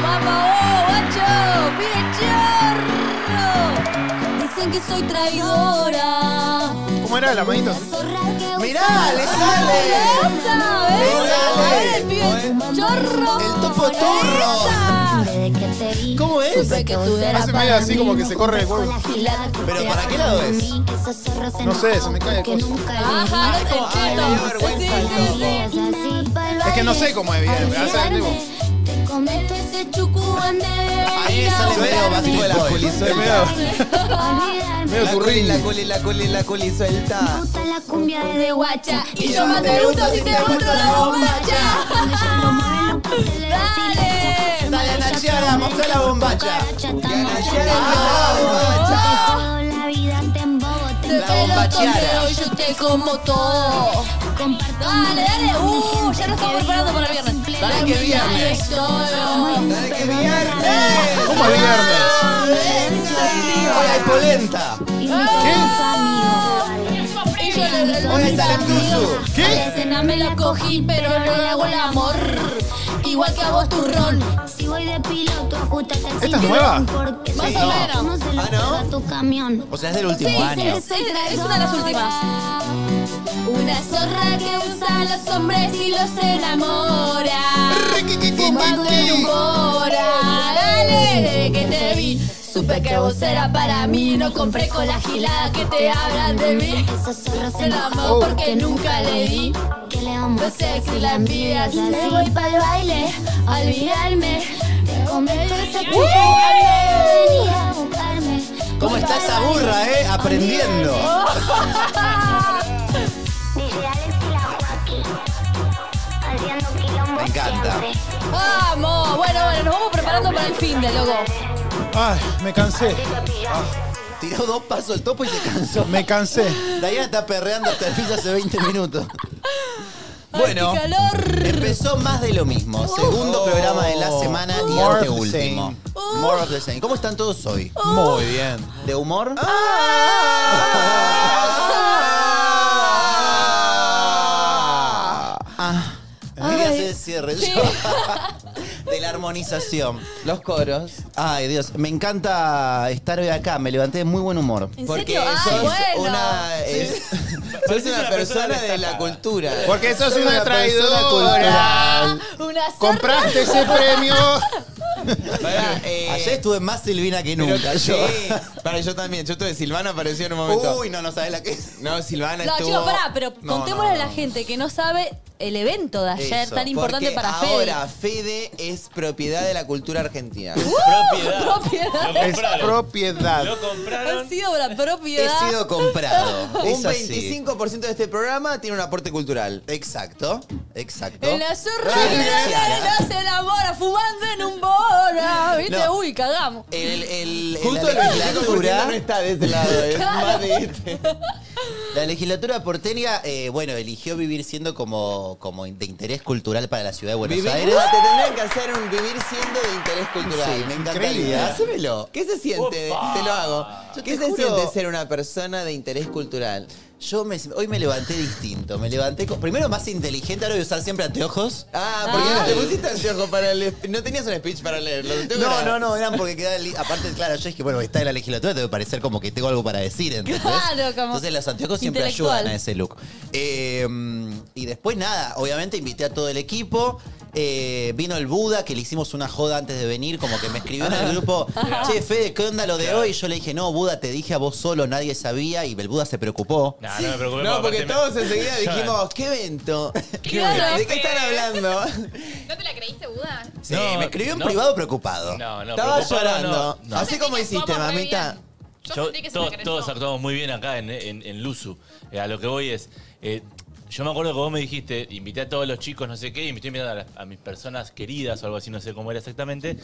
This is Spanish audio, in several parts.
guacho! Dicen que soy traidora. ¿Cómo era la manito? ¡Mirá, le sale! ¡Le sale! ¡Chorro! ¡El topo turro! ¿Cómo es? Hace medio así como que se corre el cuerpo. ¿Pero para qué lado es? No sé, se me cae el coso. ¡Ajá! Es que no sé cómo es bien. Comento ese chucuandero. Ahí sale medio vacío de la coli suelta. Medio currín. La coli suelta. Me gusta la cumbia de guacha. Y yo más te gusto si te gusto la bombacha. Dale. Dale, Anachiara, mostrá la bombacha. Anachiara, la bombacha. Te pelo y yo te como todo. Dale, dale, ya nos estamos preparando para el viernes. Dale que viernes. Dale que viernes. ¿Cómo es viernes? Hoy hay polenta. ¿Qué? Hoy está lentuzo. ¿Qué? A la cena me la cogí, pero no le hago el amor. Igual que a vos turrón. Si voy de piloto, ajustate el cinturón. ¿Esta es nueva? Más o menos. Ah, ¿no? O sea, es del último año. Es una de las últimas. Una zorra que usa a los hombres y los enamora. Fumando en un bora. Dale, desde que te vi supe que vos eras para mí. No compré con la gilada que te hablan de mí. Esos zorros se enamoró porque nunca le di. No sé si la envidias. Me voy pa'l baile, olvidarme. Te convierto en esa chica. Vení a buscarme. ¿Cómo está esa burra, aprendiendo? Me encanta. Vamos, bueno, nos vamos preparando para el fin de loco. Ay, me cansé. Tiró dos pasos el topo y se cansó. Me cansé. Diana está perreando hasta el fin hace 20 minutos. Bueno, empezó más de lo mismo. Segundo programa de la semana y anteúltimo. More of the same. ¿Cómo están todos hoy? Muy bien. ¿De humor? Cierre yo. De la armonización. Los coros. Ay, Dios. Me encanta estar hoy acá. Me levanté de muy buen humor. Porque sos una persona de la cultura. Porque sos una traidora cultural. Compraste ese premio. Para, ayer estuve más Silvina que nunca. Yo también. Yo estuve Silvana, apareció en un momento. Uy, no sabés la que es. No, Silvana estuvo... No, chicos, pará, pero contémosle a la gente que no sabe el evento de ayer tan importante para Fede. Ahora, Fede es propiedad de la cultura argentina. ¡Propiedad! Es propiedad. Lo compraron. Ha sido la propiedad. Ha sido comprado. Un 25% de este programa tiene un aporte cultural. Exacto. Exacto. En la zorra no se enamora, fumando en un bol. Hola, ¿viste? No. Uy, cagamos. Justo la legislatura no está de este lado, es más de este. La legislatura porteña, bueno, eligió Vivir Siendo como de interés cultural para la ciudad de Buenos Aires. Te tendrían que hacer un Vivir Siendo de interés cultural. Sí, me encantaría. Hacémelo. ¿Qué se siente? Opa. Te lo hago. ¿Qué se siente ser una persona de interés cultural? Hoy me levanté distinto, primero más inteligente, ahora voy a usar siempre anteojos. Ah, porque no te pusiste anteojos para el... No tenías un speech para leerlo. No, eran porque quedaba... Aparte, claro, yo dije, bueno, está en la legislatura, te debe parecer como que tengo algo para decir, ¿entendés? Claro, como... Entonces los anteojos siempre ayudan a ese look. Y después nada, obviamente invité a todo el equipo. Vino el Buda, que le hicimos una joda antes de venir, como que me escribió en el grupo, che, Fede, ¿qué onda lo de hoy? Yo le dije, no, Buda, te dije a vos solo, nadie sabía, y el Buda se preocupó. No, no me preocupé. No, porque todos enseguida dijimos, ¿qué evento? ¿De qué están hablando? ¿No te la creíste, Buda? Sí, no, me escribió en privado preocupado. No, no, estaba llorando. No, no. Así como hiciste, mamita. Todos actuamos muy bien acá en Luzu. A lo que voy es... yo me acuerdo que vos me dijiste, invité a todos los chicos, no sé qué, y me estoy invitando a mis personas queridas o algo así, no sé cómo era exactamente,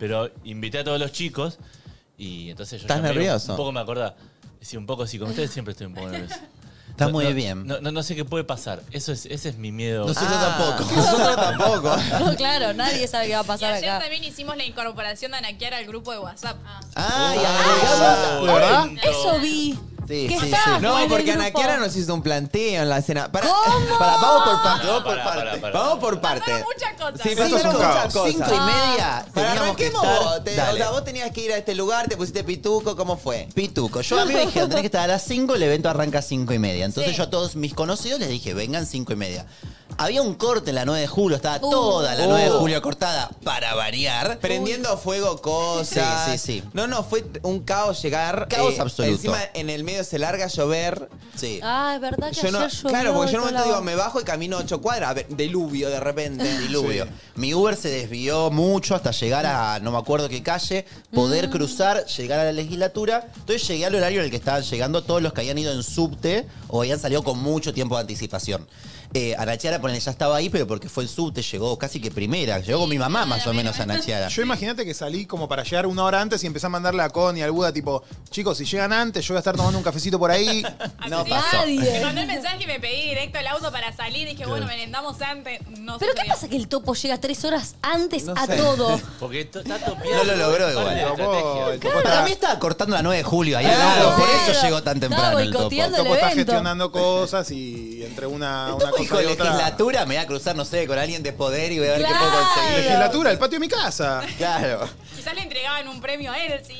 pero invité a todos los chicos y entonces yo... ¿Estás nervioso? Un poco me acordaba. Sí, un poco sí, con ustedes siempre estoy un poco nervioso. Está muy bien. No sé qué puede pasar. Ese es mi miedo. Nosotros tampoco. Nosotros tampoco. No, claro, nadie sabe qué va a pasar acá. Y ayer también hicimos la incorporación de Anachiara al grupo de WhatsApp. ¡Ay, ay! ¿Verdad? Eso vi. Sí, sí, sí. No, porque Anachiara nos hizo un planteo en la escena. ¿Cómo? Vamos por partes. Vamos por partes. Pasaron muchas cosas. Sí, pasaron muchas cosas. 5:30. Para arranquemos vos. O sea, vos tenías que ir a este lugar, te pusiste pituco. ¿Cómo fue? Pituco. Yo a mí me dijeron, tenés que estar a las 5, el evento arranca a 5:30. Entonces yo a todos mis conocidos les dije, vengan 5:30. Había un corte en la 9 de julio, estaba toda la 9 de julio cortada, para variar. Prendiendo fuego cosas. Sí, sí, sí. No, no, fue un caos llegar. Caos absoluto. Encima en el medio se larga a llover. Sí. Ah, es verdad que ayer llovió. Claro, porque yo en un momento digo, me bajo y camino 8 cuadras. A ver, diluvio de repente. Diluvio. Sí. Mi Uber se desvió mucho hasta llegar a, no me acuerdo qué calle, poder cruzar, llegar a la legislatura. Entonces llegué al horario en el que estaban llegando todos los que habían ido en subte o habían salido con mucho tiempo de anticipación. Anachiara, ponele, ya estaba ahí, pero porque fue el subte, llegó casi que primera. Llegó con mi mamá, más o menos, Anachiara. Yo imagínate que salí como para llegar una hora antes y empecé a mandarle a Connie, al Buda, tipo, chicos, si llegan antes, yo voy a estar tomando un cafecito por ahí. No pasó. Me mandó el mensaje y me pedí directo el auto para salir. Dije, bueno, merendamos antes. No ¿Pero qué pasa que el Topo llega 3 horas antes a todo? Porque está topiado. No lo logró igual. Para mí estaba cortando la 9 de julio ahí al lado. Por eso llegó tan temprano el Topo. El Topo está gestionando cosas y entre una Hijo, legislatura, me voy a cruzar, no sé, con alguien de poder y voy a ver qué puedo conseguir. Legislatura, el patio de mi casa. Claro. Quizás le entregaban un premio a él, sí.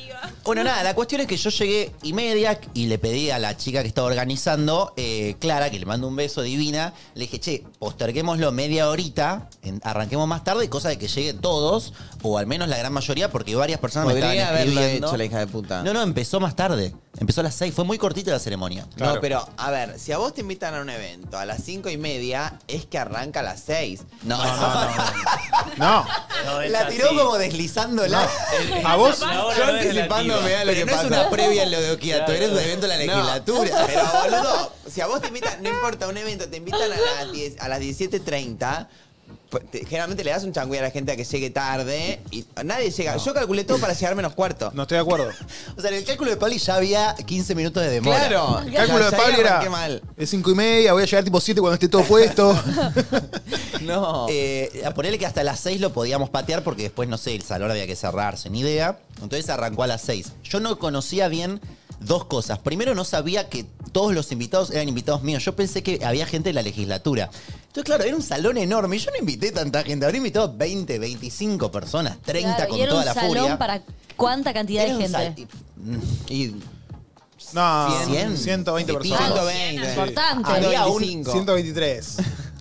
Bueno, nada, la cuestión es que yo llegué 1:30 y le pedí a la chica que estaba organizando, Clara, que le mando un beso divina, le dije, che, posterguémoslo media horita, arranquemos más tarde, cosa de que lleguen todos, o al menos la gran mayoría, porque varias personas me estaban escribiendo. Podría haberlo hecho la hija de puta. No, no, empezó más tarde. Empezó a las 6, fue muy cortita la ceremonia. Claro. No, pero, a ver, si a vos te invitan a un evento a las 5:30, es que arranca a las 6. No, no, no. No. No la tiró así, como deslizándola. No. A vos, yo anticipándome a lo que pasa. No es una previa en lo de Occhiato, eres un evento de la legislatura. No. Pero, boludo, si a vos te invitan, no importa, un evento, te invitan a las 17:30... Generalmente le das un changüí a la gente a que llegue tarde y nadie llega. No. Yo calculé todo para llegar menos cuarto. No estoy de acuerdo. O sea, en el cálculo de Pablo ya había 15 minutos de demora. Claro. El cálculo de Pablo era mal. Es 5:30, voy a llegar tipo 7 cuando esté todo puesto. No. A ponerle que hasta las 6 lo podíamos patear porque después, no sé, el salón había que cerrarse, ni idea. Entonces arrancó a las 6. Yo no conocía bien dos cosas. Primero, no sabía que todos los invitados eran invitados míos. Yo pensé que había gente de la legislatura. Entonces, claro, era un salón enorme. Y yo no invité tanta gente. Habría invitado 20, 25 personas, 30 claro, con toda la furia. ¿Y era un salón para cuánta cantidad de gente? No, 100, 120 personas. 120. Importante. Había 123.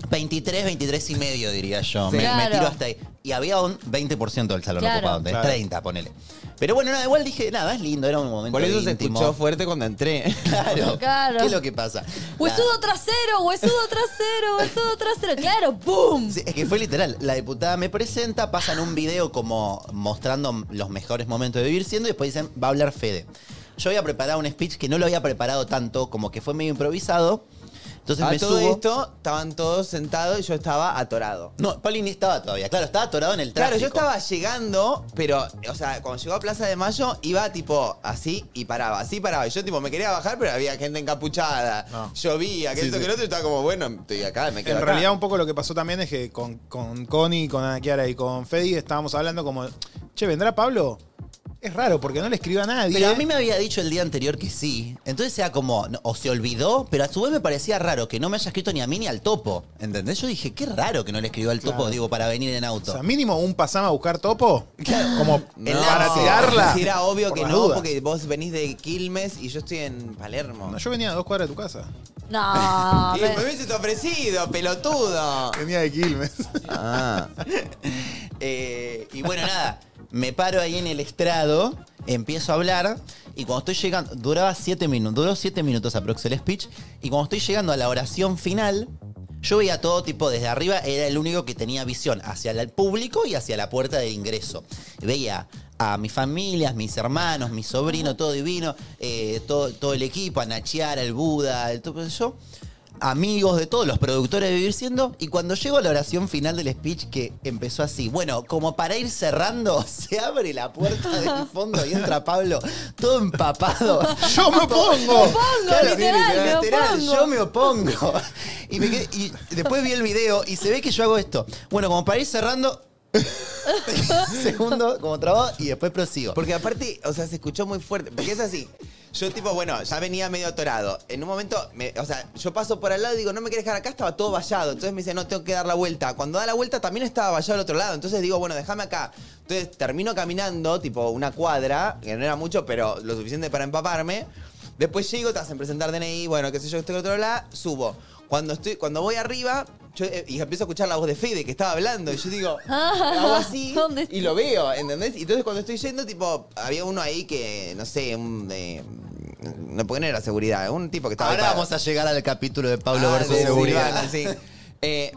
23, 23 y medio, diría yo. Sí. Me tiro hasta ahí. Y había un 20% del salón ocupado. Entonces, 30, ponele. Pero bueno, nada, igual dije, nada, es lindo, era un momento Por eso íntimo. Se escuchó fuerte cuando entré. Claro, claro. ¿Qué es lo que pasa? Huesudo trasero, huesudo trasero, huesudo trasero. Claro, ¡boom! Sí, es que fue literal. La diputada me presenta, pasan un video como mostrando los mejores momentos de Vivir Siendo y después dicen, va a hablar Fede. Yo había preparado un speech que no lo había preparado tanto, como que fue medio improvisado. Entonces a todo esto, estaban todos sentados y yo estaba atorado. No, Pali ni estaba todavía. Claro, estaba atorado en el tráfico. Claro, yo estaba llegando, pero, o sea, cuando llegó a Plaza de Mayo, iba tipo así y paraba, así paraba. Y yo tipo me quería bajar, pero había gente encapuchada. No. Llovía, que esto, que lo otro, y estaba como, bueno, estoy acá, me quedo acá. En realidad un poco lo que pasó también es que con Connie, con Anachiara y con Fede estábamos hablando como, che, ¿vendrá Pablo? Es raro, porque no le escribió a nadie. Pero a mí me había dicho el día anterior que sí. Entonces era como, o se olvidó, pero a su vez me parecía raro que no me haya escrito ni a mí ni al Topo. ¿Entendés? Yo dije, qué raro que no le escribió al Topo, digo, para venir en auto. O sea, mínimo un pasame a buscar Topo. Claro. Como para tirarla. Sí, era obvio que no, porque vos venís de Quilmes y yo estoy en Palermo. No, yo venía a 2 cuadras de tu casa. No. Y me hubiese ofrecido, pelotudo. Venía de Quilmes. Ah. Y bueno, nada. Me paro ahí en el estrado, empiezo a hablar y cuando estoy llegando, duró 7 minutos aproximadamente el speech y cuando estoy llegando a la oración final, yo veía todo tipo desde arriba, era el único que tenía visión hacia el público y hacia la puerta de ingreso. Veía a mis familias, mis hermanos, mi sobrino, todo divino, todo el equipo, Anachiara, el Buda, yo... amigos de todos los productores de Vivir Siendo y cuando llego a la oración final del speech que empezó así, bueno, como para ir cerrando, se abre la puerta del fondo y entra Pablo todo empapado. ¡Yo me opongo! Claro, literal, yo me opongo. Y, y después vi el video y se ve que yo hago esto. Bueno, como para ir cerrando... segundo, como trabajo y después prosigo. Porque aparte, o sea, se escuchó muy fuerte. Porque es así. Yo tipo, bueno, ya venía medio atorado. En un momento, yo paso por al lado y digo, no me querés dejar acá, estaba todo vallado. Entonces me dice, no, tengo que dar la vuelta. Cuando da la vuelta también estaba vallado al otro lado. Entonces digo, bueno, déjame acá. Entonces termino caminando, tipo una cuadra, que no era mucho, pero lo suficiente para empaparme. Después llego, te hacen presentar DNI, bueno, qué sé yo, estoy al otro lado, subo. Cuando voy arriba, y empiezo a escuchar la voz de Fede, que estaba hablando, y yo digo, hago así, y lo veo, ¿entendés? Y entonces cuando estoy yendo, tipo, había uno ahí que, no sé, no, porque no era seguridad, un tipo que estaba... Ahora vamos a llegar al capítulo de Pablo versus seguridad. Sí.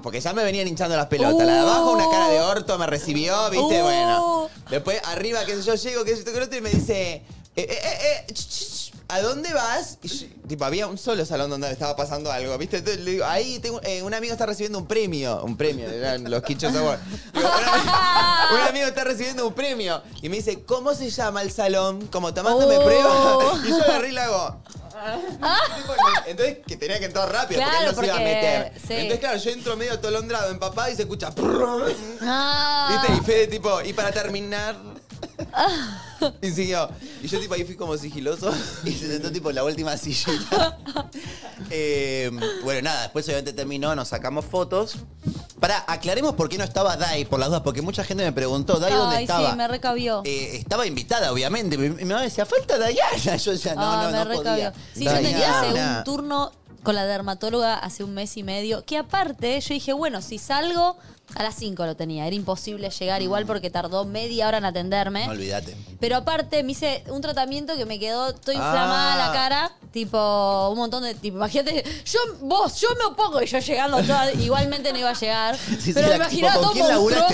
Porque ya me venían hinchando las pelotas. La de abajo, una cara de orto, me recibió, ¿viste? Bueno. Después, arriba, qué sé yo, llego, qué sé yo, y me dice... ¿A dónde vas? Y yo, tipo, había un solo salón donde estaba pasando algo, ¿viste? Entonces le digo, ahí tengo, un amigo está recibiendo un premio. Un premio, eran los quichos sabor. Digo, un amigo está recibiendo un premio. Y me dice, ¿cómo se llama el salón? Como tomándome prueba. Y yo agarré y le hago... Entonces que tenía que entrar rápido, claro, porque él no se iba a meter. Sí. Entonces, claro, yo entro medio atolondrado, empapado, y se escucha... ¿Viste? Y Fede, tipo, y para terminar... Y siguió. Y yo tipo ahí fui como sigiloso y se sentó tipo en la última sillita. Bueno, nada, después obviamente terminó, nos sacamos fotos. Pará, aclaremos por qué no estaba Dai, por las dudas, porque mucha gente me preguntó, Dai, ¿dónde estaba? Ay, sí, me recabió. Estaba invitada, obviamente. Mi mamá decía, falta Diana. Yo decía, no podía. Sí, Diana. Yo tenía un turno con la dermatóloga hace un mes y medio, que aparte yo dije, bueno, si salgo... A las 5 lo tenía, era imposible llegar igual porque tardó media hora en atenderme. No, olvídate. Pero aparte me hice un tratamiento que me quedó toda inflamada la cara, tipo un montón de... Tipo, imagínate, yo me opongo y yo llegando toda, igualmente no iba a llegar. Sí, pero me imaginaba todo monstruosa.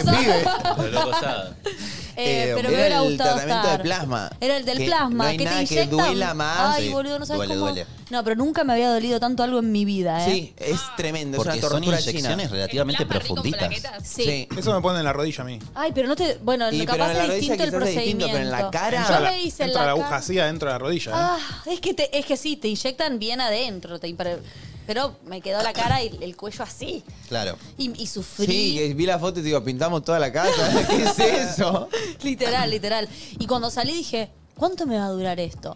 Pero me hubiera gustado estar. Era el tratamiento de plasma. Era el del plasma. No hay nada que duela más. Ay, boludo, no sabes cómo. Duele. No, pero nunca me había dolido tanto algo en mi vida, ¿eh? Sí, es tremendo. Porque es una tortura china. Son inyecciones relativamente profunditas. Sí. Eso me pone en la rodilla a mí. Ay, pero no te... Bueno, capaz es distinto el procedimiento. Pero en la cara... Yo me hice en la cara. Entra la aguja así adentro de la rodilla. Es que sí, te inyectan bien adentro. Pero me quedó la cara y el cuello así. Claro. Y sufrí. Sí, vi la foto y digo, pintamos toda la casa. ¿Qué es eso? Literal. Y cuando salí dije, ¿cuánto me va a durar esto?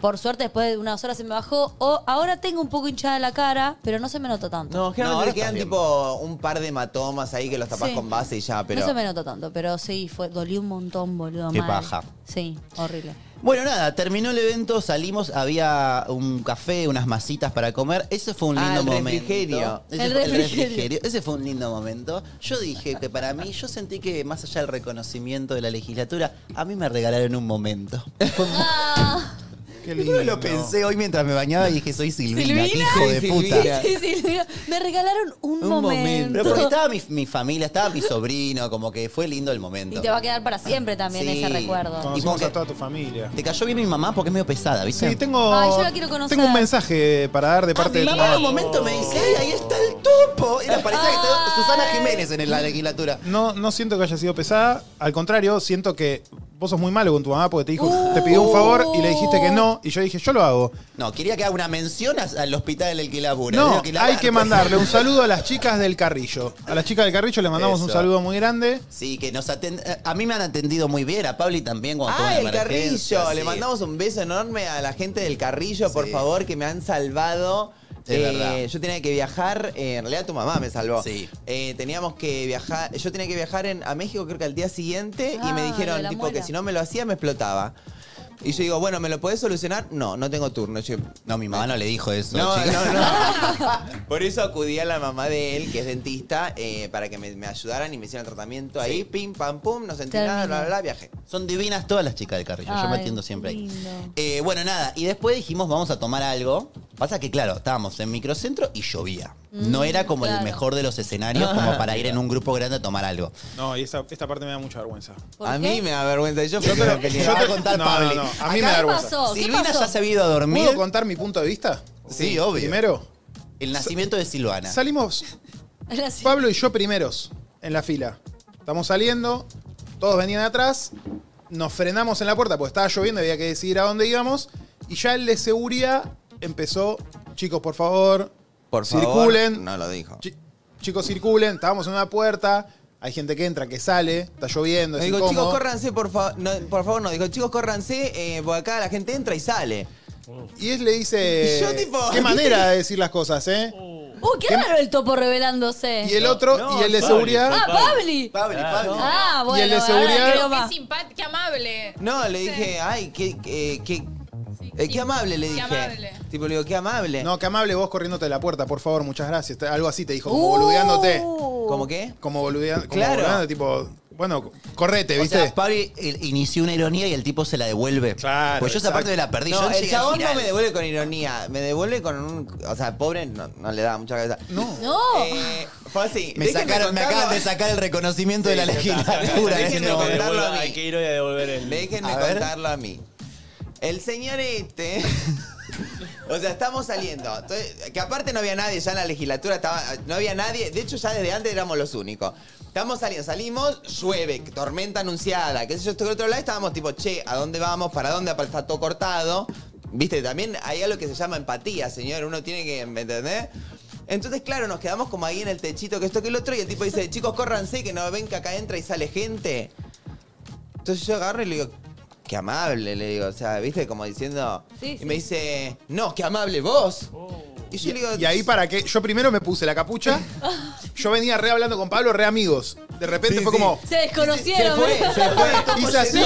Por suerte, después de unas horas se me bajó. Ahora tengo un poco hinchada la cara, pero no se me nota tanto. No, generalmente no, quedan tipo un par de hematomas ahí que los tapás con base y ya, pero... No se me nota tanto, pero sí, dolió un montón, boludo. Qué paja. Sí, horrible. Bueno, nada, terminó el evento, salimos, había un café, unas masitas para comer. Ese fue un lindo momento. El refrigerio. Ese fue un lindo momento. Yo dije que para mí, yo sentí que más allá del reconocimiento de la legislatura, a mí me regalaron un momento. Qué lindo. Yo lo pensé hoy mientras me bañaba y dije, soy Silvina, hijo de puta. Sí, Silvina. Me regalaron un momento. Pero porque estaba mi familia, estaba mi sobrino, como que fue lindo el momento. Y te va a quedar para siempre también ese recuerdo. Conocimos a toda tu familia. Te cayó bien mi mamá porque es medio pesada, ¿viste? Sí, yo la quiero conocer. Tengo un mensaje para dar de parte de mi mamá. En un momento me dice, ahí está el Topo. Era parecida que quedó Susana Jiménez en la legislatura. No siento que haya sido pesada. Al contrario, siento que vos sos muy malo con tu mamá porque te dijo, te pidió un favor y le dijiste que no. Y yo dije, yo lo hago. No, quería que haga una mención al hospital en el que labura. No, hay que mandarle un saludo a las chicas del Carrillo. A las chicas del Carrillo le mandamos un saludo muy grande. Sí, que nos atenden. A mí me han atendido muy bien, a Pablo y también cuando tuve el Carrillo. Sí. Le mandamos un beso enorme a la gente del Carrillo, por favor, que me han salvado. Yo tenía que viajar, en realidad tu mamá me salvó. Sí. Teníamos que viajar, yo tenía que viajar a México creo que al día siguiente y me dijeron tipo que si no me lo hacía me explotaba. Y yo digo, bueno, ¿me lo podés solucionar? No, no tengo turno. Yo, no, mi mamá no le dijo eso. No. Por eso acudí a la mamá de él, que es dentista, para que me ayudaran y me hicieran tratamiento ahí. Pim, pam, pum, no sentí nada, bla, bla, bla, viajé. Son divinas todas las chicas del Carrillo. Yo me atiendo siempre ahí. Bueno, nada. Y después dijimos, vamos a tomar algo. Pasa que, claro, estábamos en Microcentro y llovía. No era como el mejor de los escenarios como para ir en un grupo grande a tomar algo. No, y esta parte me da mucha vergüenza. A mí me da vergüenza. Yo te contar, Pablo. A mí me da vergüenza. Silvina ya se había ido a dormir. ¿Puedo contar mi punto de vista? Sí, obvio. Primero. El nacimiento de Silvana. Salimos Pablo y yo primeros en la fila. Estamos saliendo. Todos venían atrás. Nos frenamos en la puerta porque estaba lloviendo. Había que decidir a dónde íbamos. Y ya el de seguridad empezó. Chicos, por favor. Por favor. Circulen. No lo dijo. Chicos, circulen. Estábamos en una puerta. Hay gente que entra, que sale, está lloviendo. Digo, chicos, córranse, por favor. No, por favor, no. Digo, chicos, córranse, porque acá la gente entra y sale. Y él le dice... Yo, tipo, qué manera de decir las cosas, ¿eh? Qué raro el Topo revelándose. Y el otro, y el de seguridad... Pablo. Ah, bueno. Y el de seguridad... Qué simpático, qué amable. No, le dije, ay, qué amable, le dije. Qué amable. Tipo, le digo, qué amable. No, qué amable vos corriéndote de la puerta, por favor, muchas gracias. Algo así te dijo, como boludeándote. ¿Cómo qué? Como boludeándote. Claro. Tipo... Bueno, correte, ¿viste? O sea, Pablo inició una ironía y el tipo se la devuelve. Claro. Pues yo esa parte me la perdí. No, el chabón no me devuelve con ironía. Me devuelve con un... O sea, pobre no le da mucha cabeza. No. Fue así. Me acaban de sacar el reconocimiento de la legislatura. Déjenme contarlo a mí. Hay que ir hoy a devolver el... Déjenme contarlo a mí. El señor este... O sea, estamos saliendo. Entonces, que aparte no había nadie ya en la legislatura. No había nadie. De hecho, ya desde antes éramos los únicos. Estamos saliendo, salimos, llueve, tormenta anunciada, qué sé yo, esto que otro lado, estábamos tipo, che, ¿a dónde vamos? ¿Para dónde? Está todo cortado. Viste, también hay algo que se llama empatía, señor, uno tiene que, ¿me entendés? Entonces, claro, nos quedamos como ahí en el techito, que esto que el otro, y el tipo dice, chicos, córranse, que no ven que acá entra y sale gente. Entonces yo agarro y le digo, qué amable, le digo, o sea, viste, como diciendo... Sí, y me dice, no, qué amable vos. Y yo le digo... ¿Y ahí para qué? Yo primero me puse la capucha. Yo venía re hablando con Pablo, re amigos. De repente fue como... Se desconocieron. Se fue. Hice así.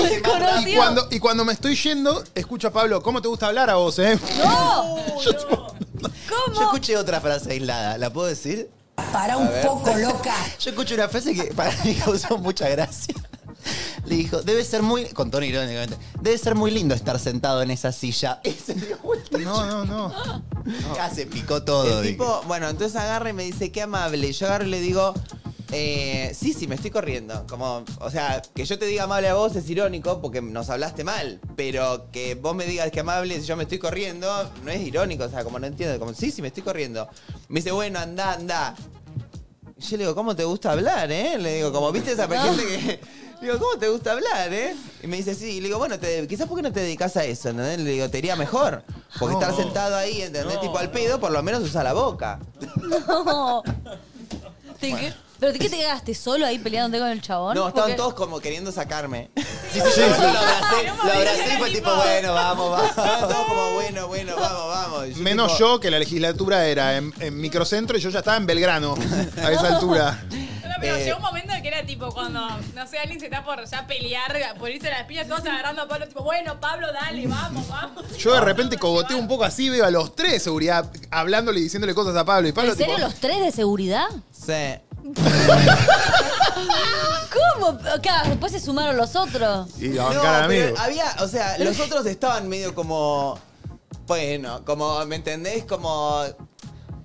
Y cuando me estoy yendo, escucho a Pablo, ¿cómo te gusta hablar a vos, eh? ¡No! Yo escuché otra frase aislada. ¿La puedo decir? Para un poco, loca. Yo escuché una frase que para mí causó mucha gracia. Le dijo, debe ser muy... Con tono irónicamente. Debe ser muy lindo estar sentado en esa silla. Y se dio vuelta. No. Ya se picó todo. El tipo, bueno, entonces agarra y me dice, qué amable. Yo agarro y le digo, sí, me estoy corriendo. Como, o sea, que yo te diga amable a vos es irónico porque nos hablaste mal. Pero que vos me digas que amable si yo me estoy corriendo, no es irónico. O sea, como no entiendo. Como, sí, me estoy corriendo. Me dice, bueno, anda. Yo le digo, ¿cómo te gusta hablar, eh? Le digo, como, ¿viste esa persona que...? Le digo, ¿cómo te gusta hablar, eh? Y me dice, sí. Y le digo, bueno, quizás porque no te dedicas a eso, ¿no? Le digo, te iría mejor. Porque estar sentado ahí, ¿entendés? Tipo al pedo, por lo menos usa la boca. ¿Pero qué te quedaste solo ahí peleándote con el chabón? No, estaban todos como queriendo sacarme. Sí. Lo abracé y fue tipo, bueno, vamos. Estaban todos como, bueno, vamos. Yo, menos tipo, yo, que la legislatura era en microcentro y yo ya estaba en Belgrano a esa altura. Pero llegó un momento que era tipo cuando, no sé, alguien se está por ya pelear, por irse a las piñas, todos agarrando a Pablo, tipo, bueno, Pablo, dale, vamos. Yo de repente cogoteo un poco así, veo a los tres de seguridad hablándole y diciéndole cosas a Pablo. Y Pablo, ¿en serio tipo, los tres de seguridad? Sí. ¿Cómo? Claro, después se sumaron los otros. Y no, pero había, o sea, los otros estaban medio como, bueno, como, ¿me entendés? Como...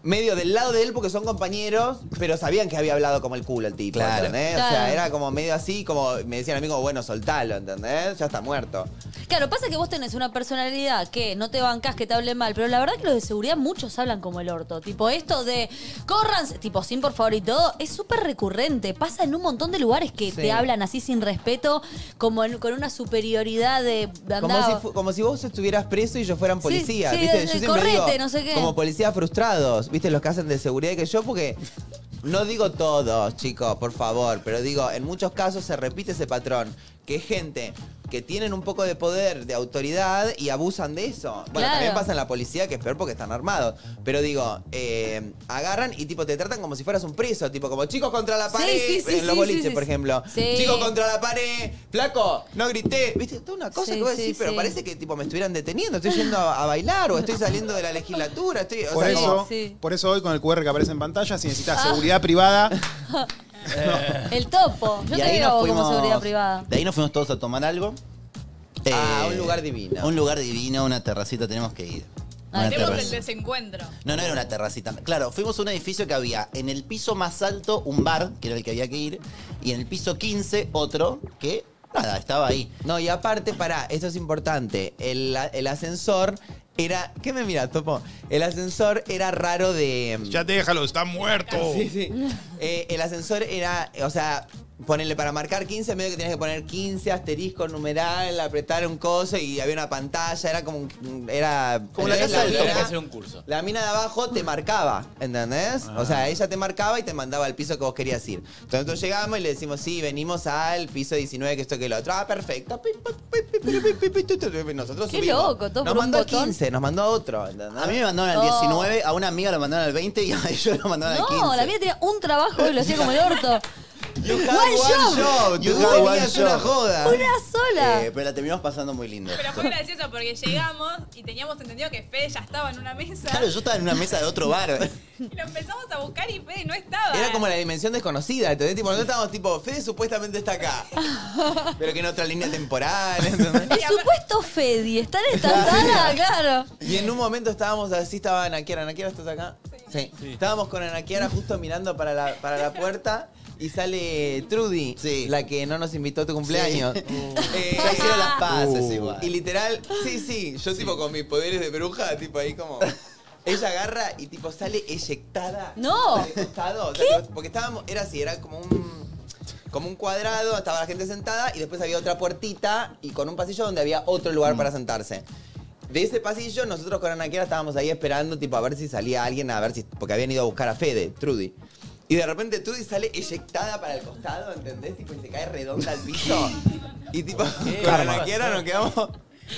medio del lado de él porque son compañeros, pero sabían que había hablado como el culo el tipo, claro, ¿entendés? Claro. O sea, era como medio así, como me decían a mí como, bueno, soltalo, ¿entendés? Ya está muerto. Claro, pasa que vos tenés una personalidad que no te bancás, que te hablen mal, pero la verdad que los de seguridad muchos hablan como el orto. Tipo, esto de, corran, tipo, sin por favor y todo, es súper recurrente. Pasa en un montón de lugares que te hablan así sin respeto, como con una superioridad de... Como si vos estuvieras preso y yo fuera un policía, ¿viste? Yo siempre digo, no sé qué. Como policías frustrados. ¿Viste los que hacen de seguridad que yo? Porque no digo todos, chicos, por favor, pero digo, en muchos casos se repite ese patrón, que es gente que tienen un poco de poder, de autoridad y abusan de eso. Bueno, también pasa en la policía, que es peor porque están armados. Pero digo, agarran y tipo te tratan como si fueras un preso, tipo como chicos contra la pared, en los boliches, por ejemplo. Sí. Chicos contra la pared, flaco, no grité. Viste, toda una cosa que vos decís, pero parece que tipo me estuvieran deteniendo, estoy yendo a bailar o estoy saliendo de la legislatura. Por eso hoy con el QR que aparece en pantalla, si necesitas seguridad privada... No. El Topo. Yo te digo como seguridad privada. De ahí nos fuimos todos a tomar algo. Un lugar divino. Un lugar divino, una terracita, tenemos que ir. Tenemos el desencuentro. No, era una terracita. Claro, fuimos a un edificio que había en el piso más alto un bar, que era el que había que ir, y en el piso 15 otro que, nada, estaba ahí. No, y aparte, pará, esto es importante, el ascensor... Era... ¿Qué me miras, Topo? El ascensor era raro de... Ya déjalo, está muerto. Sí. El ascensor era... O sea, Ponele, para marcar 15, medio que tenías que poner 15, asterisco, numeral, apretar un coso y había una pantalla, era como... Era... Como la casa del Topo. Hacer un curso. La mina de abajo te marcaba, ¿entendés? Ah. O sea, ella te marcaba y te mandaba al piso que vos querías ir. Entonces nosotros llegamos y le decimos, sí, venimos al piso 19, que esto, que lo otro. Ah, perfecto. Nosotros subimos. Qué loco, todo. Nos mandó al 15, nos mandó a otro, ¿entendés? A mí me mandaron al 19, a una amiga lo mandaron al 20 y a ellos lo mandaron al 15. No, la mía tenía un trabajo y lo hacía como el orto. You have one job. You have one job. Una joda. Una sola. Pero la terminamos pasando muy lindo. Pero fue gracioso porque llegamos y teníamos entendido que Fede ya estaba en una mesa. Claro, yo estaba en una mesa de otro bar. Y lo empezamos a buscar y Fede no estaba. Era como la dimensión desconocida, ¿entendés? Tipo, nosotros estábamos tipo, Fede supuestamente está acá. Pero que en otra línea temporal, ¿entendés? El supuesto Fede, está en esta sala, claro. Y en un momento estábamos así, estaba Anachiara. ¿Anachiara estás acá? Sí. Estábamos con Anachiara justo mirando para la puerta. Y sale Trudy, sí, la que no nos invitó a tu cumpleaños. Sí. Ya hicieron las paces igual. Y literal, yo tipo con mis poderes de bruja, tipo ahí como... Ella agarra y tipo sale eyectada. ¡No! De costado. ¿Qué? O sea, porque estábamos, era así, era como un cuadrado, estaba la gente sentada y después había otra puertita y con un pasillo donde había otro lugar para sentarse. De ese pasillo nosotros con Anachiara estábamos ahí esperando tipo a ver si salía alguien, a ver si... Porque habían ido a buscar a Fede, Trudy. Y de repente Trudy sale eyectada para el costado, ¿entendés? Tipo, y se cae redonda al piso. Y tipo, para la quiera nos quedamos...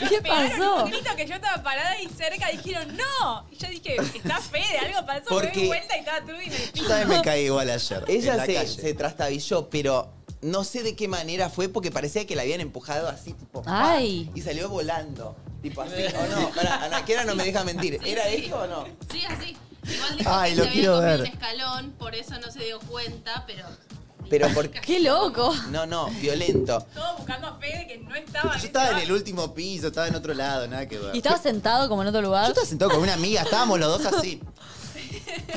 ¿Qué pasó? Un grito que yo estaba parada y cerca dijeron, ¡no! Y yo dije, está Fede, algo pasó. Porque me di vuelta y estaba Trudy en el piso. Yo también me caí igual ayer. Ella se trastabilló, pero no sé de qué manera fue, porque parecía que la habían empujado así, tipo... ¡Ay! Y salió volando. Tipo así, o no. Para, Anachiara no me deja mentir. ¿Era esto o no? Sí, así. Igual dijo que se había comido un escalón, por eso no se dio cuenta, pero... Pero porque... ¡Qué loco! No, no, violento. Todo buscando a Fede que no estaba... Yo estaba en el último piso, estaba en otro lado, nada que ver. ¿Y estabas sentado como en otro lugar? Yo estaba sentado con una amiga, estábamos los dos así.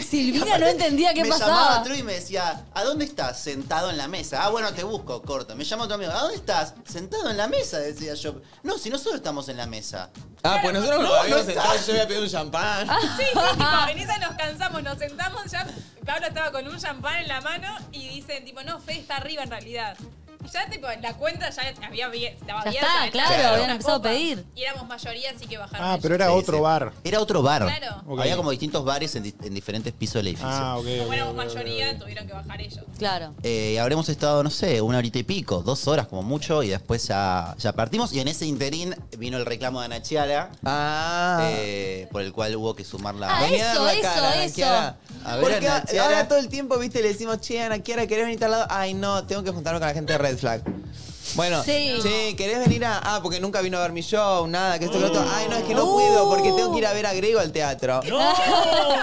Silvina no entendía qué pasaba. Me llamaba Trudy y me decía, ¿a dónde estás? Sentado en la mesa. Ah, bueno, te busco, corto. Me llama otro amigo, ¿a dónde estás? Sentado en la mesa, decía yo. No, si nosotros estamos en la mesa. Ah, pues nosotros nos habíamos sentado, yo había pedido un champán. Sí, tipo, en esa nos cansamos, nos sentamos ya. Pablo estaba con un champán en la mano y dicen, tipo, no, Fede está arriba en realidad. Y ya, tipo, la cuenta ya había estaba abierta. Ya está, claro, habían empezado a pedir. Y éramos mayoría, así que bajaron. Ah, pero era otro bar. Era otro bar. Claro. Okay. Había como distintos bares en diferentes pisos del edificio. Ah, ok. Como éramos mayoría, tuvieron que bajar ellos. Claro. Habremos estado, no sé, 1 horita y pico, 2 horas como mucho, y después ya partimos. Y en ese interín vino el reclamo de Anachiara. Ah. Por el cual hubo que sumar la... Ah, eso. A ver, porque ahora todo el tiempo, viste, le decimos, che, Anachiara, ¿querés venir al lado? Ay, no, tengo que juntarme con la gente de Red Flag. Bueno, che, ¿querés venir a...? Ah, porque nunca vino a ver mi show, nada, que esto, que lo otro. Ay, no, es que no puedo, porque tengo que ir a ver a Grego al teatro. No.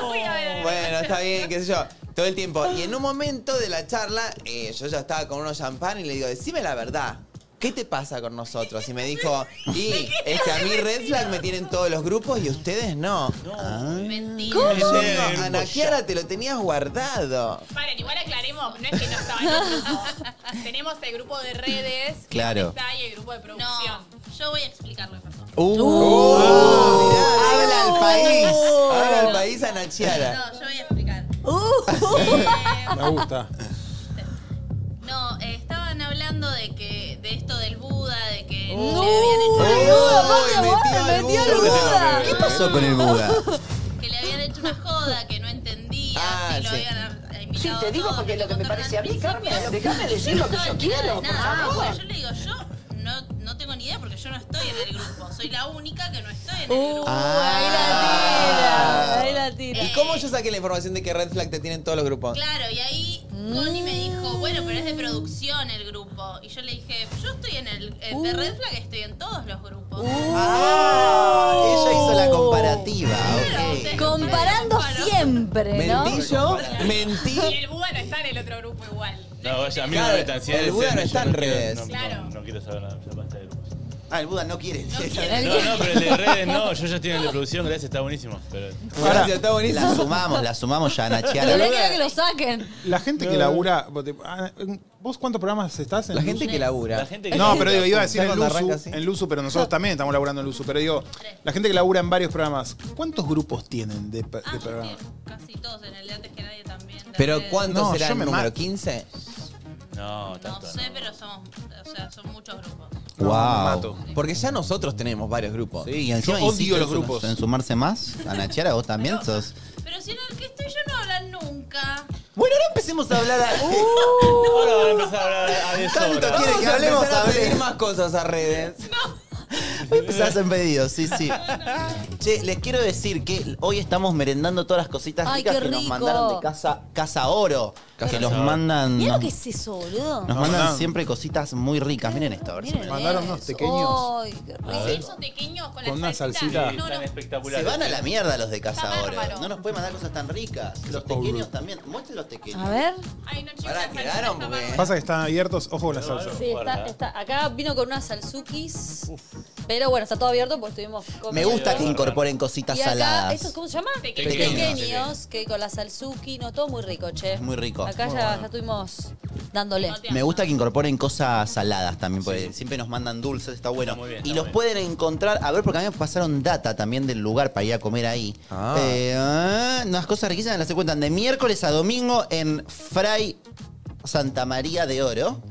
Bueno, está bien, qué sé yo. Todo el tiempo. Y en un momento de la charla, yo ya estaba con unos champán y le digo, decime la verdad. ¿Qué te pasa con nosotros? Y me dijo, y es que a mí Red Flag me tienen todos los grupos y ustedes no. Mentira. ¿Cómo? Anachiara, te lo tenías guardado. Vale, igual aclaremos, no es que no estaba en el grupo. Tenemos el grupo de redes, claro, que está, y el grupo de producción. No, yo voy a explicarlo, perdón. Mirá, habla al país. Habla al país, Anachiara. No, yo voy a explicar. Me gusta. No, estaban hablando de que de esto del Buda, de que le habían hecho una joda. ¿Qué pasó con el Buda? Que le habían hecho una joda, que no entendía, si lo habían invitado. Sí, te digo porque es lo que me parece a mí, Carmen. Déjame decir lo que yo quiero. Yo le digo, yo no tengo ni idea porque yo no estoy en el grupo. Soy la única que no estoy en el grupo. Ahí la tira. ¿Y cómo yo saqué la información de que Red Flag te tienen todos los grupos? Claro, y ahí Connie me dijo, bueno, pero es de producción el grupo. Y yo le dije, yo estoy en el de Red Flag, estoy en todos los grupos. Ella hizo la comparativa. Comparando siempre, ¿no? Mentí yo, mentí. Y el Buda no está en el otro grupo igual. No, vaya, a mí me distancié. El Buda no está en redes. No quiero saber nada, ya basta de grupos. Ah, el Buda no quiere. No, pero el de redes no. Yo ya estoy en el de producción, gracias, está buenísimo. Pero... Gracias, está buenísimo. La sumamos ya, Anachiara. No quiero que lo saquen. La gente que labura... ¿Vos cuántos programas estás en? La gente que labura. No, pero digo, iba a decir en Luzu, pero nosotros también estamos laburando en Luzu. Pero digo, la gente que labura en varios programas, ¿cuántos grupos tienen de programas? Casi todos, en el de antes que nadie también. ¿Pero cuántos serán? ¿El número 15? No, tanto no sé, pero somos, o sea, son muchos grupos. Wow. Porque ya nosotros tenemos varios grupos. Sí, y encima yo odio los grupos. En sumarse más, Anachiara, vos también sos. Pero si en el que estoy yo no hablan nunca. Bueno, ahora empecemos a hablar. Ahora van a empezar a hablar a desorden. Tanto quiere que hablemos a pedir más cosas a redes. No. Hoy empezás en pedidos, sí, sí. Che, les quiero decir que hoy estamos merendando todas las cositas ricas que nos mandaron de Casa Oro. Que nos mandan. Mirá lo que es eso, boludo. Nos mandan siempre cositas muy ricas. Miren esto, a ver si me mandaron unos pequeños. Ay, qué rico. Pequeños con una salsita tan espectacular. Se van a la mierda los de Casa Oro. No nos pueden mandar cosas tan ricas. Los pequeños también. Muestren los pequeños. A ver. Ahora quedaron porque. Pasa que están abiertos, ojo con la salsa. Sí, está. Acá vino con unas salsukis. Pero bueno, está todo abierto porque estuvimos comiendo. Me gusta que incorporen cositas saladas. ¿Esto cómo se llama? Pequeños, que con la salsuki, no, todo muy rico, che. Es muy rico. Acá ya estuvimos dándole. Me gusta que incorporen cosas saladas también, porque siempre nos mandan dulces, está bueno. Y los pueden encontrar, a ver, porque a mí me pasaron data también del lugar para ir a comer ahí. Unas cosas riquísimas las encuentran de miércoles a domingo en Fray Santa María de Oro,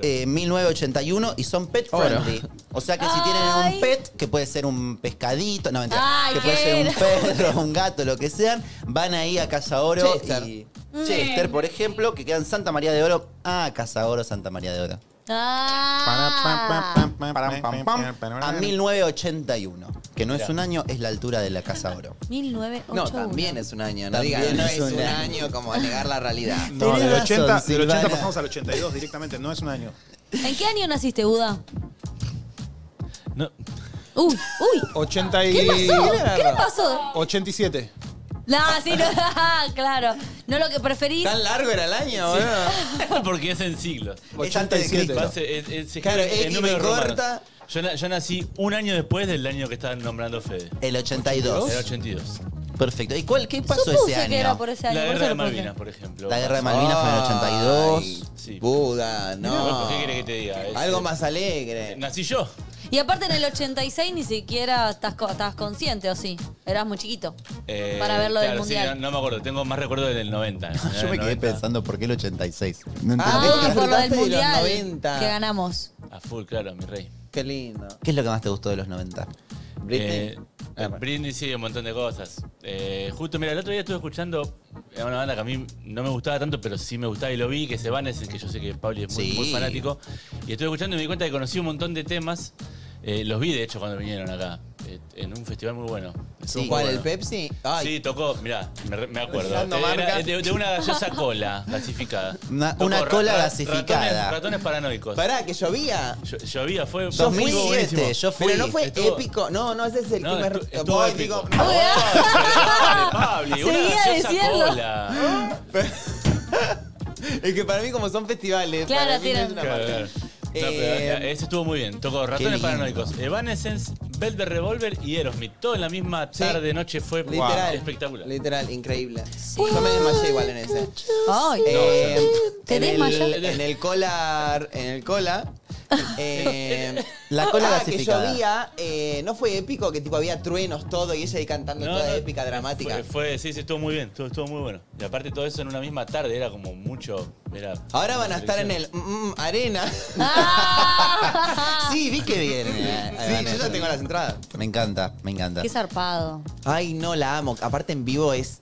1981, y son pet friendly. O sea que si tienen un pet, que puede ser un pescadito, no, mentira, que puede ser un perro, un gato, lo que sean, van ahí a Casa Oro y Chester, por ejemplo, que quedan Santa María de Oro, Casa Oro, Santa María de Oro. A 1981. Que no es un año, es la altura de la Casa Oro. 1981. No, también es un año. No digan, no es un año como a negar la realidad. No, del 80 pasamos al 82 directamente, no es un año. ¿En qué año naciste, Buda? No. ¿Qué pasó? ¿Qué le pasó? 87. No, sí, no, claro. No lo que preferís. Tan largo era el año, boludo. Porque es en siglos. 87. Claro, el número corta. Yo nací un año después del año que estaban nombrando Fede. El 82. El 82. Perfecto. ¿Y qué pasó ese año? Que era por ese año? La guerra de Malvinas, por ejemplo. La guerra de Malvinas fue en el 82. Sí. Buda, no. ¿Qué querés que te diga? Algo más alegre. Nací yo. Y aparte en el 86 ni siquiera estabas consciente, ¿o sí? Eras muy chiquito para verlo del Mundial. Sí, no me acuerdo, tengo más recuerdos del 90. No, yo me quedé pensando, ¿por qué el 86? No por lo del Mundial de los 90. Que ganamos. A full, claro, mi rey. Qué lindo. ¿Qué es lo que más te gustó de los 90? Britney. Britney, sí, un montón de cosas. Justo, mira, el otro día estuve escuchando a una banda que a mí no me gustaba tanto, pero sí me gustaba y lo vi, que es Evanescence, que yo sé que Pablo es muy fanático. Y estuve escuchando y me di cuenta que conocí un montón de temas. Los vi, de hecho, cuando vinieron acá. En un festival muy bueno. ¿Cuál? ¿El Pepsi? Ay. Sí, tocó, mirá, me acuerdo. Era de una gaseosa cola gasificada. Una cola gasificada. Ratones Paranoicos. Pará, que llovía. Llovía, fue 2007, yo fui. Pero no fue épico. No, no, ese es el que me estuvo épico. Pabli, una gaseosa cola. Es que para mí, como son festivales, claro, tienen una marca. Ese estuvo muy bien. Tocó Ratones Paranoicos, Evanescence, Velvet Revolver y Aerosmith. Todo en la misma tarde, noche fue literal, espectacular. Literal, increíble. Sí. Yo me desmayé igual en ese. Ay, ¿te desmayaste? En el cola. La cola gasificada. Que llovía, no fue épico, que tipo había truenos, todo, y ella ahí cantando toda épica, dramática. Sí, estuvo muy bien, estuvo muy bueno. Y aparte todo eso en una misma tarde, era como mucho. Ahora van a estar en el Arena. Sí, vi que vienen. Sí, yo ya tengo las entradas. Me encanta. Qué zarpado. Ay, no, la amo. Aparte en vivo es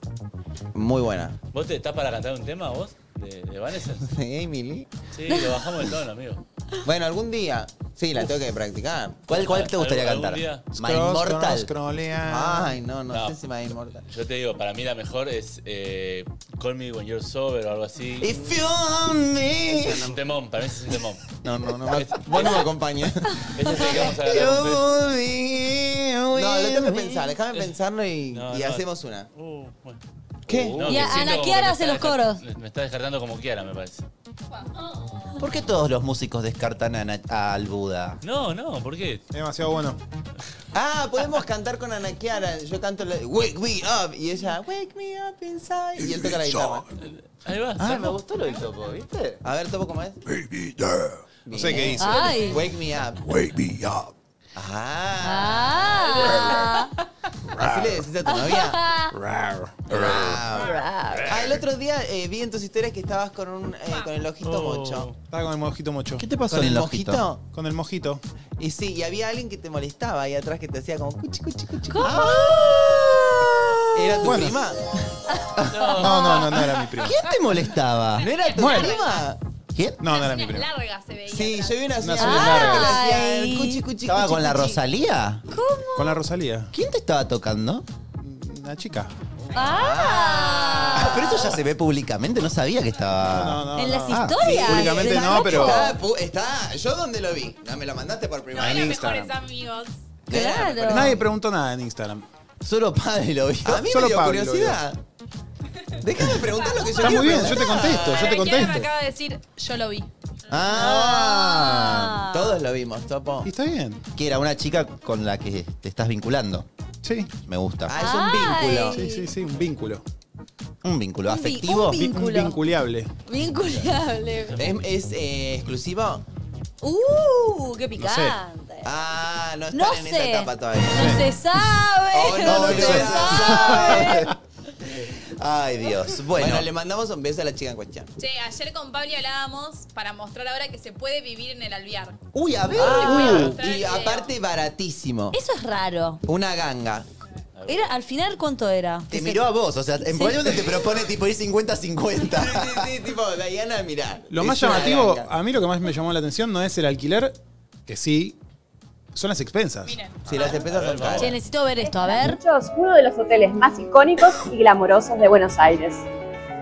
muy buena. ¿Vos te estás para cantar un tema, vos? ¿De Vanessa? De Emily. Sí, lo bajamos de tono, amigo. Bueno, algún día. Sí, la tengo que practicar. ¿Cuál te gustaría cantar? My Immortal. Ay, no sé si My Immortal. Yo te digo, para mí la mejor es Call Me When You're Sober o algo así. If you want me. Es un temón, para mí es un temón. No. Vos no me acompañas. Eso es lo que vamos a hablar. No, déjame pensarlo y hacemos una. Bueno. ¿Qué? No, y Anachiara hace los coros. Me está descartando como quiera, me parece. ¿Por qué todos los músicos descartan al Buda? No, ¿por qué? Es demasiado bueno. Podemos cantar con Anachiara. Yo canto Wake Me Up y ella Wake Me Up Inside y él toca la guitarra. Ahí va. Me gustó lo del Topo, ¿viste? A ver, Topo, ¿cómo es? Baby, yeah. No sé qué hizo. Wake Me Up. Wake Me Up. Así le decís a tu novia. El otro día vi en tus historias que estabas con el ojito mocho. Estaba con el mojito mocho. ¿Qué te pasó? ¿Con el mojito? Con el mojito. Y sí, y había alguien que te molestaba ahí atrás que te hacía como cuchi, cuchi, cuchi. ¿Era tu prima? No, no era mi prima. ¿Quién te molestaba? ¿No era tu prima? ¿Quién? No, no era mi prima. Larga se veía. Sí, yo vi una señora larga que la hacía el cuchi, cuchi. ¿Estaba con la Rosalía? ¿Cómo? Con la Rosalía. ¿Quién te estaba tocando? Una chica. Ah. Pero eso ya se ve públicamente, no sabía que estaba. No. En las historias. Sí, públicamente no, pero. Está. ¿Yo dónde lo vi? Me lo mandaste por primera vez. No, en Instagram. Mejores amigos. Claro. Nadie preguntó nada en Instagram. Solo Pablo lo vio. A mí me dio curiosidad. Déjame preguntar lo que yo quiero. Está muy bien, yo te contesto, yo te contesto. Me acaba de decir, yo lo vi. Ah, todos lo vimos, Topo. Y está bien. Que era una chica con la que te estás vinculando. Sí. Me gusta. Ah, es un vínculo. Sí, un vínculo. ¿Un vínculo afectivo? Un vinculiable. Vinculiable. ¿Es exclusivo? ¡Qué picante! No sé. Ah, no está en esa etapa todavía. No se sabe. No se sabe. Ay, Dios. Bueno, le mandamos un beso a la chica en cuestión. Che, ayer con Pablo hablábamos para mostrar ahora que se puede vivir en el Alvear. Uy, a ver. Y aparte baratísimo. Eso es raro. Una ganga. Era, al final, ¿cuánto era? Te miró a vos, o sea, en realidad te propone tipo ir 50-50. Sí, tipo, Diana, mirá. Lo más llamativo, a mí lo que más me llamó la atención no es el alquiler, que sí, son las expensas. Miren. Sí, las expensas son caras. Che, necesito ver esto, a ver. Muchos, uno de los hoteles más icónicos y glamorosos de Buenos Aires.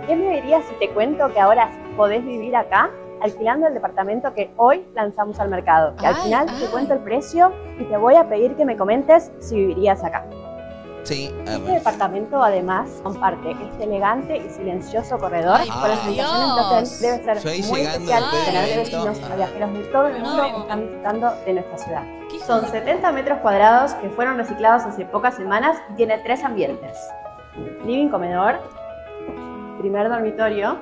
¿Qué me dirías si te cuento que ahora podés vivir acá alquilando el departamento que hoy lanzamos al mercado? Que al final te cuento el precio y te voy a pedir que me comentes si vivirías acá. Sí, este departamento además comparte este elegante y silencioso corredor con las habitaciones de hotel. Debe ser muy especial tener vecinos a viajeros de todo el mundo que están visitando de nuestra ciudad. Son 70 metros cuadrados que fueron reciclados hace pocas semanas y tiene 3 ambientes. Living, comedor, primer dormitorio.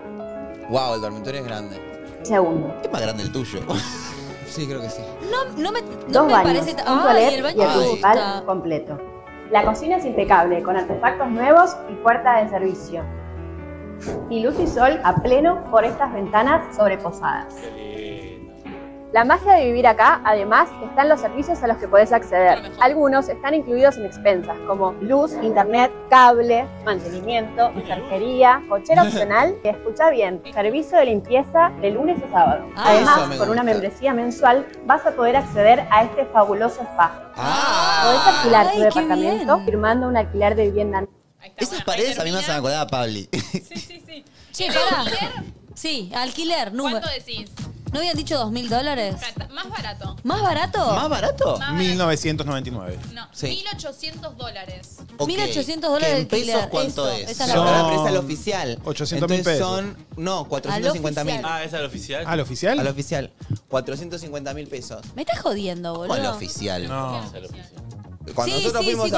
Wow, el dormitorio es grande. Segundo. Es más grande el tuyo. Sí, creo que sí. No me parece... Dos baños, un toilet y el baño principal completo. La cocina es impecable, con artefactos nuevos y puerta de servicio. Y luz y sol a pleno por estas ventanas sobreposadas. La magia de vivir acá, además, están los servicios a los que podés acceder. Algunos están incluidos en expensas, como luz, internet, cable, mantenimiento, cerquería, cochera opcional y, escucha bien, servicio de limpieza de lunes a sábado. Además, con una membresía mensual vas a poder acceder a este fabuloso spa. Podés alquilar tu departamento firmando un alquiler de vivienda. Esas paredes a mí me hacen acordar a Pabli. Sí. Che, ¿alquiler? Sí, alquiler. ¿Cuánto decís? ¿No habían dicho $2.000? Más barato. ¿Más barato? ¿Más barato? 1.999. No, sí. $1.800. Okay. $1.800 de alquiler. ¿En pesos cuánto es? Esa es la empresa, el oficial. 800.000 pesos. Son, no, 450.000. Ah, ¿esa es la oficial? ¿Al oficial? Al oficial. 450.000 pesos. Me estás jodiendo, boludo. Al oficial. No. Cuando nosotros fuimos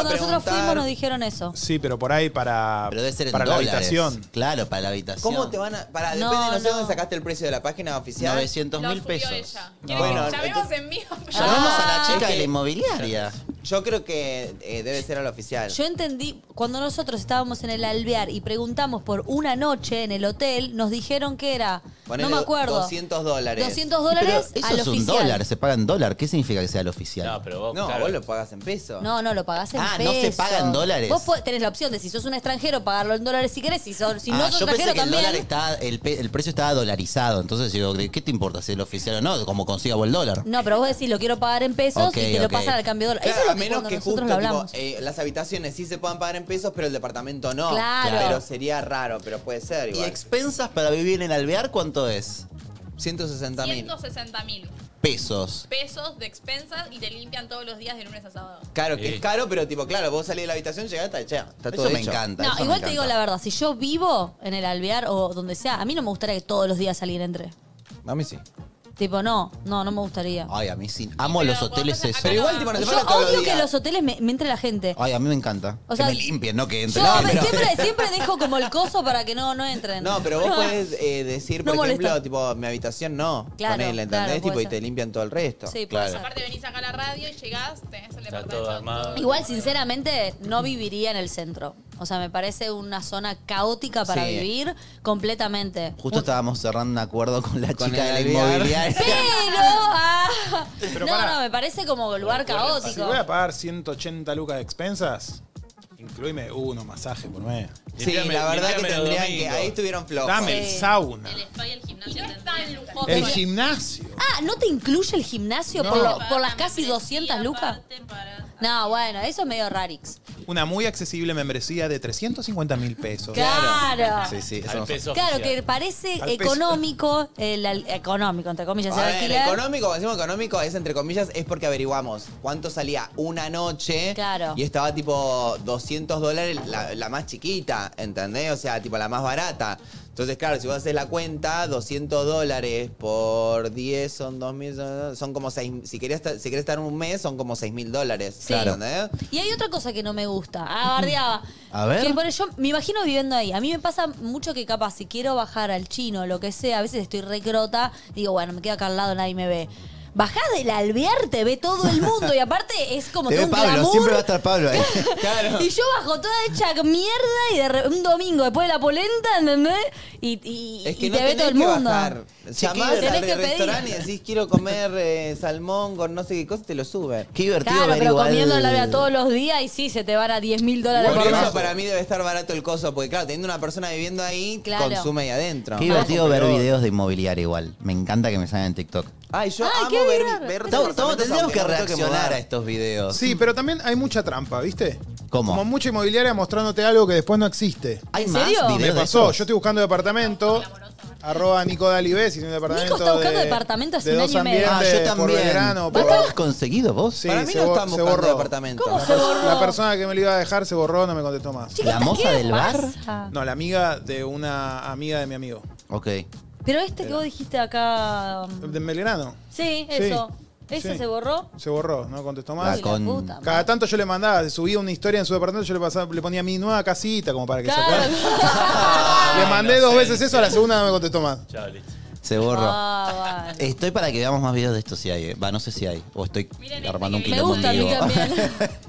nos dijeron eso. Sí, pero por ahí pero debe ser para la habitación. Claro, para la habitación. ¿Cómo te van a...? Para, no, depende, no sé dónde sacaste el precio de la página oficial. 900.000 pesos. No. Bueno, llamemos en vivo. Llamamos a la chica de la inmobiliaria. Yo creo que debe ser al oficial. Yo entendí, cuando nosotros estábamos en el Alvear y preguntamos por una noche en el hotel, nos dijeron que era, ponele, no me acuerdo. $200. $200 al oficial. Eso es un dólar, se paga en dólar. ¿Qué significa que sea al oficial? No, pero vos, vos lo pagás en pesos. No, lo pagás en pesos. Ah, no se paga en dólares. Vos tenés la opción de, si sos un extranjero, pagarlo en dólares si querés. Si no sos extranjero, también. Yo pensé que el dólar el precio estaba dolarizado. Entonces digo, ¿qué te importa si es el oficial o no? Como consiga vos el dólar. No, pero vos decís, lo quiero pagar en pesos y te lo pasan al cambio de dólar. Claro. A menos que justo tipo, las habitaciones sí se puedan pagar en pesos, pero el departamento no. Claro. Pero sería raro, pero puede ser igual. ¿Y expensas para vivir en Alvear cuánto es? 160.000. 160.000. Pesos. Pesos de expensas y te limpian todos los días de lunes a sábado. Claro, que es caro, pero tipo, claro, vos salís de la habitación, llegás, está todo hecho. Eso me encanta. No, igual te digo la verdad, si yo vivo en el Alvear o donde sea, a mí no me gustaría que todos los días alguien entre. A mí sí. Tipo, no me gustaría. Ay, a mí sí. Amo los hoteles esos. Pero igual, tipo, no te paran todos los días. Yo odio que los hoteles me entre la gente. Ay, a mí me encanta. O sea, que me limpien, no que entre la gente. Siempre dejo como el coso para que no entren. No, pero vos podés decir, por ejemplo, tipo, mi habitación no. Claro, ponés, ¿entendés? Tipo, y te limpian todo el resto. Sí, claro. Aparte venís acá a la radio y llegás, tenés el departamento. Igual, sinceramente, no viviría en el centro. O sea, me parece una zona caótica para vivir completamente. Justo estábamos cerrando un acuerdo con la chica de la inmobiliaria. Pero no, me parece como lugar caótico. Si voy a pagar 180 lucas de expensas, incluíme uno, masaje por medio. Sí, la verdad que tendrían que... Ahí estuvieron flojos. Dame el sauna. El spa y el gimnasio. Y no está en lujoso. El gimnasio. Ah, ¿no te incluye el gimnasio por las casi 200 lucas? No, bueno, eso es medio rarix. Una muy accesible membresía de 350 mil pesos. Claro. Sí, sí, eso peso claro, oficial. Que parece al económico, económico, entre comillas. A ver, económico, cuando decimos económico, es entre comillas, es porque averiguamos cuánto salía una noche. Claro. Y estaba tipo $200 la más chiquita, ¿entendés? O sea, tipo la más barata. Entonces, claro, si vos haces la cuenta, $200 por 10 son 2.000, son como 6.000. Si querés estar un mes, son como $6.000. Sí. Claro. ¿Eh? Y hay otra cosa que no me gusta. Bardeaba. A ver. Que, bueno, yo me imagino viviendo ahí. A mí me pasa mucho que capaz, si quiero bajar al chino o lo que sea, a veces estoy recrota, digo, bueno, me quedo acá al lado, nadie me ve. Bajá del Alvear, te ve todo el mundo. Y aparte es como todo un Pablo, glamour. Siempre va a estar Pablo ahí. Claro. Y yo bajo toda hecha mierda y un domingo después de la polenta, ¿entendés? Y te ve todo el mundo. Llamás al restaurante y decís, quiero comer salmón con no sé qué cosa, te lo sube. Qué divertido. Claro, pero comiendo el Alvear todos los días y sí, se te van a $10.000 por eso. Para mí debe estar barato el coso, porque claro, teniendo una persona viviendo ahí, consume ahí adentro. Qué divertido ver videos de inmobiliario igual. Me encanta que me salgan en TikTok. Ay, yo amo ver todos. Tendríamos que reaccionar a estos videos. Sí, pero también hay mucha trampa, ¿viste? ¿Cómo? Como mucha inmobiliaria mostrándote algo que después no existe. ¿Hay más videos? Me pasó, yo estoy buscando departamento. @ Nico Dalibes, si tiene un departamento. Nico está buscando departamento hace un año y medio. Ah, yo también. Por verano, ¿vos lo has conseguido vos? Sí, para mí no estamos buscando departamento. ¿Cómo se borró? La persona que me lo iba a dejar se borró, no me contestó más. ¿La moza del bar? No, la amiga de una amiga de mi amigo. Ok. Pero que vos dijiste acá... ¿De Belgrano? Sí, eso. Sí, ¿ese se borró? Se borró, no contestó más. Cada tanto yo le mandaba, subía una historia en su departamento, yo le ponía mi nueva casita como para que se acuerde. Le mandé dos veces eso, a la segunda no me contestó más. Chao, listo. Se borró. Vale. Estoy para que veamos más videos de esto si hay. Va, no sé si hay. O estoy armando un quilombo. Me gusta a mí también.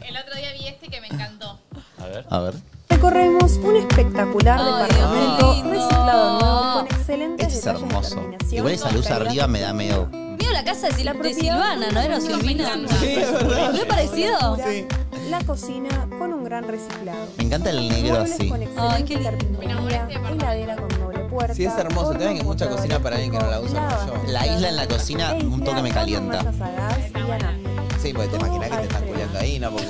El otro día vi que me encantó. A ver. A ver. Recorremos un espectacular departamento reciclado nuevo con excelentes detalles de terminación. Igual esa luz arriba me da medio... Mira la casa de Silvana, ¿no era Silvina? Sí, es verdad. ¿No es parecido? Sí. La cocina con un gran reciclado. Me encanta el negro así. Ay, qué lindo. Heladera con doble puerta. Sí, es hermoso. Te ven que es mucha cocina para alguien que no la usa como yo. La isla en la cocina un toque me calienta. Sí, porque te imaginas que te están culiando ahí, ¿no? Porque...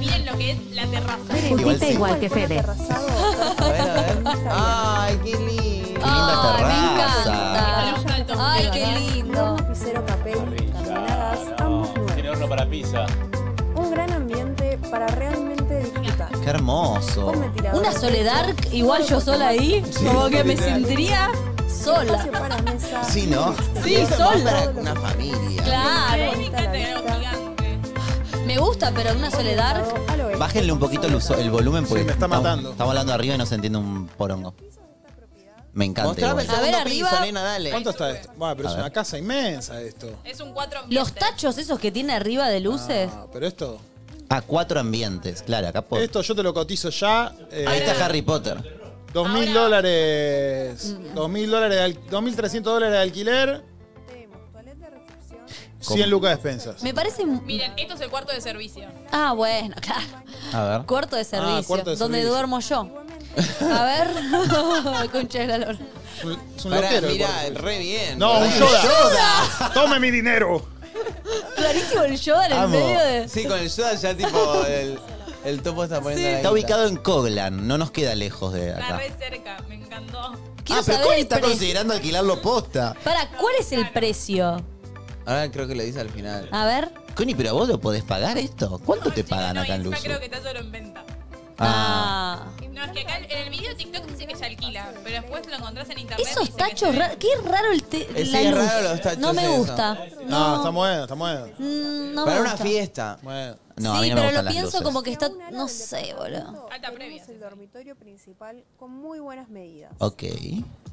Miren lo que es la terraza. Juntita igual que Fede. A ver, a ver. Ay, qué lindo. Qué linda terraza. Ay, qué lindo. Un pisero capel, caminadas, ambos nuevos. Tiene horno para pizza. Un gran ambiente para realmente disfrutar. Qué hermoso. Una soledad, igual yo sola ahí, como que me sentiría... sola. Sí, ¿no? Sí, sola. Una familia. Claro. Me gusta, pero una soledad. Bájenle un poquito el volumen porque sí, me está matando. Estamos hablando arriba y no se entiende un porongo. Me encanta. A ver arriba. Piso, nena, dale. ¿Cuánto está esto? Bueno, pero es una casa inmensa esto. Es un 4 ambientes. Los tachos esos que tiene arriba de luces. Ah, pero esto... Ah, 4 ambientes, claro. Acá por... Esto yo te lo cotizo ya. Ahí está Harry Potter. $2.000, $2.300 de alquiler, 100 lucas de expensas. Me parece... Miren, esto es el cuarto de servicio. Ah, bueno, claro. A ver. Cuarto de servicio, donde duermo yo. A ver, concha de la lora. Es un lotero. Mirá, re bien. No, un Yoda. Tome mi dinero. Clarísimo el Yoda en el medio de... Sí, con el Yoda ya tipo... El Topo está poniendo la guita. Está ubicado en Coglan, no nos queda lejos de acá. Está re cerca, me encantó. Quiero saber pero ¿cómo está considerando alquilarlo posta? Para, ¿cuál es el precio? Ahora creo que lo dice al final. A ver. Connie, ¿pero vos lo podés pagar esto? ¿Cuánto te pagan acá en Luzu? Creo que está solo en venta. Ah. No, es que acá en el video TikTok dice que se alquila, pero después lo encontrás en internet. Esos tachos raros. Qué raro el la luz. No me gusta. No, está bueno, está bueno. No para una fiesta. Bueno. No, sí, pero lo pienso como que está, no sé, boludo. Alta previa. El dormitorio principal con muy buenas medidas. Ok.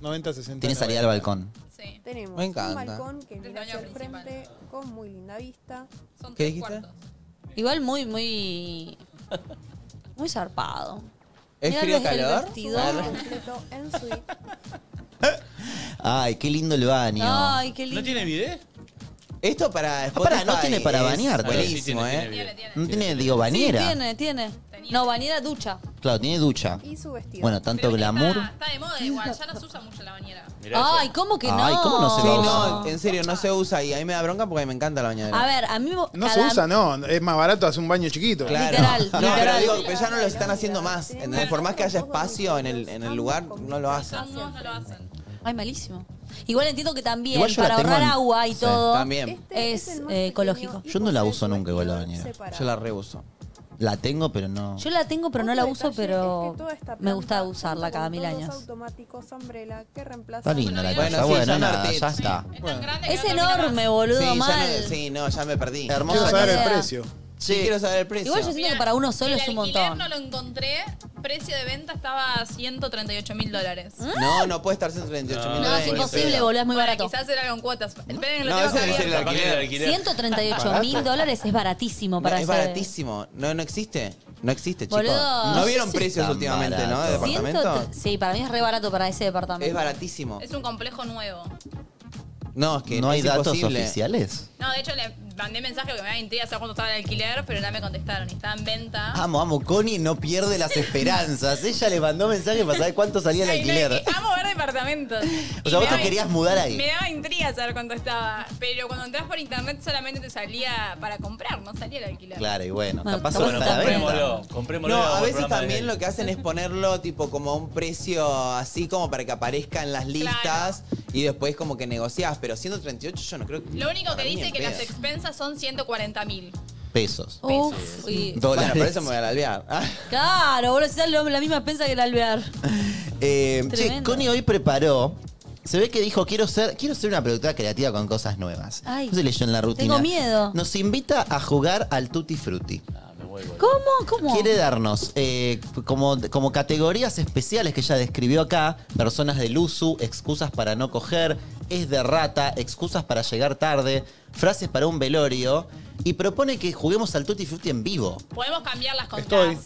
90-60. Tiene salida al balcón. Sí. Tenemos un balcón que mira hacia el frente con muy linda vista. Son 3 cuartos. Igual muy zarpado. ¿Es frío o calor? Ay, qué lindo el baño. Ay, qué lindo. ¿No tiene bidet? Esto para Spotify no tiene para bañar. Buenísimo, sí, tiene. No tiene, digo, bañera. Sí, tiene. No, bañera, ducha. Claro, tiene ducha. Y su vestido. Bueno, tanto pero glamour. Está de moda igual, ya no se usa mucho la bañera. Mirá, ay, ¿cómo que no? Ay, ¿cómo no se usa? No, en serio, no se usa y a mí me da bronca porque me encanta la bañera. A ver, a mí... No se usa, no. Es más barato hacer un baño chiquito. Claro. Literal, no, literal. Pero digo, que ya no lo están haciendo más. Por más que haya espacio en el lugar, no lo hacen. No lo hacen. Ay, malísimo. Igual entiendo que también para ahorrar agua y todo también. Es ecológico. Yo no la uso nunca igual la bañera. Yo la reuso. La tengo, pero no... Yo la tengo, pero no la uso, pero me gusta usarla cada 1000 años. Está linda la casa, bueno, nada, ya está. Es enorme, boludo, mal. Sí, no, ya me perdí. Quiero saber el precio. Sí, quiero saber el precio. Igual yo siento que para uno solo es un montón. No lo encontré, precio de venta estaba a $138.000. No, no puede estar $138.000. No, es imposible, boludo, es muy barato. Quizás era con cuotas. No, ese es el alquiler. $138.000 es baratísimo para hacer. Es baratísimo, no existe. No existe, chicos. No vieron precios últimamente, ¿no? ¿De departamento? Sí, para mí es re barato para ese departamento. Es baratísimo. Es un complejo nuevo. No, es que no hay datos oficiales. No, de hecho le mandé mensaje porque me da intriga saber cuánto estaba el alquiler, pero no me contestaron. Estaba en venta. Amo, Connie no pierde las esperanzas. Ella le mandó mensaje para saber cuánto salía el alquiler. No, es que amo ver departamentos. O sea, vos te querías mudar ahí. Me daba intriga saber cuánto estaba, pero cuando entras por internet solamente te salía para comprar, no salía el alquiler. Claro, y bueno capaz bueno, comprémoslo. No, a veces también lo que hacen es ponerlo tipo como a un precio así como para que aparezca en las listas, claro. Y después como que negociás. Pero 138 yo no creo que... Lo único que dice que las expensas son $140.000. Uf, y... dólares. Bueno, por eso me voy al Alvear. Claro, boludo, si sale la misma expensa que el Alvear. Che, Connie hoy preparó... Se ve que dijo, quiero ser una productora creativa con cosas nuevas. Ay, no se leyó en la rutina. Tengo miedo. Nos invita a jugar al Tutti Frutti. ¿Cómo? Quiere darnos como categorías especiales que ya describió acá. Personas de Luzu, excusas para no coger, es de rata, excusas para llegar tarde, frases para un velorio. Y propone que juguemos al Tutti Frutti en vivo. Podemos cambiar las contras.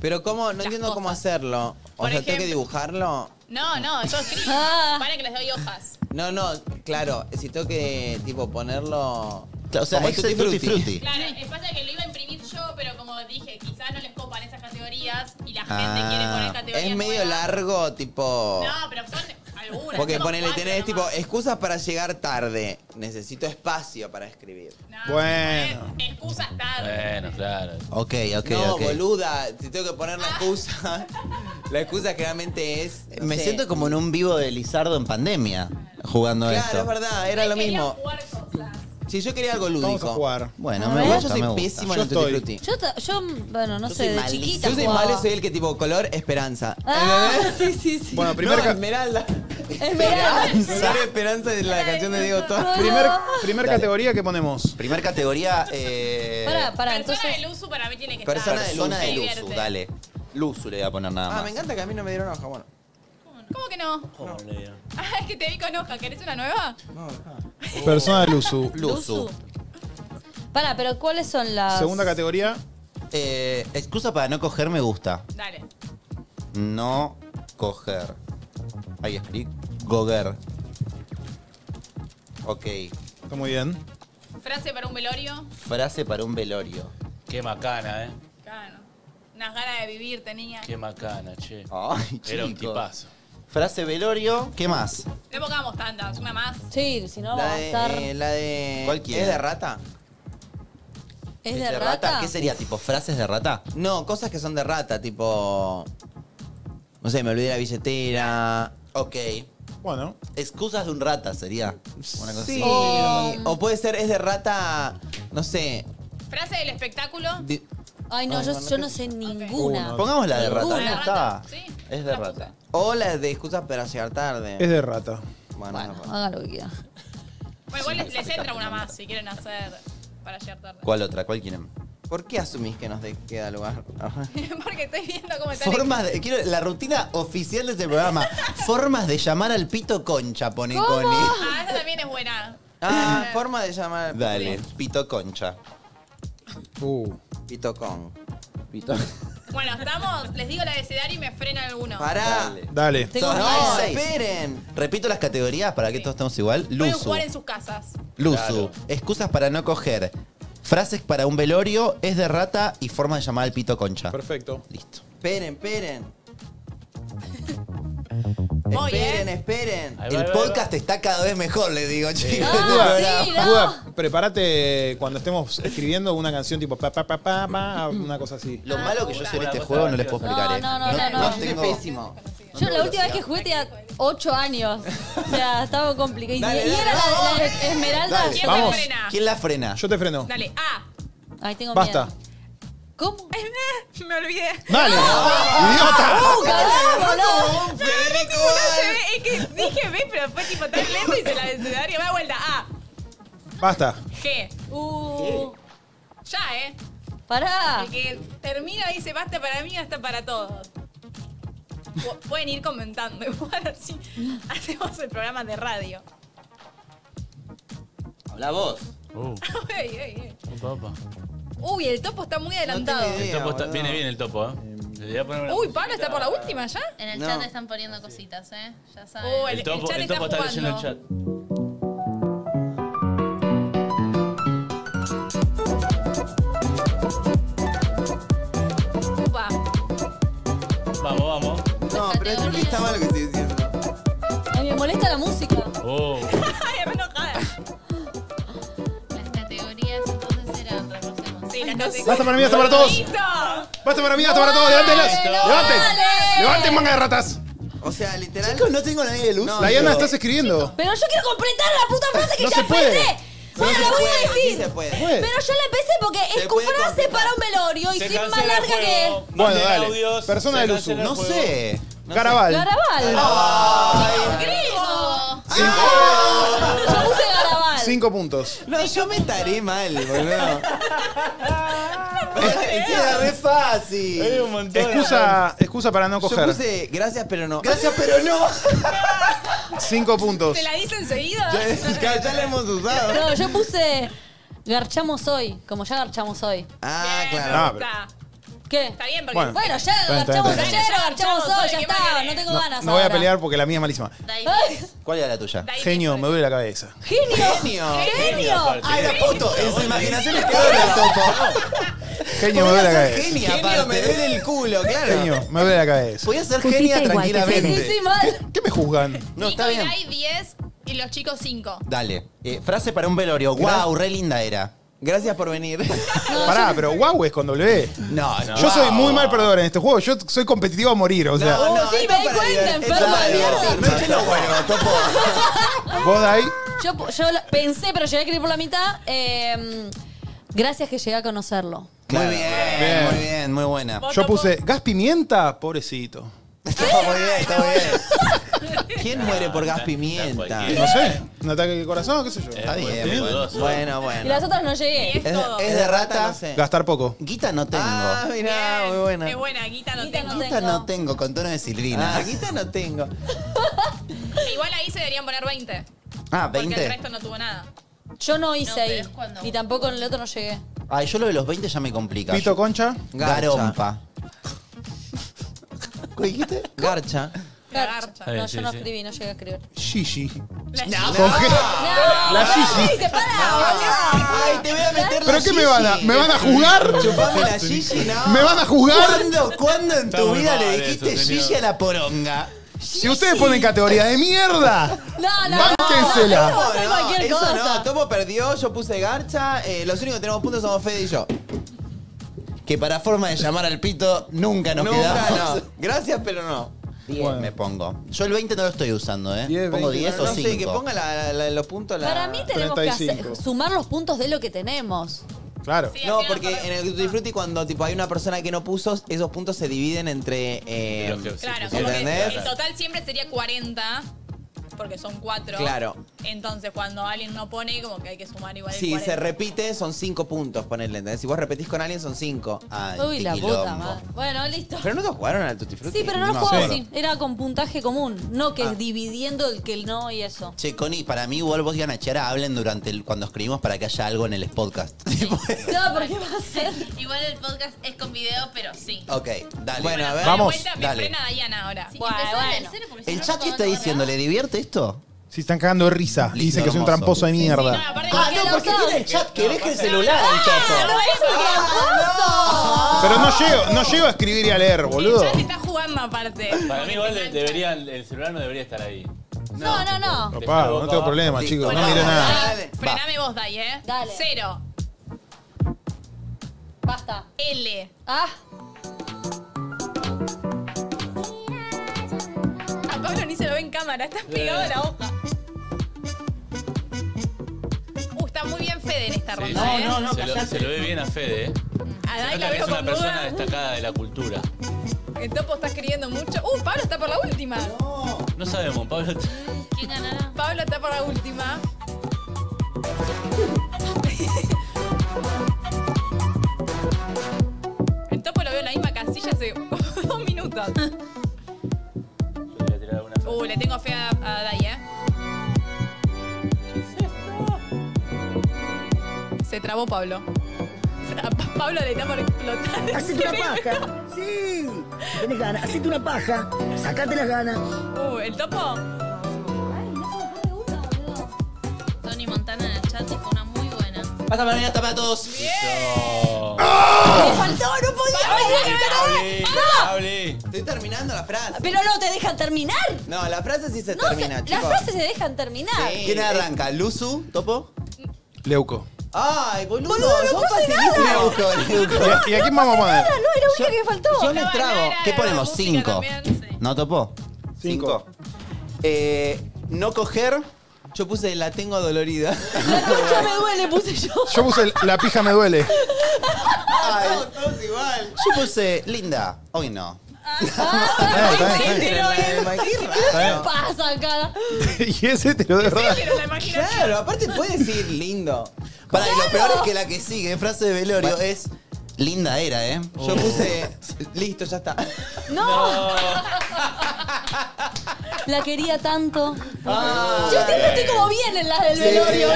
Pero ¿cómo? No entiendo cómo hacerlo. O sea, ¿tengo que dibujarlo? No, yo escribo. Para que les doy hojas. No, claro. Si tengo que, tipo, ponerlo... O sea, es el Tutti Frutti. Claro, pasa que lo iba a imprimir yo, pero como dije, quizás no les copan esas categorías y la gente quiere poner categorías. Es medio largo, tipo... No, pero son algunas. Porque ponele, tenés tipo, excusas para llegar tarde. Necesito espacio para escribir. No, bueno. Excusas tarde. Bueno, claro. Ok. No, boluda, si tengo que poner la excusa. La excusa generalmente es... No me siento como en un vivo de Lizardo en pandemia, jugando esto. Claro, es verdad, era lo mismo. Si yo quería algo lúdico. Vamos a jugar. Bueno, yo soy pésimo en el Tutti Frutti. Yo, bueno, no sé, de chiquita. Yo soy malo, soy el que tipo color esperanza. Sí. Bueno, Esmeralda. Esperanza es la canción de Diego Leuco. Primer categoría que ponemos. Primer categoría, Para, entonces. Persona de Luzu para mí tiene que estar. Persona de Luzu, dale. Luzu le voy a poner nada más. Me encanta que a mí no me dieron hoja, bueno. ¿Cómo que no? Es que te vi con hoja. ¿Querés una nueva? No, persona de Luzu. Pará, pero ¿cuáles son las...? Segunda categoría. Excusa para no coger me gusta. Dale. No coger. Ahí escribí. Goger. Ok. Está muy bien. Frase para un velorio. Qué macana, Claro. Unas ganas de vivir tenía. Qué macana, che. Ay, era un tipazo. Frase velorio, ¿qué más? Le pongamos tantas, una más. Sí, si no va a estar... La de... Cualquiera. ¿Es de rata? ¿Es de rata? ¿Qué sería? ¿Tipo frases de rata? No, cosas que son de rata, tipo... No sé, me olvidé la billetera... Ok. Bueno. Excusas de un rata sería. Una cosa así. O puede ser, es de rata... No sé. ¿Frase del espectáculo? Ay, no, yo no sé ninguna. Okay. Pongamos la de rata. ¿No está? Sí. Es de rata. O la de excusas para llegar tarde. Es de rata. Bueno, haga lo que quiera. Bueno, igual les entra una más si quieren hacer para llegar tarde. ¿Cuál otra? ¿Cuál quieren? ¿Por qué asumís que nos queda lugar? Porque estoy viendo cómo está. Formas de, quiero la rutina oficial de este programa. Formas de llamar al pito concha, pone Connie. Ah, esa también es buena. Ah, forma de llamar al pito. Dale, pito concha. Pito con. Pito. Bueno, estamos. Les digo la abecedario y me frena alguno. Pará. Dale. No, esperen. Repito las categorías para que todos estemos igual. Luzu. Pueden jugar en sus casas. Luzu. Claro. Excusas para no coger. Frases para un velorio, es de rata y forma de llamar al pito concha. Perfecto. Listo. Esperen, esperen. Esperen, esperen. Va, el podcast está cada vez mejor, les digo, chicos. Sí, no. Prepárate cuando estemos escribiendo una canción tipo pa, pa, pa, pa, pa, una cosa así. Lo malo que yo sé en este juego no les puedo explicar. No, tengo... es pésimo. Yo la última vez que jugué tenía 8 años. O sea, estaba complicado. Dale, ¿y era la Esmeralda? Dale, ¿quién te frena? ¿Quién la frena? Yo te freno. Dale, Ahí tengo miedo. Basta. ¿Cómo? Me olvidé. ¡Dale! ¡Idiota! ¡No! ¡Federico! Es que dije B, pero fue tipo tan lento y se la desendaría. Va de vuelta. A. Basta. G. Ya, Pará. El que termina dice basta para mí, hasta para todos. Pueden ir comentando igual, así hacemos el programa de radio. Habla vos. Uy, el topo está muy adelantado. No idea, el topo está, viene bien el topo, Uy, Pablo está por la última ya. En el chat están poniendo cositas, Ya saben. El topo está leyendo el chat. Vamos. No, pero el truque está mal lo que estoy diciendo. Ay, me molesta la música. Ay, me enojada. Las categorías entonces eran reconocemos. Sí, las categorías. Basta para mí, hasta para todos. ¡Listo! Basta para mí, hasta para todos. ¡Levanten! ¡Levanten, manga de ratas! O sea, literal. Chicos, no tengo nadie de luz. No, Diana, estás escribiendo. Chico, pero yo quiero completar la puta frase que ya empecé. Bueno, la voy a decir, pero yo la empecé porque es frase para un velorio y sin más larga que... Bueno, dale, persona de Luzu. No sé. Garabal. ¡Grego! Yo puse Garabal. 5 puntos. No, yo me taré mal, boludo. Era re fácil. Excusa para no coger. Yo puse gracias, pero no. Gracias, pero no. 5 puntos. ¿Te la dice enseguida? Ya la hemos usado. No, yo puse garchamos hoy, como ya garchamos hoy. Ah, claro. ¿Qué? Está bien, porque... Bueno, ya garchamos ayer o garchamos hoy, ya está, no tengo ganas. No voy a pelear porque la mía es malísima. ¿Cuál era la tuya? Genio, me duele la cabeza. ¡Genio! ¡Ay, la foto! En su imaginación es que duele el topo. Genio, me duele la cabeza. Genio, me duele el culo, claro. Genio, me duele la cabeza. Podía ser genia tranquilamente. Sí, mal. ¿Qué me juzgan? No, está bien. Hay 10 y los chicos 5. Dale. Frase para un velorio. Wow, re linda era. Gracias por venir. Pará, pero wow es con W. No. Yo soy muy mal perdedor en este juego. Yo soy competitivo a morir, o sea. No, sí, me di cuenta, enfermo de mierda. Me eché lo bueno, topo. ¿Vos, Dai? Yo pensé, pero llegué a escribir por la mitad. Gracias que llegué a conocerlo. Claro. Muy bien, muy buena. Yo puse gas pimienta, pobrecito. Está muy bien. ¿Quién muere por gas pimienta? No sé, un ataque de corazón, qué sé yo. Está bien. Bueno. Y las otras no llegué. Es de rata. No sé. Gastar poco. Guita no tengo. Ah, mirá, muy buena. Qué buena, guita no tengo. Guita no tengo, con tono de Silvina. Guita no tengo. Igual ahí se deberían poner 20. Ah, 20. Porque el resto no tuvo nada. Yo no hice ahí. Y tampoco en el otro no llegué. Ay, yo lo de los 20 ya me complica. Pito concha. Garompa. ¿Qué dijiste? Garcha. No, yo no escribí, no llegué a escribir. Gigi. La Gigi. Ay, te voy a meter la Gigi. ¿Pero qué me van a? ¿Me van a juzgar? Chupame la Gigi, no. ¿Me van a juzgar? ¿Cuándo en tu vida le dijiste Gigi a la poronga? Si ustedes ponen categoría de mierda, bánquensela. No, Topo perdió, yo puse garcha. Los únicos que tenemos puntos somos Fede y yo. Que para forma de llamar al pito nunca nos quedamos. Gracias, pero no. 10 me pongo. Yo el 20 no lo estoy usando, Pongo 10 o 5. No sé, que ponga los puntos. Para mí tenemos 35. Que sumar los puntos de lo que tenemos. Claro. Sí, no, porque en el Tutti Frutti cuando tipo, hay una persona que no puso, esos puntos se dividen entre... claro, como que el total siempre sería 40... porque son 4. Claro. Entonces, cuando alguien no pone, como que hay que sumar igual. Sí, se repite, son 5 puntos, ponerle. ¿Entendés? Si vos repetís con alguien, son 5. Ay, uy, la puta madre. Bueno, listo. Pero no todos jugaron al Tutti Frutti. Sí, pero no, jugaba así. Era con puntaje común. No, que dividiendo el que el no y eso. Che, Connie, para mí, igual vos y Anachiara hablen durante el, cuando escribimos para que haya algo en el podcast. Sí. No, porque va a ser. Igual el podcast es con video, pero sí. Ok, dale. Bueno, a ver. Vamos. Dale. Me frena Diana ahora. Sí, bueno, el chat que está diciendo, ¿le divierte esto? Sí, están cagando de risa. Dicen que soy un tramposo de mierda. Sí, sí, no, no, porque tiene el chat, que deje el celular el chato. No, es un tramposo. Pero no llego a escribir y a leer, boludo. El chat está jugando aparte. Para mí igual deberían, el celular no debería estar ahí. No. Papá, no tengo problema, chicos. No miro nada. Frename vos, Dai, ¿eh? Dale. 0. Basta. L. Ah. Pablo ni se lo ve en cámara, estás pegado a la hoja. Está muy bien Fede en esta ronda. Sí, ¿eh? No, se lo ve bien a Fede, ¿eh? A Dai la veo con Duda. Es una persona destacada de la cultura. El Topo está escribiendo mucho. Pablo está por la última. No sabemos, Pablo está... ¿Quién ganará? Pablo está por la última. El Topo lo veo en la misma casilla hace 2 minutos. Le tengo fe a Dai, ¿eh? ¿Qué es esto? Se trabó Pablo. A Pablo le está por explotar. Hacete una paja. Sí. Tenés ganas. Hacete una paja. Sacate las ganas. ¿El Topo? Ay, no se me ocurre una, boludo. Tony Montana en el chat dijo una muy buena. Pasa para mí, hasta para todos. ¡Bien! ¡Me faltó! ¡No podía! Estoy terminando la frase. Pero no te dejan terminar. No, la frase sí se termina, chicos. Las frases se dejan terminar. Sí. ¿Quién arranca? ¿Luzu? ¿Topo? Leuco. ¡Ay, boludo! ¡Son facilísimos! Leuco. ¿Y a quién vamos a poner? No, era única que faltó. Yo les trago. ¿Qué ponemos? 5. ¿No, Topo? 5. No coger... Yo puse la tengo dolorida. La concha me duele, puse yo. Yo puse la pija me duele. Ay, todos igual. Yo puse linda. Hoy no. ¿Qué pasa acá? Y ese te lo de verdad. Claro, aparte puede decir lindo. Para lo peor es que la que sigue, frase de velorio, es linda era, ¿eh? Yo puse listo, ya está. ¡No! La quería tanto. Yo siempre estoy como bien en las del velorio.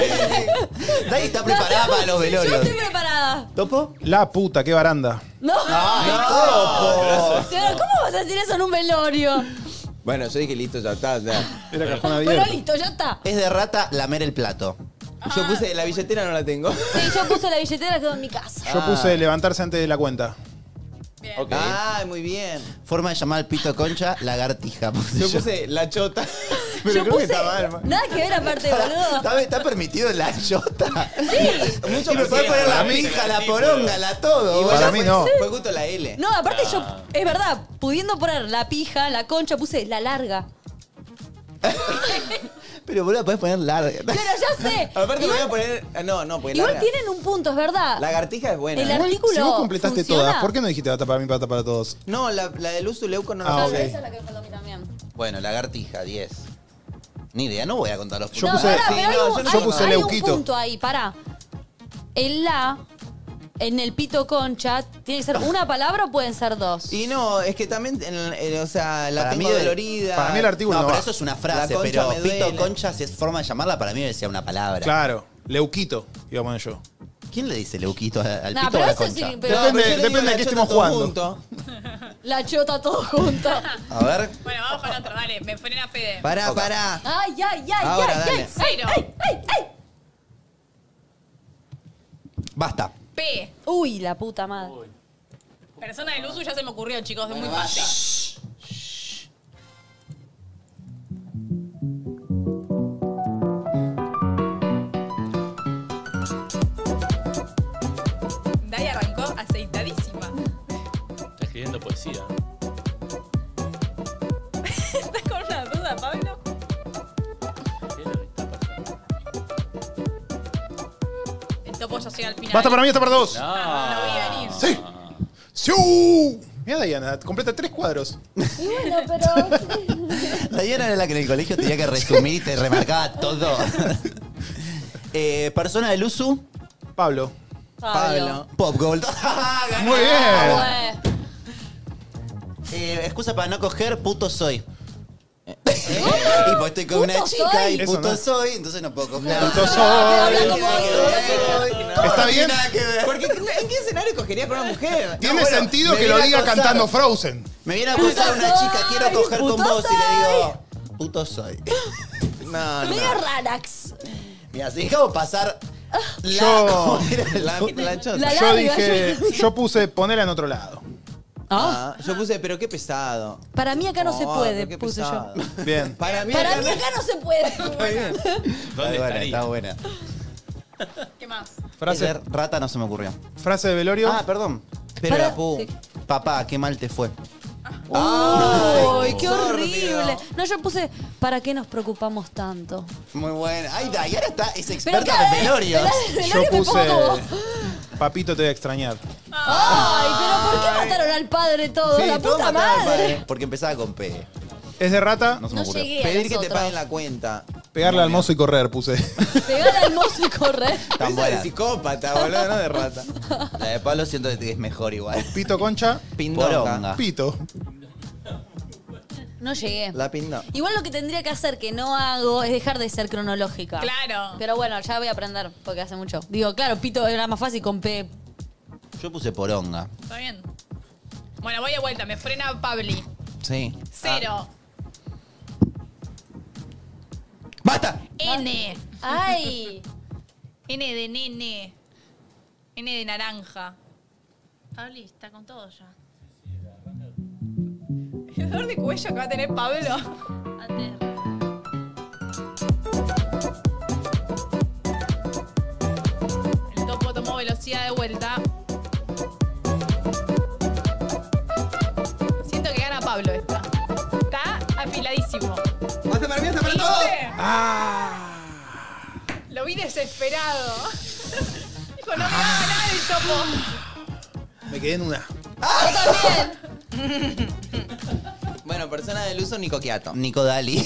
Dai está preparada para los velorios. Yo estoy preparada. ¿Topo? La puta, qué baranda. No. Ay, Topo. Pero ¿cómo vas a decir eso en un velorio? Bueno, yo dije listo, ya está. Era cajón abierto. Pero listo, ya está. Es de rata lamer el plato. Yo puse la billetera, no la tengo. Sí, yo puse la billetera, quedó en mi casa. Yo puse levantarse antes de la cuenta. Bien. Okay. Ah, muy bien. Forma de llamar al pito concha, lagartija. Yo puse la chota. Pero yo creo que está mal, man. Nada que ver aparte, boludo. ¿Está permitido la chota? Sí. Mucho me puede poner la pija, la poronga, la todo. Igual para mí no. Fue justo la L. No, aparte yo, es verdad, pudiendo poner la pija, la concha, puse la larga. Pero boludo, podés poner larga. Pero ya sé. Aparte igual, voy a poner... No, pues igual larga. Tienen un punto, es verdad. Lagartija es buena. El artículo si vos completaste funciona. Todas, ¿por qué no dijiste bata para mí, bata para todos? No, la de Luzu Leuco no la puse. Esa es la que me faltó a mí también. Bueno, lagartija, 10. Ni idea, no voy a contar los puntos. Yo puse, yo puse Leuquito. Hay un punto ahí, pará. El la... En el pito concha, ¿tiene que ser una palabra o pueden ser 2? Y no, es que también, o sea, la tengo dolorida. Para mí el artículo no pero eso es una frase, pero pito concha, si es forma de llamarla, para mí decía una palabra. Claro, leuquito, iba a poner yo. ¿Quién le dice leuquito al pito o a la concha? Depende de qué estemos jugando. La chota todo junto. A ver. Bueno, vamos con otro, dale, me frena a Fede. Pará. Ay. Basta. P. Uy, la puta madre. Uy. Persona del uso ya se me ocurrió, chicos, es muy fácil. Shh. Dai arrancó aceitadísima. Está escribiendo poesía. ¿Estás con una duda, Pablo? vos así al final. Basta para mí, hasta para dos. No, no voy a venir. Sí. ¡Sí! Mira, Diana, completa 3 cuadros. Y bueno, pero... Diana era la que en el colegio tenía que resumir y te remarcaba todo. Persona de Luzu. Pablo. Pablo. Pop Gold. Muy bien. Excusa para no coger, puto soy. Y pues estoy con una chica y puto soy, entonces no puedo coger. Puto soy. Está bien. Porque ¿en qué escenario cogería con una mujer? Tiene sentido que lo diga cantando Frozen. Me viene a acusar una chica, quiero coger con vos y le digo, puto soy. No, no. Mira, Rarax. Mira, si dejamos pasar... Yo dije, yo puse ponerla en otro lado. Ah, yo puse, pero qué pesado. Para mí acá no se puede, puse pesado. Yo. Bien. Para mí acá no se puede. Está bien. ¿Dónde buena, está buena. ¿Qué más? Frase rata no se me ocurrió. Frase de velorio. Ah, perdón. Pero para... Papá, qué mal te fue. ¡Ay, qué horrible! No, yo puse, ¿para qué nos preocupamos tanto? Muy bueno. Ay, Diana es experta en velorios. Yo puse, papito, te voy a extrañar. Ay, pero ¿por qué mataron al padre todo? Sí, la puta madre. Porque empezaba con P. ¿Es de rata? No, llegué. Pedir que te paguen la cuenta. Pegarle al mozo y correr, puse. Pegarle al mozo y correr. Tan buena. Psicópata, boludo, no de rata. La de Pablo siento que es mejor igual. Pito concha. Pindonga. Pito. No llegué. La pinta. Igual lo que tendría que hacer, que no hago, es dejar de ser cronológica. Claro. Pero bueno, ya voy a aprender, porque hace mucho. Digo, claro, pito era más fácil con P. Yo puse poronga. Está bien. Bueno, voy de vuelta, me frena Pabli. Sí. 0. ¡Basta! N. Ay. N de nene. N de naranja. Pabli está con todo ya. El dolor de cuello que va a tener Pablo. El topo tomó velocidad de vuelta. Siento que gana Pablo esta. Está afiladísimo. ¡Hasta para mí, hasta para todos! ¡Ah! Lo vi desesperado. Dijo, no me va a ganar el topo. Me quedé en una. ¡Ah! ¡Yo también! Bueno, persona del uso, Nico Occhiato. Nico Dali.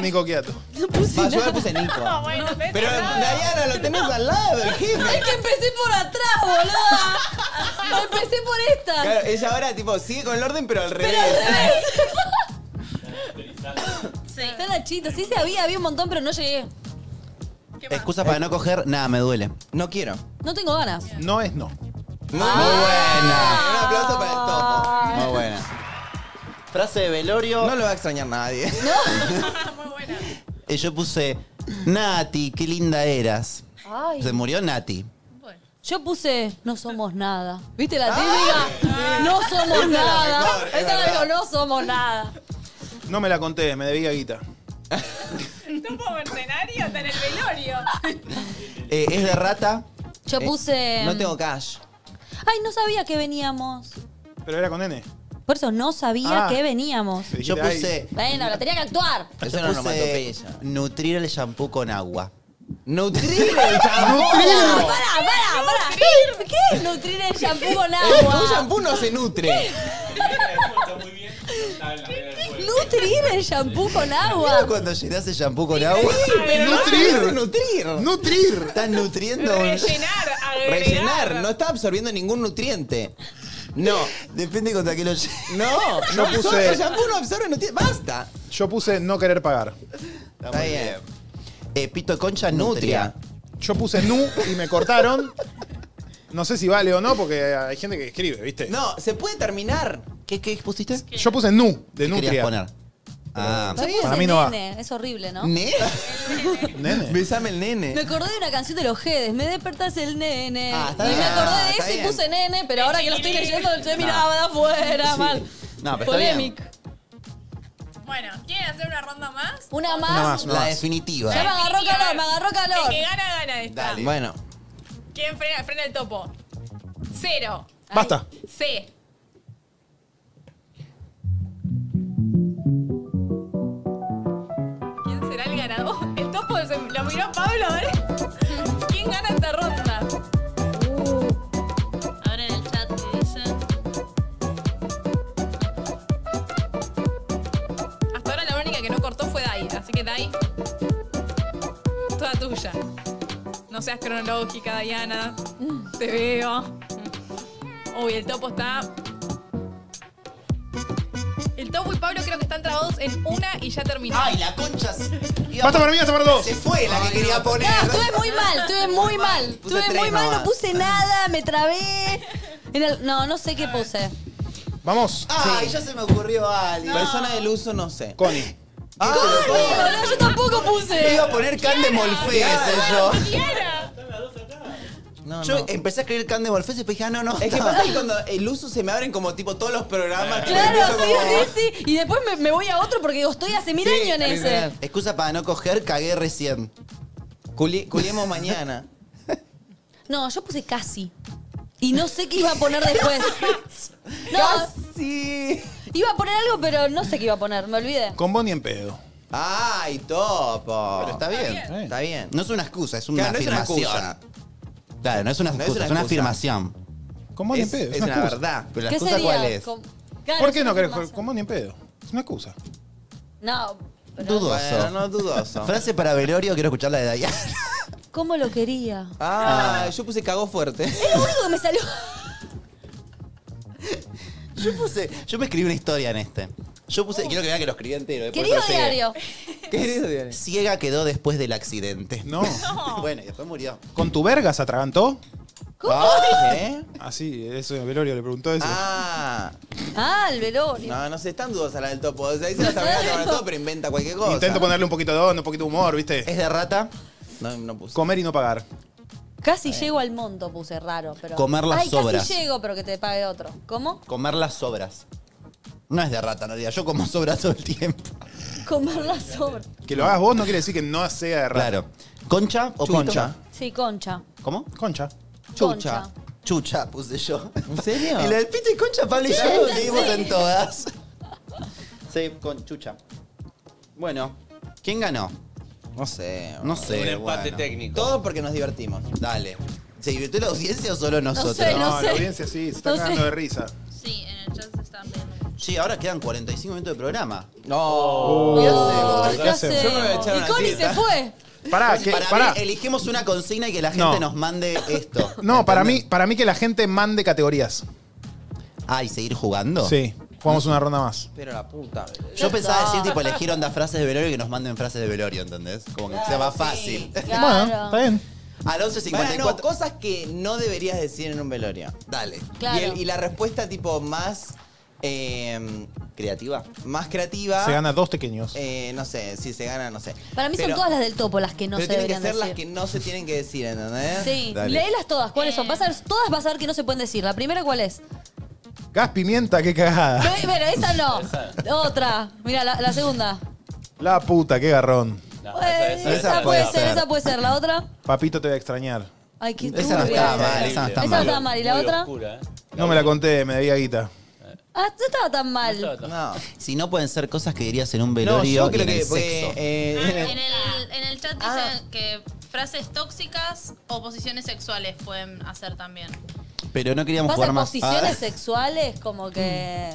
Nico Occhiato. No puse nada. Yo le puse Nico. No, bueno, pero Diana, lo tenés al lado del jefe. Es que empecé por atrás, boluda. Empecé por esta. Claro, ella ahora tipo sigue con el orden, pero al revés. Pero al revés. Sí. Está Nachito. Sí, había un montón, pero no llegué. Excusa para no coger, nada, me duele. No quiero. No tengo ganas. No es no. Muy buena. Un aplauso para el topo. Muy buena. Frase de velorio. No lo va a extrañar nadie. No. Muy buena. Y yo puse, Nati, qué linda eras. Ay. Se murió Nati. Bueno. Yo puse, no somos nada. ¿Viste la típica? No somos nada. Esa la digo, no somos nada. No me la conté, me debía guita. El topo mercenario está en el velorio. Es de rata. Yo puse... no tengo cash. Ay, no sabía que veníamos. Pero era con N. Por eso no sabía que veníamos. Yo puse... Bueno, lo tenía que actuar. Eso no puse nutrir el shampoo con agua. ¡Nutrir el shampoo! ¡Nutrir! ¡Para! ¿Qué es nutrir el shampoo con agua? Un shampoo no se nutre. ¿Nutrir el shampoo con agua? Cuando llenas el shampoo con agua. ¡Nutrir! ¡Nutrir! ¡Nutrir! Estás nutriendo... Rellenar, agregar. Rellenar. No está absorbiendo ningún nutriente. No, depende contra qué lo lleves. No, yo puse... El shampoo no absorbe, no tiene... ¡Basta! Yo puse no querer pagar. Está bien. Pito concha nutria. Yo puse nu y me cortaron. No sé si vale o no, porque hay gente que escribe, ¿viste? No, se puede terminar. ¿Qué pusiste? Yo puse nu, de nutria. ¿Qué querías poner? Ah, para mí no va. Es horrible, ¿no? ¿Nene? ¿Nene? Besame el nene. Me acordé de una canción de los Jedes. Me despertás el nene. Y me acordé de eso y puse nene, pero ahora que lo estoy leyendo, se miraba de afuera, mal. No, pero polémico. Bueno, ¿quieren hacer una ronda más? ¿Una más? La definitiva. Ya me agarró calor, me agarró calor. El que gana, gana esta. Dale. Bueno. ¿Quién frena el topo? 0. Basta. C. El ganador. El topo lo miró a Pablo, ¿eh? ¿Quién gana esta ronda? tuya. No seas cronológica, Diana. Te veo. Uy, el topo está... El topo y Pablo creo que están trabados en una y ya terminó. ¡Ay, la concha! ¡Basta para mí, basta para dos! Se fue la que quería poner. No, estuve muy mal, estuve muy mal. Estuve muy mal, no puse nada, me trabé. No, no sé qué puse. Vamos. Ay, ya se me ocurrió alguien. Persona del uso, no sé. Connie. ¡Ah, Connie! No, yo tampoco puse. Me iba a poner Cande Molfese yo. No, yo empecé a escribir Cande Molfese y dije, ah, no, no. Es que pasa que cuando el uso se me abren como tipo todos los programas. Claro, sí. Y después me voy a otro porque digo, estoy hace mil años en ese. Excusa para no coger, cagué recién. Culiemos mañana. No, yo puse casi. Y no sé qué iba a poner después. No, casi. Iba a poner algo, pero no sé qué iba a poner, me olvidé. Con Bonnie en pedo. ¡Ay, topo! Pero está bien, está bien. Está bien. No es una excusa, es una afirmación. Es una excusa. Claro, no es una excusa, es una afirmación. Con Bonnie en pedo. Es una verdad. ¿Pero la excusa cuál es? ¿Por qué no querés jugar con Bonnie en pedo? Es una excusa. No. Dudoso. No, dudoso. Frase para velorio, quiero escucharla de Diana. ¿Cómo lo quería? Ah, yo puse cagó fuerte. Es lo único que me salió. Yo me escribí una historia en este. Yo puse, quiero que vean que lo escribí entero. Querido diario. Querido diario. Ciega quedó después del accidente. No. Bueno, y después murió. ¿Con tu verga se atragantó? ¿Cómo? ¿Eh? Ah, sí, eso el velorio le preguntó eso. Ah, el velorio. No, no sé, están dudosa la del topo. O sea, dice la verdad con el topo, pero inventa cualquier cosa. Intento ponerle un poquito de onda, un poquito de humor, ¿viste? Es de rata. No puse. Comer y no pagar. Casi llego al monto, puse raro. Pero... Comer las sobras. Casi llego, pero que te pague otro. ¿Cómo? Comer las sobras. No es de rata, no diga. Yo como sobras todo el tiempo. Comer las sobras. Que lo hagas vos no quiere decir que no sea de rata. Claro. ¿Concha o concha? Sí, concha. ¿Cómo? Concha. Chucha. Chucha puse yo. ¿En serio? Y la del pito y concha, Pablo y yo lo seguimos en todas. Sí, con chucha. Bueno, ¿quién ganó? No sé. No sé. Un empate técnico. Todo porque nos divertimos. Dale. ¿Se divirtió la audiencia o solo nosotros? No, la audiencia sí, se está cagando de risa. Sí, en el chat se están viendo. Sí, ahora quedan 45 minutos de programa. No. ¿Qué hacemos? Yo me voy a echar una siesta. Y Connie se fue. Pará. Elegimos una consigna y que la gente nos mande esto. No, para mí que la gente mande categorías. Ah, ¿y seguir jugando? Sí. Jugamos una ronda más. Pero la puta. Yo pensaba decir, tipo, elegir onda frases de velorio y que nos manden frases de velorio, ¿entendés? Como que sea más fácil. Claro. Bueno, está bien. Al 11:54. Bueno, cosas que no deberías decir en un velorio. Dale. Claro. Y la respuesta, tipo, más... creativa. Más creativa. Se gana dos pequeños. No sé, si se gana, no sé. Para mí son todas las del topo las que no se deberían decir. Tienen que ser las que no se tienen que decir, ¿entendés? Sí, léelas todas. ¿Cuáles son? Todas vas a ver que no se pueden decir. ¿La primera cuál es? Gas, pimienta, qué cagada. Pero esa no. Otra. Mirá, la segunda. La puta, qué garrón. No, esa puede ser, esa puede ser. ¿La otra? Papito, te voy a extrañar. Ay, qué estúpida. Esa no estaba mal. Esa no estaba mal. ¿Y la otra? No me la conté, me debía guita. Ah, no estaba tan mal. No. Si no, pueden ser cosas que dirías en un velorio. No, yo creo en el sexo. En el chat dicen que frases tóxicas o posiciones sexuales pueden hacer también. Pero no queríamos jugar más. Posiciones sexuales como que...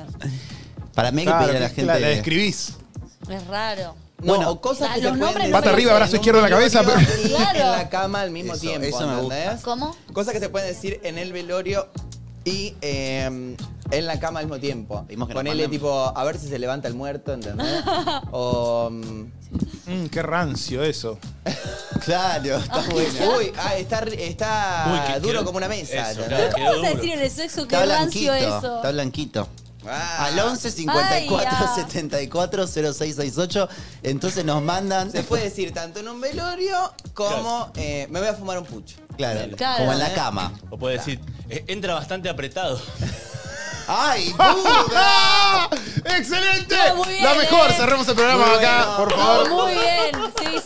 Para mí hay que pedir a la gente... La describís. Es raro. Bueno, no, cosas que se pueden... Pata arriba, brazo izquierdo en la cabeza. Pero... Claro. En la cama al mismo tiempo. Eso me gusta. ¿Cómo? Cosas que se pueden decir en el velorio y... en la cama al mismo tiempo. Ponele tipo, a ver si se levanta el muerto, ¿entendés? O... qué rancio eso. Claro, está bueno. Uy, está duro como una mesa. ¿Cómo vas a decir en el sexo qué rancio eso? Está blanquito. Al 11:54 74 0668. Entonces nos mandan... Se puede decir tanto en un velorio como... me voy a fumar un pucho. Claro, como en la cama. O puede decir, entra bastante apretado. ¡Ay, Buda! ¡Excelente! No, la mejor, cerremos el programa acá, por favor. No, muy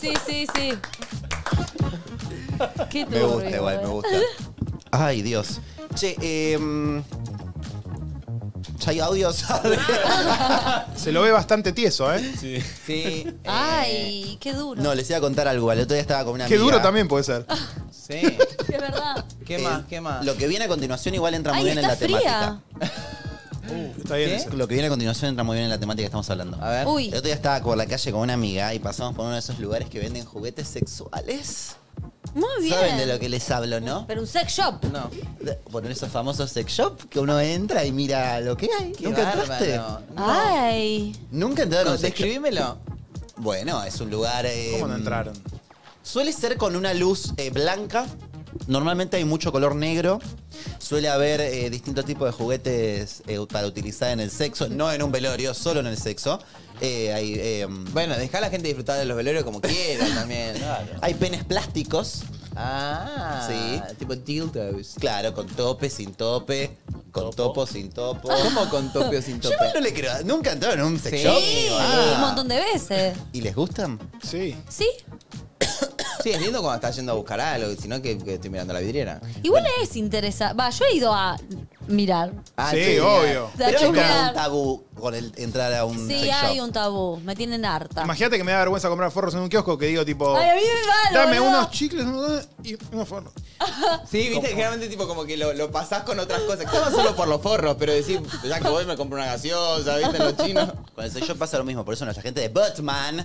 bien, sí. Qué turbio. Me gusta igual, me gusta. Ay, Dios. Che, ¿ya hay audios? Se lo ve bastante tieso, ¿eh? Sí. Ay, qué duro. No, les iba a contar algo, el otro día estaba con una amiga. Qué duro también puede ser. Sí. Es verdad. ¿Qué más? Lo que viene a continuación igual entra muy bien en la temática. Está bien eso. Lo que viene a continuación entra muy bien en la temática que estamos hablando. A ver. Uy. El otro día estaba por la calle con una amiga y pasamos por uno de esos lugares que venden juguetes sexuales. Muy bien. Saben de lo que les hablo, ¿no? Pero un sex shop. No. Bueno, esos famosos sex shop que uno entra y mira lo que hay. Qué ¿Nunca entraste? No. Ay. ¿Nunca entraron? No, describímelo. Bueno, es un lugar... ¿Cómo no entraron? Suele ser con una luz blanca. Normalmente hay mucho color negro. Suele haber distintos tipos de juguetes para utilizar en el sexo. No en un velorio, solo en el sexo. Bueno, deja a la gente disfrutar de los velorios como quiera también. Claro. Hay penes plásticos. Ah, sí. Tipo dildos. Claro, con tope, sin tope. Con topo, sin topo. ¿Cómo con tope o sin tope? Yo no le creo. ¿Nunca entraron en un sex shop? Sí, un montón de veces. ¿Y les gustan? Sí. ¿Sí? Sí, es lindo cuando estás yendo a buscar algo, sino que estoy mirando la vidriera. Igual es interesante. Va, yo he ido a mirar. Ah, sí, sí, obvio. Pero hay un tabú con el entrar a un sex shop. Sí, hay un tabú. Me tienen harta. Imagínate que me da vergüenza comprar forros en un kiosco que digo tipo... Ay, a mí me vale, dame unos chicles y unos forros. Sí, viste, generalmente tipo como que lo pasás con otras cosas. Que no solo por los forros, pero decir, ya que voy me compro una gaseosa, viste, los chinos. Con el sex shop pasa lo mismo. Por eso nuestra gente de Putman...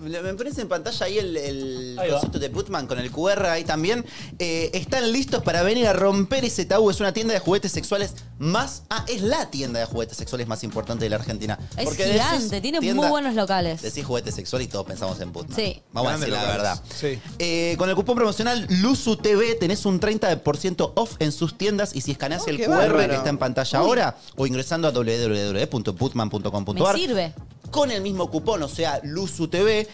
me parece en pantalla ahí el concepto de Putman con el QR ahí también. Están listos para venir a romper ese tabú. Es una tienda de juguetes sexuales más... Ah, es la tienda de juguetes sexuales más importante de la Argentina. Es gigante, tiene muy buenos locales. Decís juguetes sexuales y todos pensamos en Putman. Sí. Vamos a decir la verdad. Sí. Con el cupón promocional Luzu TV tenés un 30% off en sus tiendas y si escaneás el QR que está en pantalla ahora o ingresando a www.putman.com.ar. Me sirve. Con el mismo cupón, o sea, Luzu TV,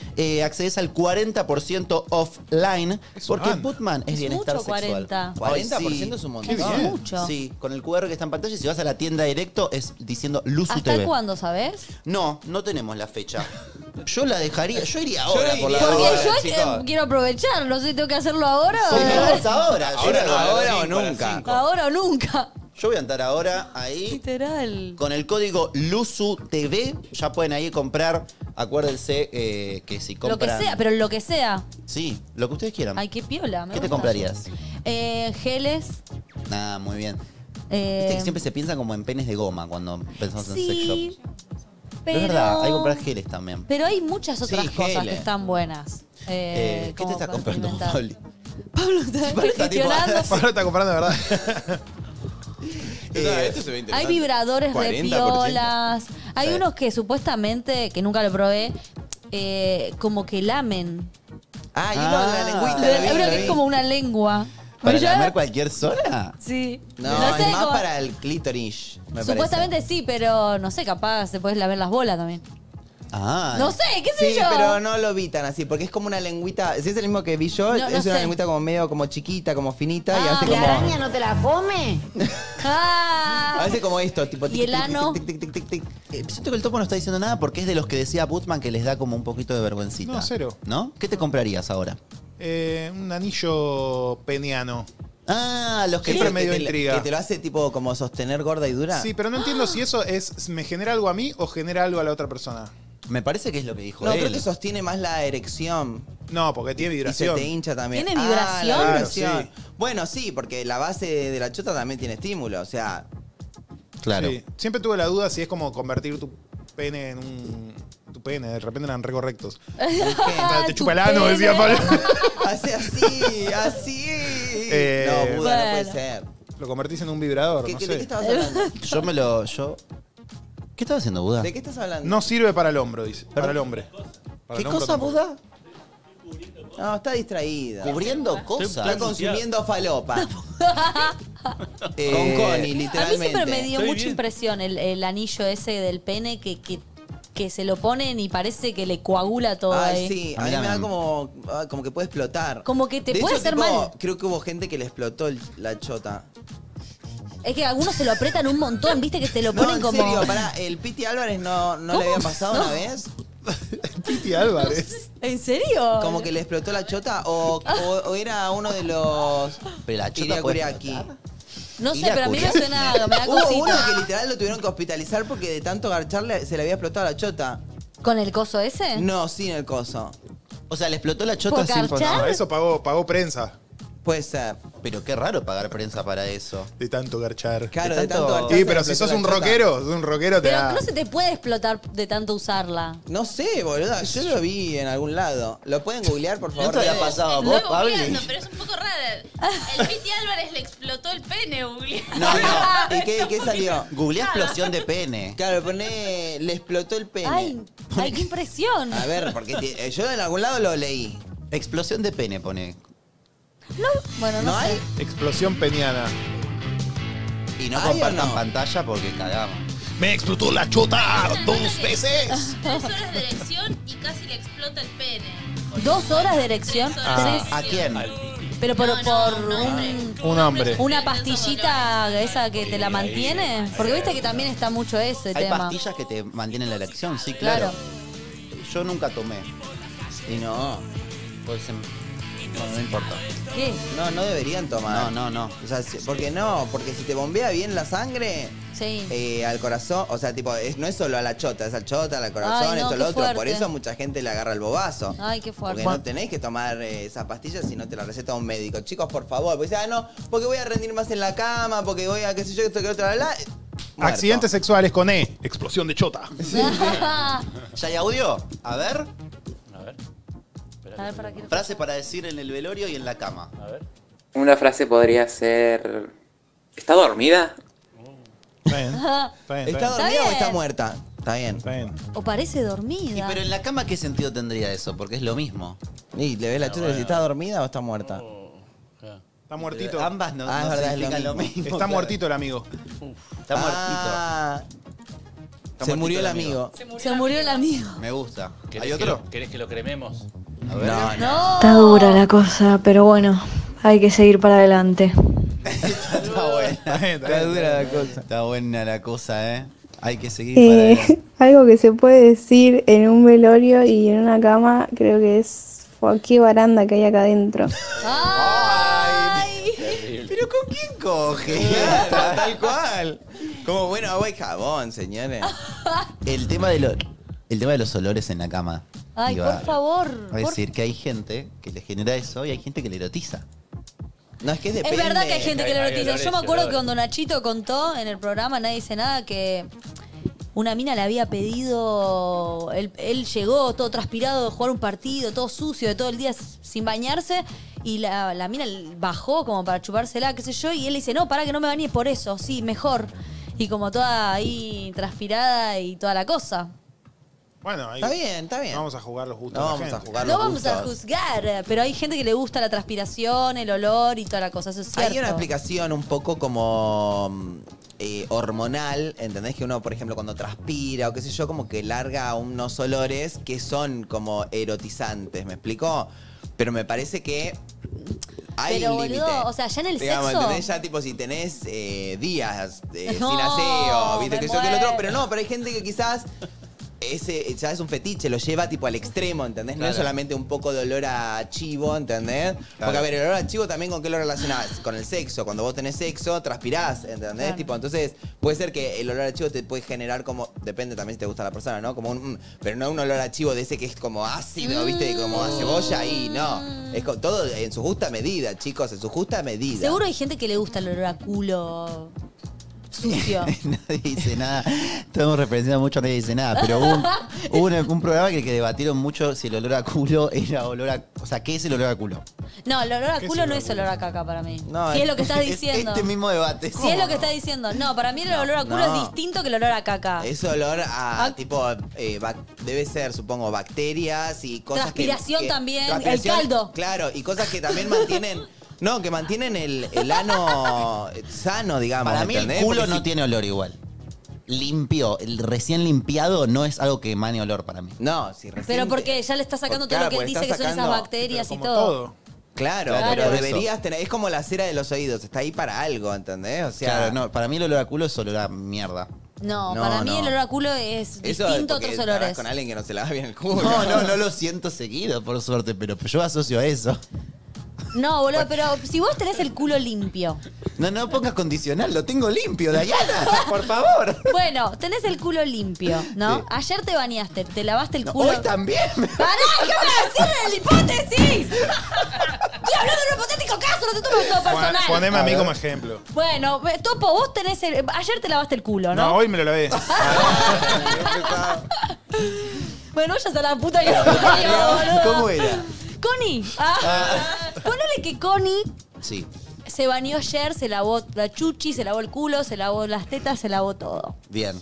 accedes al 40% offline. Porque Putman es bienestar mucho, sexual. 40%, 40% es un montón. Es mucho. Sí, con el QR que está en pantalla, si vas a la tienda directo, es diciendo Luzu TV. ¿Hasta cuándo, sabes? No, no tenemos la fecha. Yo la dejaría, yo iría ahora por la Porque yo quiero aprovechar, no sé, tengo que hacerlo ahora. Sí, vamos ahora. Ahora o nunca. Ahora o nunca. Yo voy a entrar ahora ahí. Literal. Con el código LUZUTV. Ya pueden ahí comprar. Acuérdense que si compran... Lo que sea, pero lo que sea. Sí, lo que ustedes quieran. Ay, qué piola. ¿Qué te comprarías? Geles. Ah, muy bien. Viste que siempre se piensa como en penes de goma cuando pensamos en sex shop. Pero es verdad, hay que comprar geles también. Pero hay muchas otras cosas que están buenas. ¿Qué te está comprando, Pablo? Pablo está gestionando. Pablo está comprando, de verdad. Hay vibradores de piolas. Hay unos que supuestamente, que nunca lo probé, como que lamen. Ah, y uno de la lengüita. Creo que es como una lengua. ¿Para lamer cualquier zona? Sí. No, no sé, es más como... para el clítoris. Supuestamente sí, pero no sé, capaz se puedes lamer las bolas también. Ah. No sé, qué sé yo. Sí, pero no lo vi tan así, porque es como una lengüita, si es el mismo que vi yo, no, es una lengüita como medio como chiquita, como finita y hace como... ¿La araña no te la come? Hace como esto, tipo... ¿Y el ano? Siento que el topo no está diciendo nada porque es de los que decía Putman que les da como un poquito de vergüencita. No, cero. ¿No? ¿Qué te comprarías ahora? Un anillo peniano. Ah, los que siempre medio intriga. Que te lo hace tipo como sostener gorda y dura. Sí, pero no entiendo si eso es me genera algo a mí o genera algo a la otra persona. Me parece que es lo que dijo él. No, creo que sostiene más la erección. No, porque tiene vibración. Y se te hincha también. ¿Tiene vibración? Ah, claro, sí. Bueno, sí, porque la base de la chota también tiene estímulo, o sea... Claro. Sí. Siempre tuve la duda si es como convertir tu pene en un... Tu pene, de repente eran re correctos. Te chupa el ano, decía Pablo. Hace así, así. No, Buda, no puede ser. Lo convertís en un vibrador, no sé. ¿De qué estabas hablando? ¿Qué estás haciendo, Buda? ¿De qué estás hablando? No sirve para el hombro, dice. Para el hombre. ¿Qué cosa, Buda? No, está distraída. ¿Cubriendo cosas? Está consumiendo falopa. Con Connie, literalmente. A mí siempre me dio mucha impresión el anillo ese del pene que se lo ponen y parece que le coagula todo ahí. Sí, a mí me da como que puede explotar. Como que te puede hacer mal. Creo que hubo gente que le explotó la chota. Es que algunos se lo apretan un montón, viste que te lo ponen como... No, en serio, pará, el Pity Álvarez no le había pasado una vez. ¿El Pity Álvarez? ¿En serio? Como que le explotó la chota o era uno de los... Pero la chota puede aquí. No sé, pero a mí me suena algo, me da cosita. Hubo uno que literal lo tuvieron que hospitalizar porque de tanto garcharle se le había explotado la chota. ¿Con el coso ese? No, sin el coso. O sea, le explotó la chota sin... No, eso pagó prensa. Puede ser. Pero qué raro pagar prensa para eso. De tanto garchar. Claro, de tanto garchar. Sí, pero si sos un rockero, te da... Pero no se te puede explotar de tanto usarla. No sé, boludo. Yo lo vi en algún lado. ¿Lo pueden googlear, por favor? ¿Qué te había pasado a vos, Pablo? Pero es un poco raro. El Pity Álvarez le explotó el pene, googleé. No, no. ¿Y qué salió? Googleé explosión de pene. Claro, poné... Le explotó el pene. Ay, qué impresión. A ver, porque yo en algún lado lo leí. Explosión de pene, pone... No, bueno, no sé. Explosión peniana. Y no compartan pantalla porque cagamos. ¡Me explotó la chota dos veces! 2 horas de erección y casi le explota el pene. ¿2 horas de erección? ¿A quién? Pero por un hombre. ¿Una pastillita esa que te la mantiene? Porque viste que también está mucho ese tema. Hay pastillas que te mantienen la erección, sí, claro. Yo nunca tomé. Y no, pues... No importa. ¿Qué? No, no deberían tomar. No. O sea, porque no, porque si te bombea bien la sangre, sí, al corazón, o sea, tipo, no es solo a la chota, es al chota, al corazón, esto, lo otro. Por eso mucha gente le agarra el bobazo. Ay, qué fuerte. Porque no tenés que tomar esa pastilla si no te la receta un médico. Chicos, por favor, porque dicen, no, porque voy a rendir más en la cama, porque voy a qué sé yo, esto, que otro, bla, bla. Muerto. Accidentes sexuales con E. Explosión de chota. Sí. ¿Ya hay audio? A ver. Para frase para decir en el velorio y en la cama. A ver. Una frase podría ser... ¿Está dormida? Está bien. ¿Está dormida o está muerta? Está bien. O parece dormida. Sí, pero en la cama, ¿qué sentido tendría eso? Porque es lo mismo. Y le ves la chota y si está dormida o está muerta. Está muertito. Pero ambas no, no significan lo mismo. Está muertito el amigo. Está muertito. Se murió el amigo. Se murió el amigo. Me gusta. ¿Hay otro? ¿Querés que lo crememos? A ver. No. Está dura la cosa, pero bueno, hay que seguir para adelante. Está buena. Está dura la cosa. Está buena la cosa, ¿eh? Hay que seguir para adelante. Algo que se puede decir en un velorio y en una cama, creo que es cualquier baranda que hay acá adentro. ¡Ay! ¿Pero con quién coge? Tal cual. Como bueno, agua y jabón, señores. El tema de los olores en la cama. Ay, por favor. A decir que hay gente que le genera eso y hay gente que le erotiza. No, es que depende. Es verdad que hay gente que le erotiza. Yo me acuerdo que cuando Nachito contó en el programa Nadie Dice Nada que una mina le había pedido... Él llegó todo transpirado de jugar un partido, todo sucio, de todo el día sin bañarse. Y la mina bajó como para chupársela, qué sé yo. Y él le dice, no, pará que no me bañes por eso. Sí, mejor. Y como toda ahí transpirada y toda la cosa. Bueno, ahí está bien. No vamos a jugar los gustos. No vamos a juzgar, pero hay gente que le gusta la transpiración, el olor y toda la cosa. Eso es cierto. Hay una explicación un poco como hormonal, ¿entendés? Que uno, por ejemplo, cuando transpira o qué sé yo, como que larga unos olores que son como erotizantes, ¿me explicó? Pero me parece que... Pero boludo, o sea, ya en el sexo... ¿Entendés? Ya tipo si tenés días sin aseo, viste que yo que el otro... Pero no, pero hay gente que quizás... Ese, ya es un fetiche, lo lleva tipo al extremo, ¿entendés? Claro. No es solamente un poco de olor a chivo, ¿entendés? Claro. Porque a ver, el olor a chivo también ¿con qué lo relacionás? Con el sexo. Cuando vos tenés sexo, transpirás, ¿entendés? Claro. Tipo, entonces puede ser que el olor a chivo te puede generar como... Depende también si te gusta la persona, ¿no? Como un... pero no un olor a chivo de ese que es como ácido, ¿viste? Como a cebolla y no. Es todo en su justa medida, chicos, en su justa medida. Seguro hay gente que le gusta el olor a culo... sucio. Nadie Dice Nada. Estamos referenciando mucho a Nadie Dice Nada, pero hubo un programa que debatieron mucho si el olor a culo era olor a... O sea, ¿qué es el olor a culo? No, el olor a culo no es olor a caca para mí. No, si es lo que estás diciendo. Este mismo debate. Si es lo que estás diciendo. No, para mí el olor a culo es distinto que el olor a caca. Es olor a tipo... debe ser, supongo, bacterias y cosas que también. Transpiración, el caldo. Claro, y cosas que también mantienen... No, que mantienen el ano sano, digamos. Para mí el culo no tiene olor igual. Limpio, el recién limpiado no es algo que emane olor para mí. No, si recién... Pero porque ya le está sacando todo lo que dice que son esas bacterias y todo. Claro, pero deberías tener... Es como la cera de los oídos, está ahí para algo, ¿entendés? O sea, claro, no, para mí el olor a culo es olor a mierda. No, para mí el olor a culo es distinto a otros olores. Con alguien que no se lava bien el culo. No lo siento seguido, por suerte, pero yo asocio a eso. No, boludo, pero si vos tenés el culo limpio. No pongas condicional, lo tengo limpio, Diana, por favor. Bueno, tenés el culo limpio, ¿no? Sí. Ayer te bañaste, te lavaste el culo. Hoy también. ¡Pará! ¿Qué me vas a decir de la hipótesis? Estoy hablando de una hipótesis haciendo caso, no te tomes todo personal. Poneme a mí como ejemplo. Bueno, Topo, vos tenés... Ayer te lavaste el culo, ¿no? No, hoy me lo lavé. Bueno, ya está la puta que lo parió. ¿Cómo era? Connie. Ponele que Connie... Sí. Se bañó ayer, se lavó la chuchi, se lavó el culo, se lavó las tetas, se lavó todo. Bien.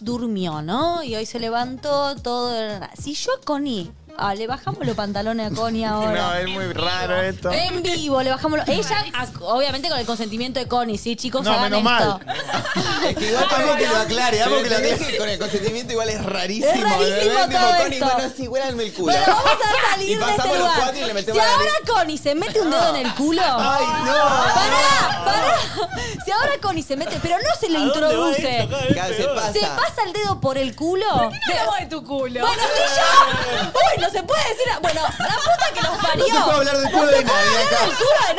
Durmió, ¿no? Y hoy se levantó, todo... Si yo a Connie... Ah, le bajamos los pantalones a Connie ahora. No, es muy raro esto. En vivo, le bajamos los... Ella, obviamente con el consentimiento de Connie, ¿sí, chicos? No, menos mal. Es que igual vamos que lo aclare, vamos que lo aclare. Con el consentimiento igual es rarísimo. Es rarísimo todo esto. Bueno, sí, huélame el culo. Pero vamos a salir de este lugar. Si ahora Connie se mete un dedo en el culo... ¡Ay, no! ¡Pará, pará! Si ahora Connie se mete... Pero no se le introduce. Se pasa el dedo por el culo. ¿Por qué no hablamos de tu culo? Bueno, si yo... ¡Uy! No se puede decir... Bueno, la puta que los parió. No se puede hablar del culo de nadie. No se puede hablar del culo de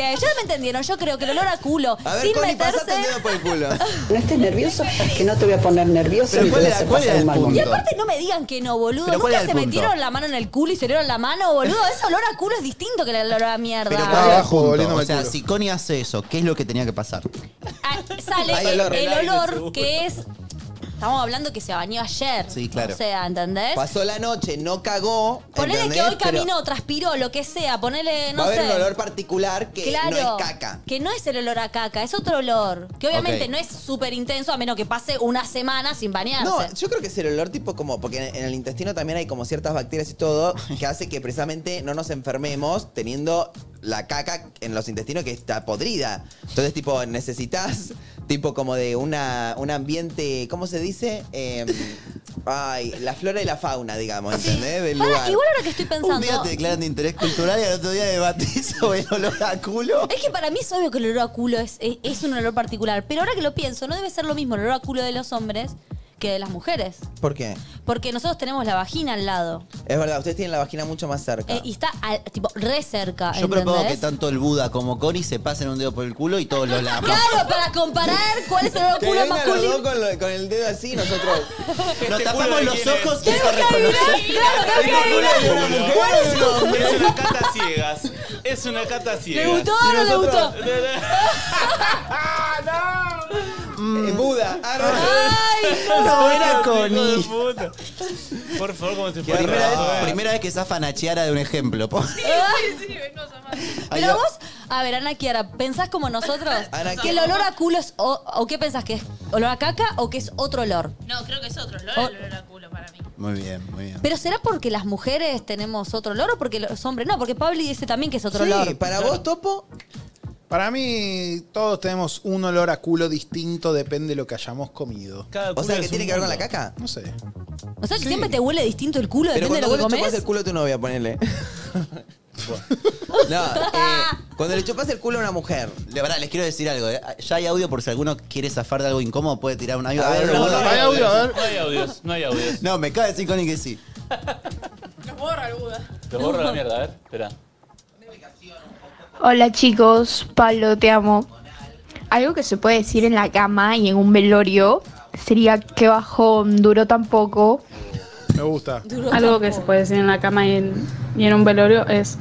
nadie. Ya me entendieron. Yo creo que el olor a culo. A ver, sin Connie, meterse... pasate el dedo por el culo. No estés nervioso, que no te voy a poner nervioso. Pero y cuál era, cuál el punto. Y aparte no me digan que no, boludo. Nunca se metieron la mano en el culo y se dieron la mano, boludo. Ese olor a culo es distinto que el olor a mierda. Pero está abajo, boludo. O sea, si Connie hace eso, ¿qué es lo que tenía que pasar? Ah, sale el olor que es... Estamos hablando que se bañó ayer. Sí, claro. O sea, ¿entendés? Pasó la noche, no cagó. Ponele ¿entendés? Que hoy caminó, pero... transpiró, lo que sea. Ponele, no sé. Va a haber un olor particular que claro, no es caca. Que no es el olor a caca, es otro olor. Que obviamente no es súper intenso, a menos que pase una semana sin bañarse. No, yo creo que es el olor tipo como... Porque en el intestino también hay como ciertas bacterias y todo que hace que precisamente no nos enfermemos teniendo... la caca en los intestinos que está podrida. Entonces, tipo, necesitas tipo como de un ambiente, ¿cómo se dice? Ay, la flora y la fauna, digamos, ¿entendés? Del lugar. Igual ahora que estoy pensando... Un día te declaran de interés cultural y al otro día debatís sobre el olor a culo. Es que para mí es obvio que el olor a culo es un olor particular. Pero ahora que lo pienso, no debe ser lo mismo el olor a culo de los hombres que de las mujeres. ¿Por qué? Porque nosotros tenemos la vagina al lado. Es verdad, ustedes tienen la vagina mucho más cerca. Y está tipo re cerca. Yo propongo que tanto el Buda como Connie se pasen un dedo por el culo y todos los lamas. Claro, para comparar cuál es el dedo culo masculino. Los dos con el dedo así, nosotros nos tapamos los ojos y nos reconocemos. Claro, es una cata ciegas. Es una cata ciegas. ¿Le gustó o no le gustó? ¡No! Buda, ay, no era Connie. Por favor, como se fue. Primera vez que zafa Anachiara de un ejemplo. Sí, sí, sí, no zafa. Pero vos, a ver, Anachiara, ¿pensás como nosotros que el olor a culo es o qué pensás que es? ¿Olor a caca o que es otro olor? No, creo que es otro olor, el olor a culo para mí. Muy bien, muy bien. ¿Pero será porque las mujeres tenemos otro olor o porque los hombres no? Porque Pablo dice también que es otro olor. Sí, para vos, Topo... Para mí, todos tenemos un olor a culo distinto, depende de lo que hayamos comido. O sea, ¿que tiene que ver con la caca? No sé. O sea, que siempre te huele distinto el culo, depende de lo que comes. Pero cuando le chupas el culo a tu novia, ponele. No, cuando le chupas el culo a una mujer. La verdad, les quiero decir algo. Ya hay audio por si alguno quiere zafar de algo incómodo, puede tirar un audio. A ver, no hay audio, a ver. No hay audios, no hay audios. No, me cabe decir Connie que sí. Los borra el Buda. Los borra la mierda, a ver, espera. Hola chicos, Pablo, te amo. Algo que se puede decir en la cama y en un velorio sería que bajón, duró tan poco. Me gusta. Algo que se puede decir en la cama y en un velorio es,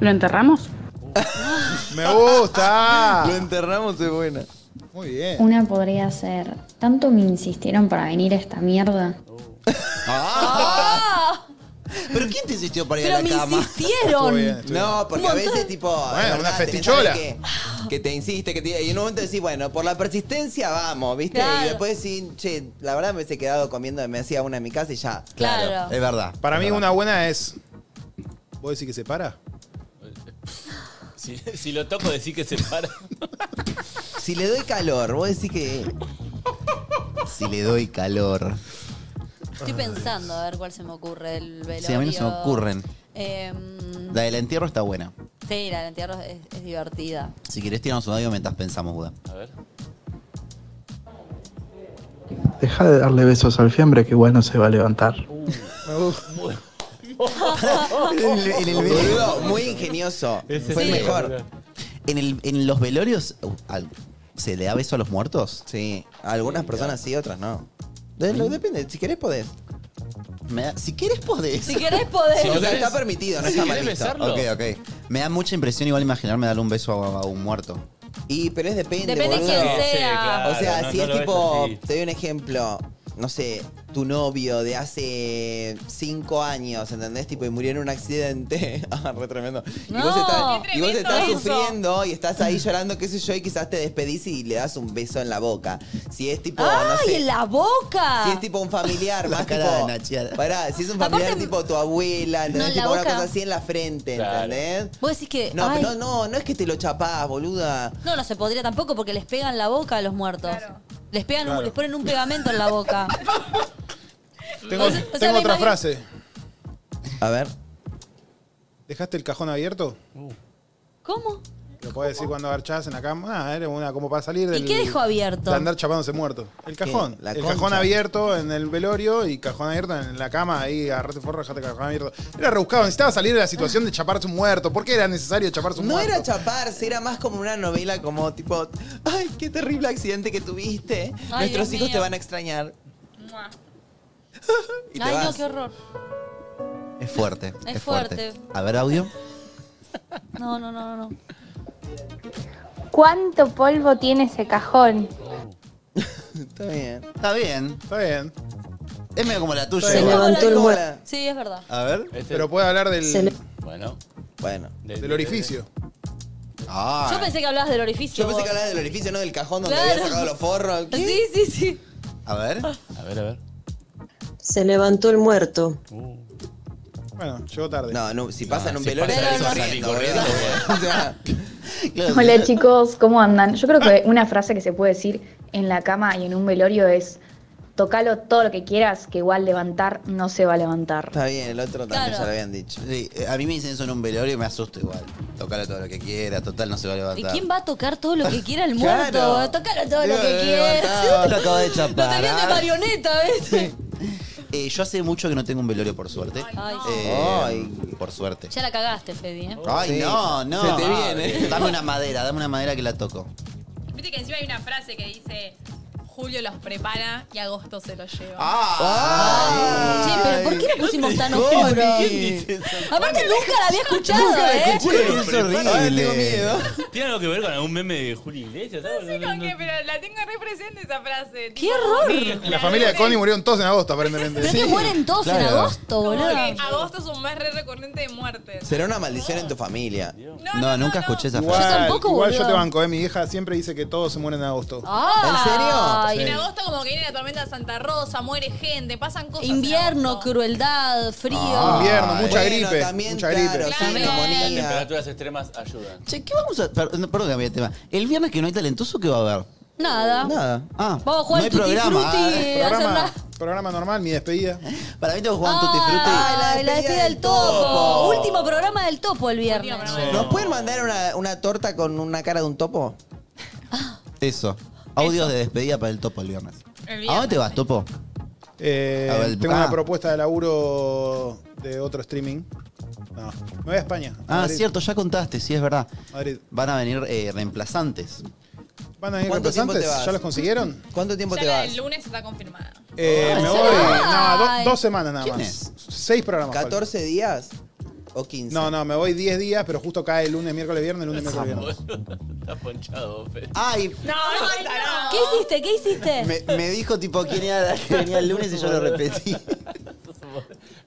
¿lo enterramos? Me gusta. Lo enterramos es buena. Muy bien. Una podría ser, tanto me insistieron para venir a esta mierda. ¿Pero quién te insistió para ir a la cama? Pero me insistieron. No, porque a veces tipo... Bueno, una festichola. Que te insiste, y en un momento decís, bueno, por la persistencia vamos, ¿viste? Claro. Y después decís, che, la verdad me hubiese quedado comiendo, me hacía una en mi casa y ya. Claro. Es verdad. Para mí una buena es... ¿Vos decís que se para? Si lo toco, decís que se para. Si le doy calor, vos decís que... Si le doy calor... Estoy pensando a ver cuál se me ocurre del velorio. Sí, a mí no se me ocurren. La del entierro está buena. Sí, la del entierro es divertida. Si querés tirarnos un audio mientras pensamos, Buda. A ver. Deja de darle besos al fiambre que igual no se va a levantar. El velorio, muy ingenioso. Fue el mejor. En los velorios, ¿se le da beso a los muertos? Sí, a algunas personas sí, otras no. Depende, si querés podés. Si querés podés. Si querés podés. O sea, está permitido, no está mal visto. Ok, ok. Me da mucha impresión igual imaginarme darle un beso a un muerto. Y, pero es depende. Depende de quién sea. Sí, claro, o sea, no, si no es tipo, te doy un ejemplo, no sé, tu novio de hace 5 años, ¿entendés? Tipo, y murió en un accidente. Re tremendo. No, y vos estás sufriendo y estás ahí llorando, qué sé yo, y quizás te despedís y le das un beso en la boca. Si es tipo, ¡ay, no sé, en la boca! Si es tipo un familiar, más cara tipo, de Anachiara. Pará, si es un familiar aparte, tipo tu abuela, ¿entendés? No, tipo una cosa así en la frente, ¿entendés? Claro. Vos decís que... No, no, no, no es que te lo chapás, boluda. No, no se podría tampoco porque les pegan la boca a los muertos. Claro. Les pegan, claro, les ponen un pegamento en la boca. Tengo otra frase. A ver. ¿Dejaste el cajón abierto? ¿Cómo? Lo podés decir cuando garchás en la cama. Ah, era una como para salir del... ¿Y qué dejó abierto? De andar chapándose muerto. El cajón. El cajón abierto en el velorio y cajón abierto en la cama. Ahí agarrate forro, dejaste el cajón abierto. Era rebuscado. Necesitaba salir de la situación de chaparse un muerto. ¿Por qué era necesario chaparse un muerto? No era chaparse. Era más como una novela como tipo... Ay, qué terrible accidente que tuviste. Ay, nuestros hijos te van a extrañar. Mua. Ay, vas. No, qué horror. Es fuerte. Es fuerte. A ver, audio. No, no, no, no. ¿Cuánto polvo tiene ese cajón? Está bien. Está bien. Está bien. Es medio como la tuya. Se levantó el muerto. Sí, es verdad. A ver. Este... Pero puede hablar del... Bueno. Bueno. Del orificio. Ah. Yo pensé que hablabas del orificio. Yo pensé que hablabas del orificio, no del cajón donde habías sacado los forros. ¿Qué? Sí, sí, sí. A ver. A ver, a ver. Se levantó el muerto. Bueno, llegó tarde. No, no, si pasa en un velorio, salís corriendo. Hola chicos, ¿cómo andan? Yo creo que una frase que se puede decir en la cama y en un velorio es: tocalo todo lo que quieras, que igual levantar no se va a levantar. Está bien, el otro también ya lo habían dicho. Sí, a mí me dicen eso en un velorio y me asusto igual. Tocalo todo lo que quiera, total no se va a levantar. ¿Y quién va a tocar todo lo que quiera el muerto? Claro. Tocalo todo lo que quiera. Lo acabo de chapar. Lo tenían de marioneta, ¿ves? Yo hace mucho que no tengo un velorio, por suerte. Ay, por suerte. Ya la cagaste, Fede, ¿eh? Ay, sí. No, no. Se te viene. Dame una madera que la toco. Viste que encima hay una frase que dice: julio los prepara y agosto se los lleva. ¡Ah! Che, pero ¿por qué lo pusimos tan oscuro? Aparte nunca la había escuchado, ¿eh? Es horrible. Ay, tengo miedo. ¿Tiene algo que ver con algún meme de Julio Iglesias? No sé con qué, pero la tengo re presente esa frase. ¡Qué horror! En la familia de Connie murieron todos en agosto, aparentemente. Pero que mueren todos en agosto, boludo. Agosto es un mes re recurrente de muerte. ¿Será una maldición en tu familia? No, nunca escuché esa frase. Yo tampoco, boludo. Igual yo te banco, ¿eh? Mi hija siempre dice que todos se mueren en agosto. ¿En serio? Sí. En agosto como que viene la tormenta de Santa Rosa, muere gente, pasan cosas. Invierno, crueldad, frío. Invierno, mucha gripe. También, mucha gripe. Claro, sí, las temperaturas extremas ayudan. Che, ¿qué vamos a...? Perdón, cambié de tema. ¿El viernes que no hay talentoso qué va a haber? Nada. Nada. Ah, vamos a jugar no Tutti Frutti. Programa normal, mi despedida. Para mí tengo que jugar Tutti Frutti. Ah, la despedida del Topo. Último programa del Topo el viernes. ¿Nos pueden mandar una torta con una cara de un topo? Eso. Audios de despedida para el Topo el viernes. ¿A dónde te vas, Topo? Tengo una propuesta de laburo de otro streaming. No, me voy a España. Cierto, ya contaste, sí, es verdad. Madrid. Van a venir reemplazantes. ¿Van a venir reemplazantes? ¿Ya los consiguieron? ¿Cuánto tiempo te vas? El lunes está confirmada. Me voy. No, 2 semanas nada más. ¿Quién es? 6 programas. ¿14 días? ¿O 15? No, no, me voy 10 días, pero justo cae el lunes, miércoles, viernes, el lunes, miércoles, viernes. Está ponchado, Fede. ¡Ay! ¡No, no! ¿Qué hiciste? ¿Qué hiciste? Me dijo tipo quién era que venía el lunes y yo lo repetí.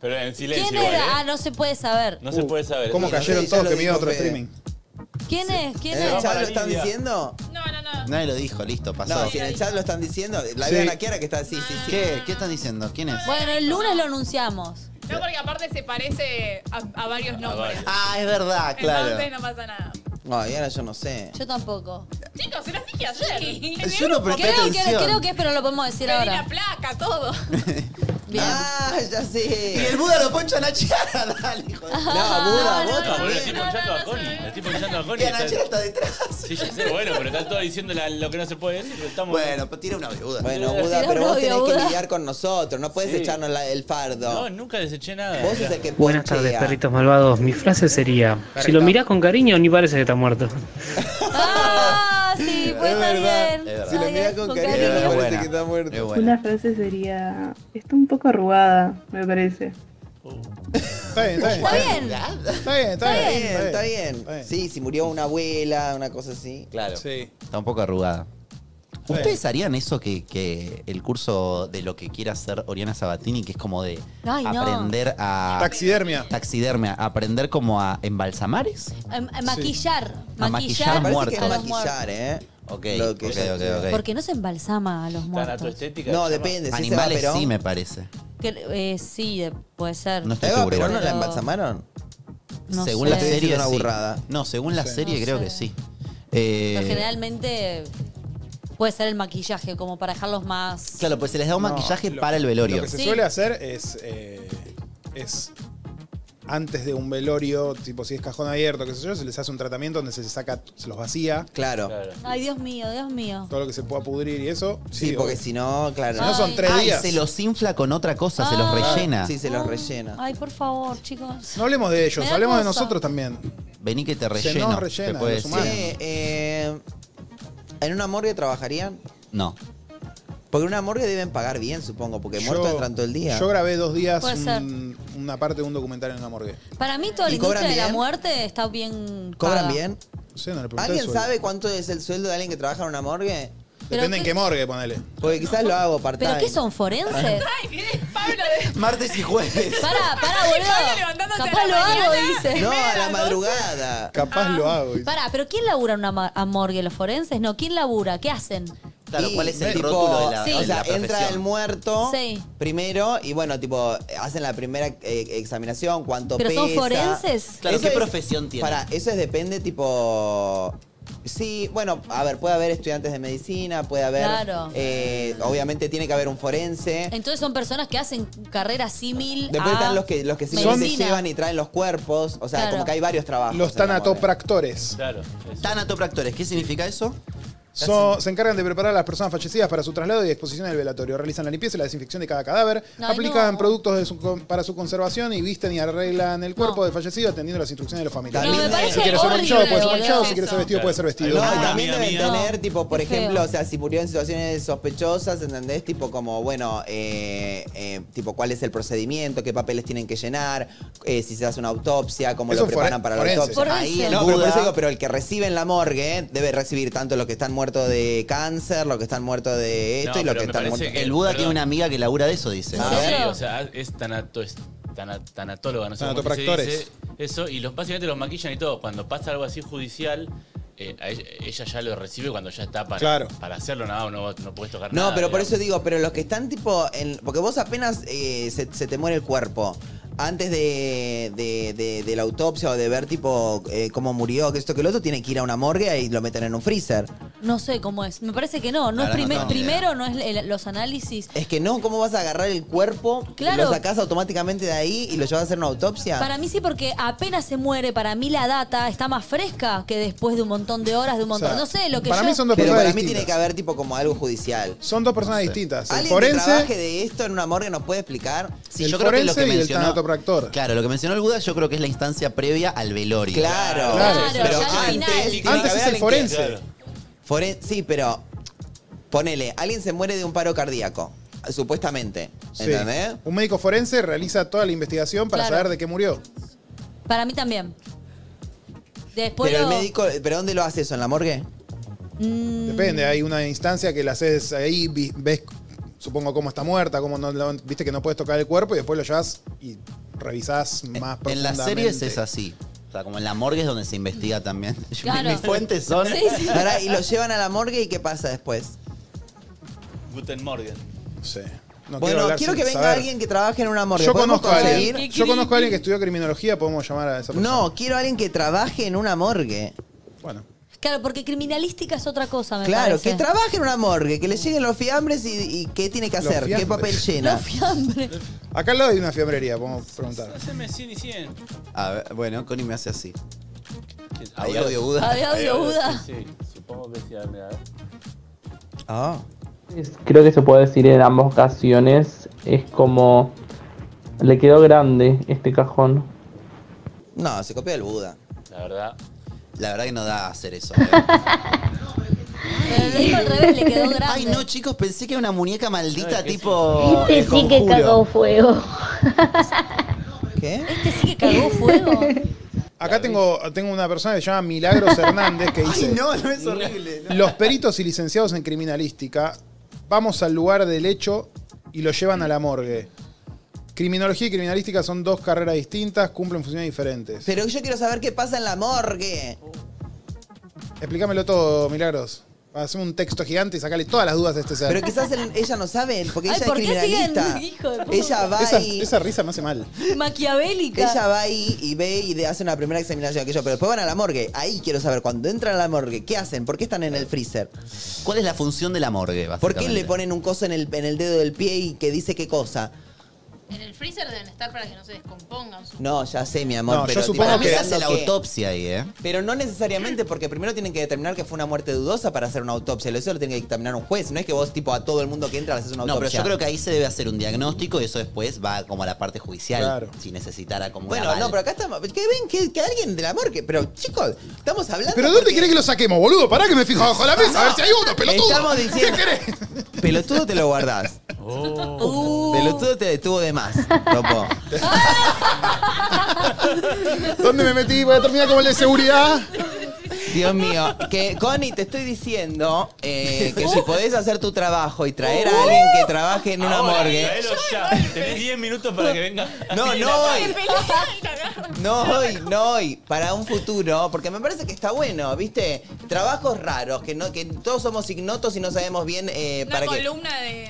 Pero en silencio. ¿Quién era? Ah, no se puede saber. No se puede saber. ¿Cómo cayeron todos que me iba a otro streaming? ¿Quién es? ¿Quién es? ¿En el chat lo están diciendo? No, no, no. Nadie lo dijo, listo, pasó. No, si en el chat lo están diciendo, la de Anachiara que está así, sí, sí. ¿Qué están diciendo? ¿Quién es? Bueno, el lunes lo anunciamos. No, porque aparte se parece a varios nombres. Ah, es verdad, claro. Entonces no pasa nada. No, y ahora yo no sé. Yo tampoco. Chicos, se las dije ayer. Yo no presté atención. Creo que es, pero lo podemos decir ahora. Pedí la placa, todo. Bien. Ah, ya sé. Y el Buda lo poncha a Anachiara, dale, hijo de... No, Buda, vos. Le estoy ponchando a Connie. Le estoy ponchando a Connie. Y Anachiara está detrás. Sí, ya sé, bueno, pero están todos diciendo lo que no se puede decir. Bueno, pues tira una Buda. Bueno, Buda, pero vos tenés que lidiar con nosotros. No puedes echarnos el fardo. No, nunca deseché nada. Vos sos el que ponchea. Buenas tardes, perritos malvados. Mi frase sería: si lo mirás con cariño, ni parece que está muerto. ¡Ah! Sí, pues está bien. Si lo mirás con cariño, no parece que está muerto. Una frase sería: está un poco arrugada, me parece. Está bien, está bien. Está bien, está bien. Sí, si murió una abuela, una cosa así. Claro. Sí. Está un poco arrugada. ¿Ustedes harían eso que el curso de lo que quiera hacer Oriana Sabatini, que es como de aprender a... Taxidermia. Taxidermia. Aprender como a embalsamares. Maquillar. A maquillar muertos. Parece que es maquillar, ¿eh? Okay, okay. Porque no se embalsama a los muertos. No, depende. Animales sí, me parece. Sí, puede ser. No estoy seguro. ¿Pero no la embalsamaron? Según la serie, una burrada. No, según la serie creo que sí. Pero generalmente... Puede ser el maquillaje, como para dejarlos más... Claro, pues se les da un maquillaje para el velorio. Lo que se suele hacer es antes de un velorio, tipo si es cajón abierto, qué sé yo, se les hace un tratamiento donde se les saca, se los vacía. Claro. Ay, Dios mío, Dios mío. Todo lo que se pueda pudrir y eso. Sí, porque si no, claro. Si no son 3 días. Se los infla con otra cosa, se los rellena. Sí, se los rellena. Ay, por favor, chicos. No hablemos de ellos, hablemos de nosotros también. Vení que te relleno. Se nos rellena, los humanos. ¿En una morgue trabajarían? No. Porque en una morgue deben pagar bien, supongo, porque muertos entran todo el día. Yo grabé 2 días una parte de un documental en una morgue. Para mí toda la industria de la muerte está bien pagada. ¿Cobran bien? Sí, no le pregunté. ¿Alguien sabe cuánto es el sueldo de alguien que trabaja en una morgue? Depende en qué morgue, ponele. Porque quizás lo hago part-time. ¿Pero qué son, forenses? Pablo de... Martes y jueves. Para, boludo. Capaz lo hago, dice. No, a la madrugada. Capaz lo hago. Pará, ¿pero quién labura en una morgue? ¿Los forenses? No, ¿quién labura? ¿Qué hacen? Claro, ¿cuál es el rótulo de la profesión? O sea, entra el muerto primero y bueno, tipo, hacen la primera examinación, cuánto pesa. ¿Pero son forenses? Claro, ¿qué profesión tienen? Pará, eso depende, tipo... Sí, bueno, a ver, puede haber estudiantes de medicina, puede haber... Claro. Obviamente tiene que haber un forense. Entonces son personas que hacen carreras símil. Después están los que se llevan y traen los cuerpos. O sea, como que hay varios trabajos. Los tanatopractores. Claro. Tanatopractores, ¿qué significa eso? Se encargan de preparar a las personas fallecidas para su traslado y exposición al velatorio. Realizan la limpieza y la desinfección de cada cadáver. Aplican productos para su conservación y visten y arreglan el cuerpo del fallecido atendiendo las instrucciones de los familiares. Si quieres ser manchado, puede ser manchado. Si quieres ser vestido, puede ser vestido. No, también deben tener, tipo, por ejemplo, o sea, si murió en situaciones sospechosas, ¿entendés? Tipo, como, bueno, tipo, ¿cuál es el procedimiento? ¿Qué papeles tienen que llenar? Si se hace una autopsia, ¿cómo lo preparan para la autopsia? Ahí el Buda. Pero el que recibe en la morgue debe recibir tanto los que están muertos de cáncer, los que están muertos de esto y los que están muertos... El Buda tiene una amiga que labura de eso, dice. Sí, o sea, es tanatóloga, no sé cómo se dice. Eso, y básicamente los maquillan y todo. Cuando pasa algo así judicial, ella ya lo recibe cuando ya está para hacerlo, nada, no puedes tocar nada. No, pero por eso digo, pero los que están tipo... Porque vos apenas se te muere el cuerpo. Antes de la autopsia o de ver tipo cómo murió, que esto que el otro, tiene que ir a una morgue y lo meten en un freezer. No sé cómo es. Me parece que no. Primero no es los análisis. Es que no, ¿cómo vas a agarrar el cuerpo? Claro. Lo sacás automáticamente de ahí y lo llevas a hacer una autopsia. Para mí sí, porque apenas se muere, para mí la data está más fresca que después de un montón de horas, de un montón. O sea, no sé, lo que para mí son dos personas distintas. Para mí tiene que haber tipo como algo judicial. Son dos personas distintas. ¿Alguien que trabaje de esto en una morgue nos puede explicar? Sí, yo creo que lo que mencionó... Actor. Claro, lo que mencionó el Buda yo creo que es la instancia previa al velorio. Claro. Pero antes es el forense. Sí, pero ponele, alguien se muere de un paro cardíaco, supuestamente. ¿Entendés? Sí. Un médico forense realiza toda la investigación para saber de qué murió. Para mí también. Después pero el médico, ¿pero dónde lo hace eso? ¿En la morgue? Depende, hay una instancia que la haces ahí, ves... Supongo cómo está muerta, cómo no, viste que no puedes tocar el cuerpo y después lo llevas y revisás más profundamente. En las series es así. O sea, como en la morgue es donde se investiga también. Mis fuentes son... Sí. Pará, y lo llevan a la morgue y ¿qué pasa después? Guten Morgen. No sé. No bueno, quiero que venga alguien que trabaje en una morgue. Yo conozco a alguien. Yo conozco a alguien que estudió criminología, podemos llamar a esa persona. No, quiero a alguien que trabaje en una morgue. Bueno. Claro, porque criminalística es otra cosa, me parece. Que trabaje en una morgue, que le lleguen los fiambres y qué tiene que hacer, qué papel llena. Los fiambres. Acá al lado hay una fiambrería, podemos preguntar. Haceme 100 y 100. A ver, bueno, Connie me hace así. ¿Hay audio Buda? ¿Hay audio Buda? Sí, supongo que sí, a ver. Creo que se puede decir en ambas ocasiones, es como... Le quedó grande este cajón. No, se copia el Buda. La verdad que no da a hacer eso. Pero dijo al revés, le quedó grande. Ay, no, chicos, pensé que era una muñeca maldita, tipo... Este sí que cagó fuego. ¿Qué? Este sí que cagó fuego. Acá tengo una persona que se llama Milagros Hernández que dice... Ay, no, no es horrible. No. Los peritos y licenciados en criminalística vamos al lugar del hecho y lo llevan a la morgue. Criminología y criminalística son dos carreras distintas, cumplen funciones diferentes. Pero yo quiero saber qué pasa en la morgue. Explícamelo todo, Milagros. Hacemos un texto gigante y sacarle todas las dudas a este ser. Pero quizás ella no sabe, porque ella es criminalista. Ella va y... Esa risa me hace mal. Maquiavélica. Ella va y ve y hace una primera examinación de aquello, pero después van a la morgue. Ahí quiero saber, cuando entran a la morgue, ¿qué hacen? ¿Por qué están en el freezer? ¿Cuál es la función de la morgue, básicamente? ¿Por qué le ponen un coso en el dedo del pie y que dice qué cosa? En el freezer deben estar para que no se descompongan. No, ya sé, mi amor. No, pero yo supongo que hace la autopsia ahí, ¿eh? Pero no necesariamente, porque primero tienen que determinar que fue una muerte dudosa para hacer una autopsia. Eso lo tiene que determinar un juez. No es que vos, tipo, a todo el mundo que entra le haces una autopsia. No, pero yo creo que ahí se debe hacer un diagnóstico y eso después va como a la parte judicial. Claro. Si necesitara como bueno, no, pero acá estamos... ¿Qué ven? Que alguien del amor que... Pero, chicos, estamos hablando... ¿Pero dónde querés que lo saquemos, boludo? Pará que me fijo abajo de la mesa a ver si hay uno, pelotudo. Estamos diciendo... ¿Qué querés? Pelotudo te lo guardás. Oh. Pelotudo te detuvo de más, Topo. ¿Dónde me metí? Voy a terminar como el de seguridad. Dios mío. Que, Connie, te estoy diciendo que si podés hacer tu trabajo y traer a alguien que trabaje en una morgue... Traelo ya. Tenés 10 minutos para que venga. No, no hoy. No hoy, no hoy. Para un futuro, porque me parece que está bueno, ¿viste? Trabajos raros, que todos somos ignotos y no sabemos bien...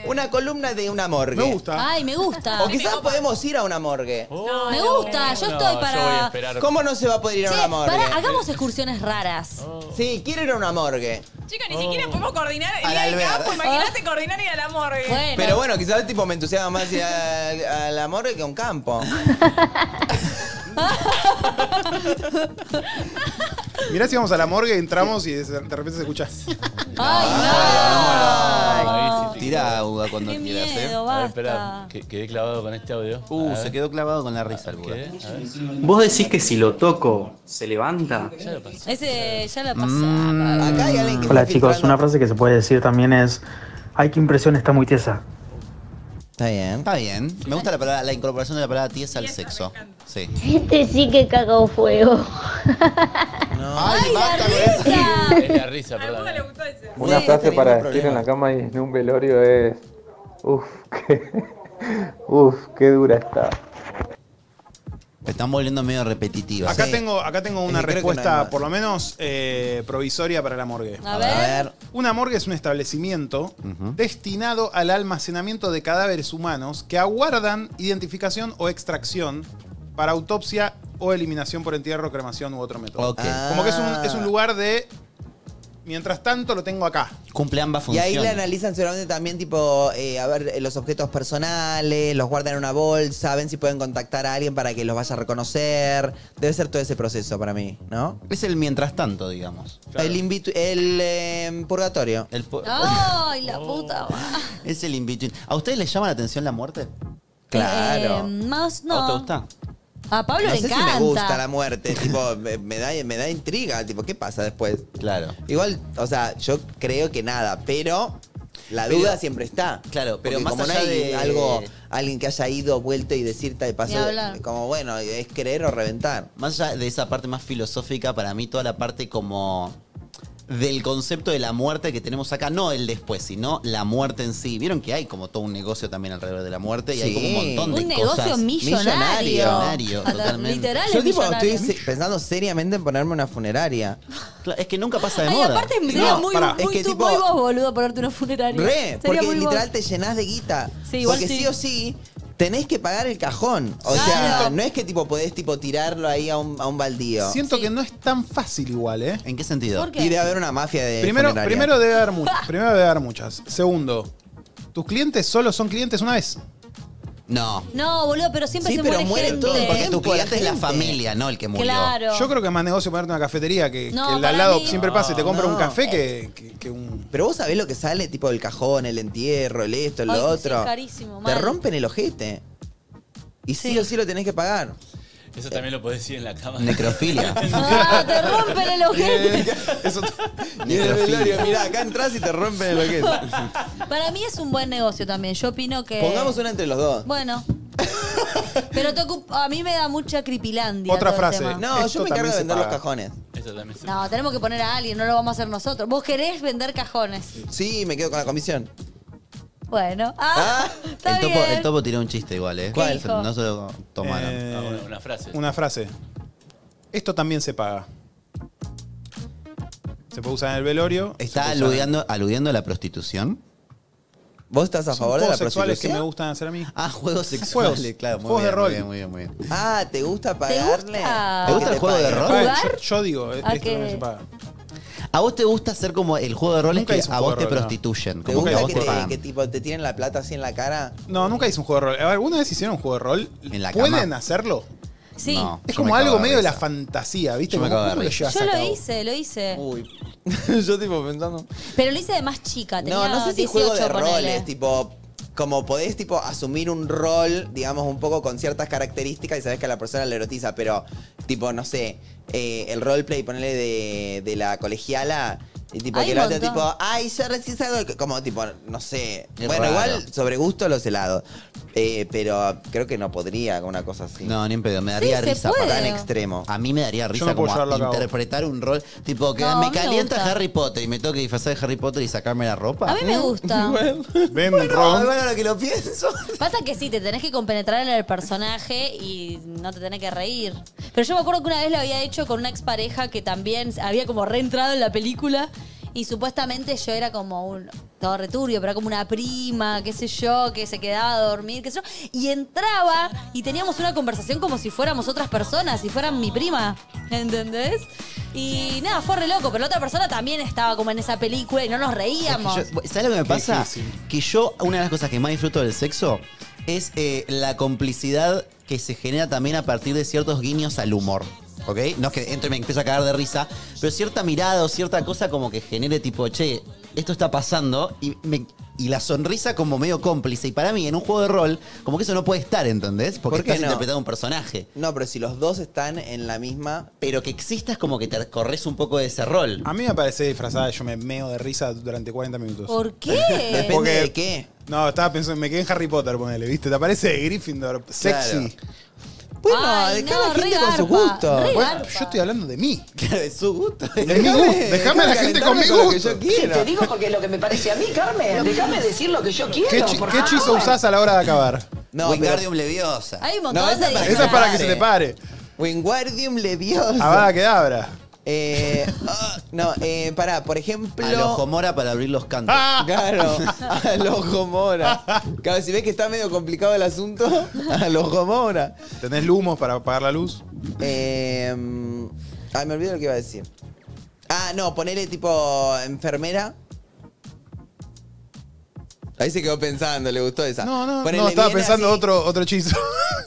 Una columna de una morgue. Me gusta. Ay, me gusta. O quizás podemos ir a una morgue. Oh, me gusta, yo estoy para... Yo ¿cómo no se va a poder ir a una morgue? Para, hagamos excursiones raras. Oh. Sí, quiero ir a una morgue. Chicos, ni siquiera podemos coordinar el día del campo. Imagínate coordinar ir a la morgue. Bueno. Pero bueno, quizás tipo me entusiasma más ir a la morgue que a un campo. Mirá si vamos a la morgue, entramos y de repente se escucha. ¡Ay, no! Tira agua cuando quieras, miedo, a ver, espera, quedé clavado con este audio. Se quedó clavado con la risa el Buda. ¿Vos decís que si lo toco, se levanta? Ya lo pasó. Ya lo pasó. Acá hay alguien que hola chicos, filtrando. Una frase que se puede decir también es: ay, qué impresión, está muy tiesa. Está bien. Está bien. Me gusta la incorporación de la palabra tiesa al sexo. Sí. Este sí que cagó fuego. No. ¡Ay, la risa! Es la risa, perdón. Una frase para decir en la cama y en un velorio es... Uf, qué dura está. Me están volviendo medio repetitivas. Acá, acá tengo una respuesta, por lo menos, provisoria para la morgue. A ver. Una morgue es un establecimiento destinado al almacenamiento de cadáveres humanos que aguardan identificación o extracción para autopsia o eliminación por entierro, cremación u otro método. Okay. Como que es un lugar de... Mientras tanto, lo tengo acá. Cumple ambas funciones. Y ahí le analizan seguramente también, tipo, a ver, los objetos personales, los guardan en una bolsa, ven si pueden contactar a alguien para que los vaya a reconocer. Debe ser todo ese proceso para mí, ¿no? Es el mientras tanto, digamos. Claro. El purgatorio. ¡Ay, la puta! Es el in-between. ¿A ustedes les llama la atención la muerte? Claro. Más no. ¿Te gusta? A Pablo le encanta. No sé si me gusta la muerte, tipo, me da intriga, tipo, ¿qué pasa después? Claro. Igual, o sea, yo creo que nada, pero la duda siempre está. Claro, pero más allá de algo, alguien que haya ido, vuelto y decirte de paso, como bueno, es creer o reventar. Más allá de esa parte más filosófica, para mí toda la parte como del concepto de la muerte que tenemos acá, no el después, sino la muerte en sí. Vieron que hay como todo un negocio también alrededor de la muerte y hay como un montón de cosas. Un negocio millonario. Totalmente. Literal. Yo tipo estoy pensando seriamente en ponerme una funeraria. Claro, es que nunca pasa de moda. Aparte sería muy vos, boludo, ponerte una funeraria. Re, porque literal te llenás de guita. Sí, igual porque sí o sí... Tenés que pagar el cajón. O sea, no es que tipo podés tipo tirarlo ahí a un baldío. Siento que no es tan fácil igual, ¿eh? ¿En qué sentido? Y debe haber una mafia de funeraria. Primero debe haber muchas. Segundo, ¿tus clientes solo son clientes una vez? No. No, boludo, pero siempre se muere gente. Todo, porque tu cliente es la familia, no el que murió. Claro. Yo creo que es más negocio ponerte una cafetería que el de al lado siempre pase, te compra un café que un... Pero vos sabés lo que sale, tipo el cajón, el entierro, el esto, el otro. Es carísimo, te rompen el ojete. Y sí o sí lo tenés que pagar. Eso también lo podés decir en la cama. Necrofilia. Te rompen el ojete. Necrofilia. Mirá, acá entras y te rompen el ojete. Para mí es un buen negocio también. Yo opino que... Pongamos una entre los dos. Bueno. Pero a mí me da mucha cripilandia. Otra frase. No, yo me encargo de vender los cajones. Eso también se paga. No, tenemos que poner a alguien, no lo vamos a hacer nosotros. ¿Vos querés vender cajones? Sí, me quedo con la comisión. Bueno. El Topo tiró un chiste igual, ¿eh? ¿Cuál? No se lo tomaron. Una frase. Una frase. Esto también se paga. Se puede usar en el velorio. ¿Está aludiendo a la prostitución? ¿Vos estás a favor de la prostitución? Juegos sexuales que me gustan hacer a mí. Ah, juegos sexuales, claro. Juegos de rol. Muy bien, muy bien. Ah, ¿te gusta pagarle? ¿Te gusta el juego de rol? Yo digo, esto no se paga. ¿A vos te gusta hacer como el juego de roles que a vos te prostituyen? ¿Te gusta que te tienen la plata así en la cara? No, nunca hice un juego de rol. ¿Alguna vez hicieron un juego de rol? ¿Pueden hacerlo? Sí. No, es como algo medio de la fantasía, ¿viste? Yo lo hice. Uy. Yo tipo pensando... Pero lo hice de más chica, tenía 18, no sé si 18, juego de roles, ponele. Tipo... Como podés tipo asumir un rol, digamos, un poco con ciertas características y sabés que a la persona le erotiza, pero tipo, no sé, el roleplay, ponele de la colegiala... Y tipo, que el otro tipo, ay, yo recién salgo, como tipo, no sé. Es bueno, raro. Igual sobre gusto los helados. Pero creo que no podría una cosa así. No, ni en pedo. Me daría risa para tan extremo. A mí me daría risa no como interpretar un rol. Tipo, que me calienta Harry Potter y me tengo que disfrazar de Harry Potter y sacarme la ropa. A mí me gusta. Bueno, bueno, lo que lo pienso. Pasa que sí, te tenés que compenetrar en el personaje y no te tenés que reír. Pero yo me acuerdo que una vez lo había hecho con una expareja que también había como reentrado en la película. Y supuestamente yo era como un... Todo returbio, pero era como una prima, qué sé yo, que se quedaba a dormir, qué sé yo. Y entraba y teníamos una conversación como si fuéramos otras personas, si fueran mi prima, ¿entendés? Y nada, fue re loco, pero la otra persona también estaba como en esa película y no nos reíamos. ¿Sabes lo que me pasa? Que yo, una de las cosas que más disfruto del sexo es la complicidad que se genera también a partir de ciertos guiños al humor. ¿Ok? No es que entro y me empiezo a cagar de risa, pero cierta mirada o cierta cosa como que genere tipo, che, esto está pasando y la sonrisa como medio cómplice. Y para mí, en un juego de rol, como que eso no puede estar, ¿entendés? Porque estás interpretando un personaje. No, pero si los dos están en la misma... Pero que existas como que te corres un poco de ese rol. A mí me parece disfrazada, yo me meo de risa durante 40 minutos. ¿Por qué? Depende de qué. No, estaba pensando, me quedé en Harry Potter, ponele, ¿viste? Te aparece Gryffindor, sexy. Claro. Bueno, dejá a la gente con su gusto. Bueno, yo estoy hablando de mí. De su gusto. Déjame a la gente con mi gusto. Te digo porque lo que me parece a mí, Carmen. Déjame decir lo que yo quiero. ¿Qué hechizo usás a la hora de acabar? No, Wingardium Leviosa. Hay un montón de disfraces. Esa es para que se te pare. Wingardium Leviosa. Avada Kedavra. Pará, por ejemplo... Al ojo mora para abrir los cantos. Claro, al ojo mora. Claro, si ves que está medio complicado el asunto, al ojo mora. ¿Tenés lumos para apagar la luz? Me olvidé lo que iba a decir. Ah, no, ponele tipo enfermera. Ahí se quedó pensando, le gustó esa. No, estaba pensando así. Otro hechizo.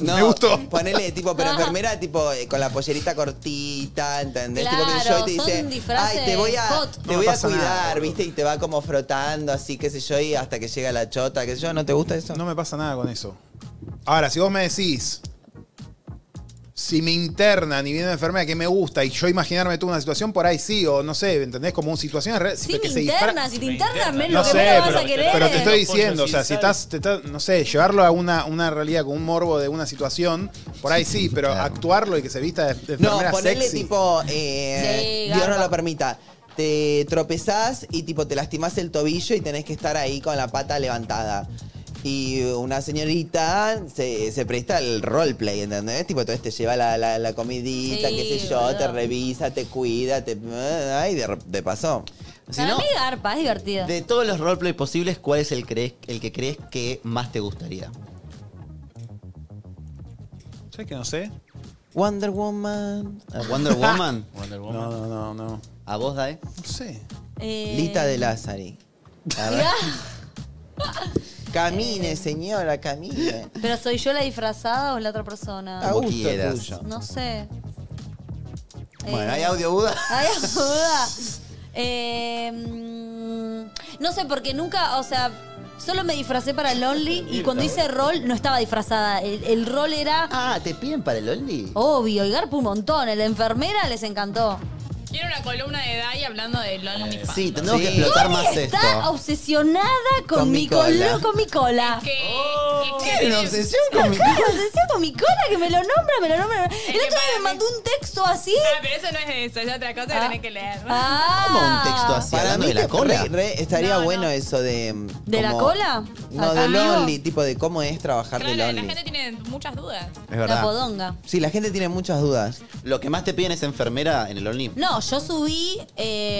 No, me gustó. Ponele, tipo, pero enfermera, tipo, con la pollerita cortita, ¿entendés? Claro, tipo que yo y te dice, ay, te voy a cuidar, nada, ¿viste? Y te va como frotando, así, qué sé yo, y hasta que llega la chota, qué sé yo. ¿No te gusta eso? No me pasa nada con eso. Ahora, si vos me decís, si me internan y viene una enfermedad que me gusta y yo imaginarme tú una situación, por ahí sí, o no sé, ¿entendés? Como situaciones reales. Si te internas, menos lo que menos vas a querer. Pero te estoy diciendo, o sea, si estás, no sé, llevarlo a una realidad con un morbo de una situación, por ahí sí, pero claro, actuarlo y que se vista de enfermera sexy. No, ponele tipo, Dios no lo permita. Te tropezás y tipo te lastimás el tobillo y tenés que estar ahí con la pata levantada. Y una señorita se presta el roleplay, ¿entendés? Tipo, entonces te lleva la comidita, sí, qué sé yo, te revisa, te cuida, y de paso. Para mí garpa, es divertido. De todos los roleplays posibles, ¿cuál es el que crees que más te gustaría? ¿Sabes que no sé? Wonder Woman. ¿Wonder Woman? Wonder Woman. No. ¿A vos, Dae? No sé. Lita de Lázari. A ver. Camine, señora, camine. ¿Pero soy yo la disfrazada o es la otra persona? A gusto tuyo. No sé. Bueno, ¿hay audio Buda? ¿Hay audio Buda? No sé, porque nunca, o sea, solo me disfracé para el Only y cuando hice rol no estaba disfrazada. El rol era... ¿te piden para el Only? Obvio, y garpa un montón. El de enfermera les encantó. Quiero una columna de Dai hablando de Lonely Pants. Sí, tendremos que explotar más esto. Está obsesionada con mi cola. ¿Tiene una obsesión con mi cola? Obsesión con mi cola, que me lo nombra, me lo nombra. El otro día me mandó un texto así. Ah, pero eso no es eso, es otra cosa que tenés que leer. Ah. ¿Cómo un texto así? Para mí de la cola. Estaría bueno eso de... ¿De la cola? No, de Lonely, tipo de cómo es trabajar de Lonely. La gente tiene muchas dudas. Es verdad. La podonga. Sí, la gente tiene muchas dudas. Lo que más te piden es enfermera en el Lonely. No, yo subí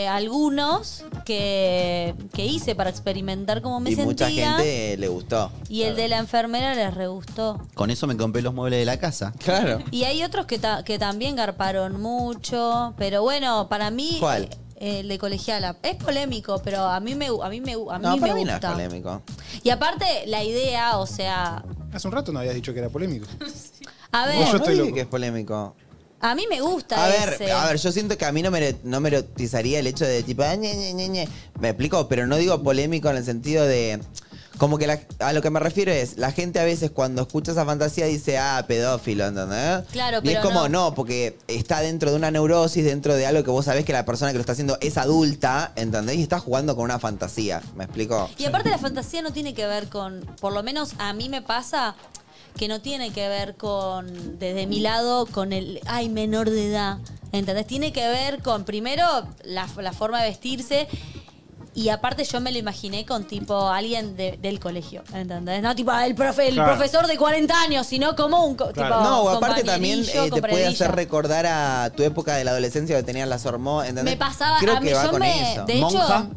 algunos que hice para experimentar cómo me sentía. Y mucha gente le gustó. Y claro, el de la enfermera les re gustó. Con eso me compré los muebles de la casa. Claro. Y hay otros que también garparon mucho. Pero bueno, para mí... ¿Cuál? El de colegiala. Es polémico, pero a mí me gusta. No, para mí no es polémico. Y aparte, la idea, o sea... Hace un rato no habías dicho que era polémico. Sí. A ver... Yo estoy loco. Que es polémico. A mí me gusta ese. A ver, yo siento que a mí no me erotizaría el hecho de tipo... Me explico, pero no digo polémico en el sentido de... Como que a lo que me refiero es... La gente a veces cuando escucha esa fantasía dice... Ah, pedófilo, ¿entendés? Claro, pero es como no, porque está dentro de una neurosis, dentro de algo que vos sabés que la persona que lo está haciendo es adulta, ¿entendés? Y está jugando con una fantasía, ¿me explico? Y aparte la fantasía no tiene que ver con... Por lo menos a mí me pasa... que no tiene que ver con, desde mi lado, con el, ay, menor de edad, ¿entendés? Tiene que ver con, primero, la forma de vestirse, y aparte yo me lo imaginé con, tipo, alguien del colegio, ¿entendés? No, tipo, el profesor de 40 años, sino como un, tipo, no, aparte también te puede hacer recordar a tu época de la adolescencia que tenías las hormonas, ¿entendés? Me pasaba, creo que va con eso. De hecho...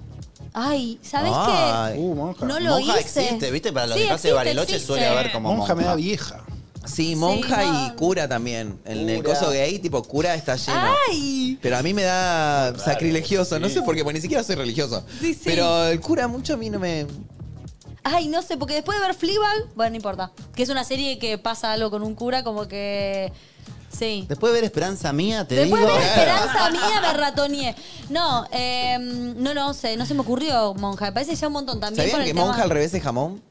Ay, ¿sabes qué? Monja. No lo monja hice. Existe, ¿viste? Para los disfraces de Bariloche suele haber como monja. Monja me da vieja. Sí, monja sí, y cura también. Cura. En el coso gay, tipo, cura está lleno. Ay. Pero a mí me da sacrilegioso. Sí. No sé por qué, porque ni siquiera soy religioso. Sí, sí. Pero el cura mucho a mí no me... Ay, no sé, porque después de ver Fleabag... Bueno, no importa. Que es una serie que pasa algo con un cura como que... Sí. Después de ver Esperanza Mía, Después de ver Esperanza Mía me ratoneé. No, no se me ocurrió monja. Me parece ya un montón también. ¿Sabían que monja al revés es jamón?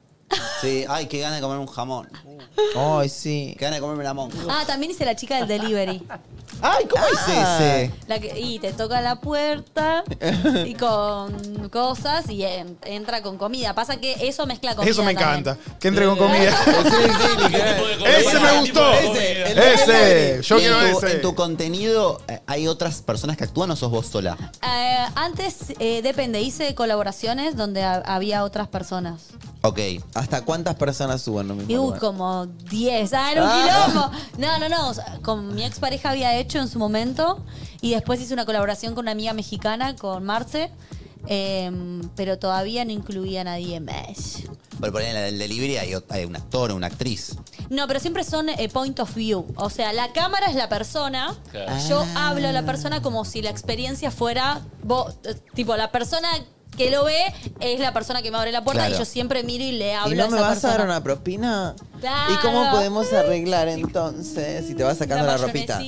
Sí, ay, qué gana de comer un jamón. Ay, sí. Qué gana de comerme la monja. Ah, también hice la chica del delivery. Ay, ¿cómo hice ese? Y te toca la puerta y con cosas y entra con comida. Pasa que eso mezcla comida. Eso me encanta. También. Que entre con comida. Ese me gustó. Ese. Yo quiero ese. ¿En tu contenido hay otras personas que actúan o sos vos sola? Antes, depende. Hice colaboraciones donde había otras personas. Ok. ¿Hasta cuántas personas suben? No me acuerdo. Como 10. Ah, era un quilombo. No. O sea, con mi expareja había hecho en su momento y después hice una colaboración con una amiga mexicana, con Marce, pero todavía no incluía a nadie más. Pero por ahí en el delivery hay un actor o una actriz. No, pero siempre son point of view. O sea, la cámara es la persona. Claro. Yo hablo a la persona como si la experiencia fuera... tipo, la persona... que lo ve es la persona que me abre la puerta y yo siempre miro y le hablo. ¿Y no me vas a dar una propina? Claro. ¿Y cómo podemos arreglar entonces? Si te vas sacando la ropita.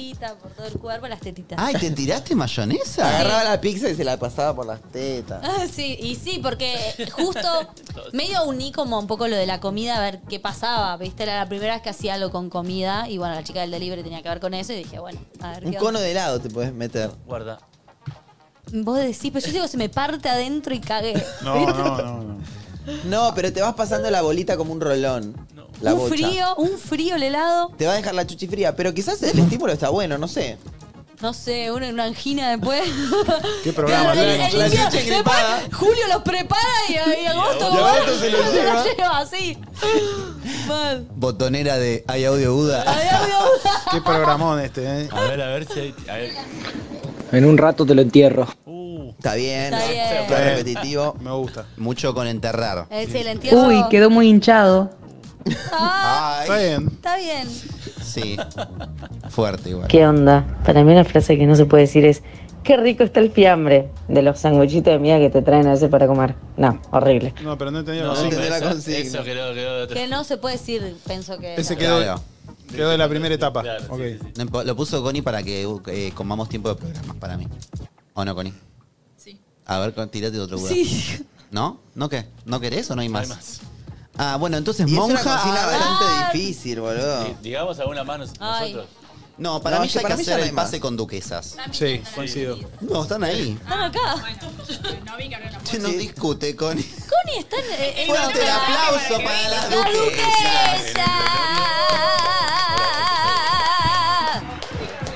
Por todo el cuerpo, las tetitas. Ay, ¿te tiraste mayonesa? Sí. Agarraba la pizza y se la pasaba por las tetas. Ah, sí, y sí, porque justo medio uní como un poco lo de la comida a ver qué pasaba. Viste, era la primera vez que hacía algo con comida y bueno, la chica del delivery tenía que ver con eso y dije, bueno, a ver. Un cono de helado te podés meter. Guarda. Vos decís, pero yo digo, se me parte adentro y cagué. No. No, pero te vas pasando la bolita como un rolón. No. Un frío el helado. Te va a dejar la chuchi fría, pero quizás el estímulo está bueno, no sé. No sé, una angina después. ¿Qué programa? La chuchi gripada. Julio los prepara y agosto se los lleva así. Mal. Botonera de Hay Audio Buda. Hay Audio Buda. Qué programón este, ¿eh? A ver si hay... En un rato te lo entierro. Está bien, está repetitivo. Me gusta. Mucho con enterrar. Sí, el entierro. Uy, quedó muy hinchado. Está bien. Está bien. Sí. Fuerte igual. ¿Qué onda? Para mí una frase que no se puede decir es qué rico está el fiambre de los sanguchitos de miga que te traen a veces para comer. No, horrible. No, pero no entendí la consigna. Eso quedó que no se puede decir, pienso que... Ese quedó... Quedó de la primera etapa. Claro, okay. Sí. Lo puso Connie para que comamos tiempo de programas para mí. ¿O no, Connie? Sí. A ver, tirate de otro lugar. Sí. ¿No? ¿No qué? ¿No querés o no hay más? No hay más. Ah, bueno, entonces monja. Es una cocina bastante difícil, boludo. Digamos alguna más nosotros. Ay. No, para mí ya hay que hacer el pase con duquesas. Sí, coincido. No, están ahí. Están acá. No vi que había una foto. No discute, Connie. Connie está en el aplauso para las duquesas.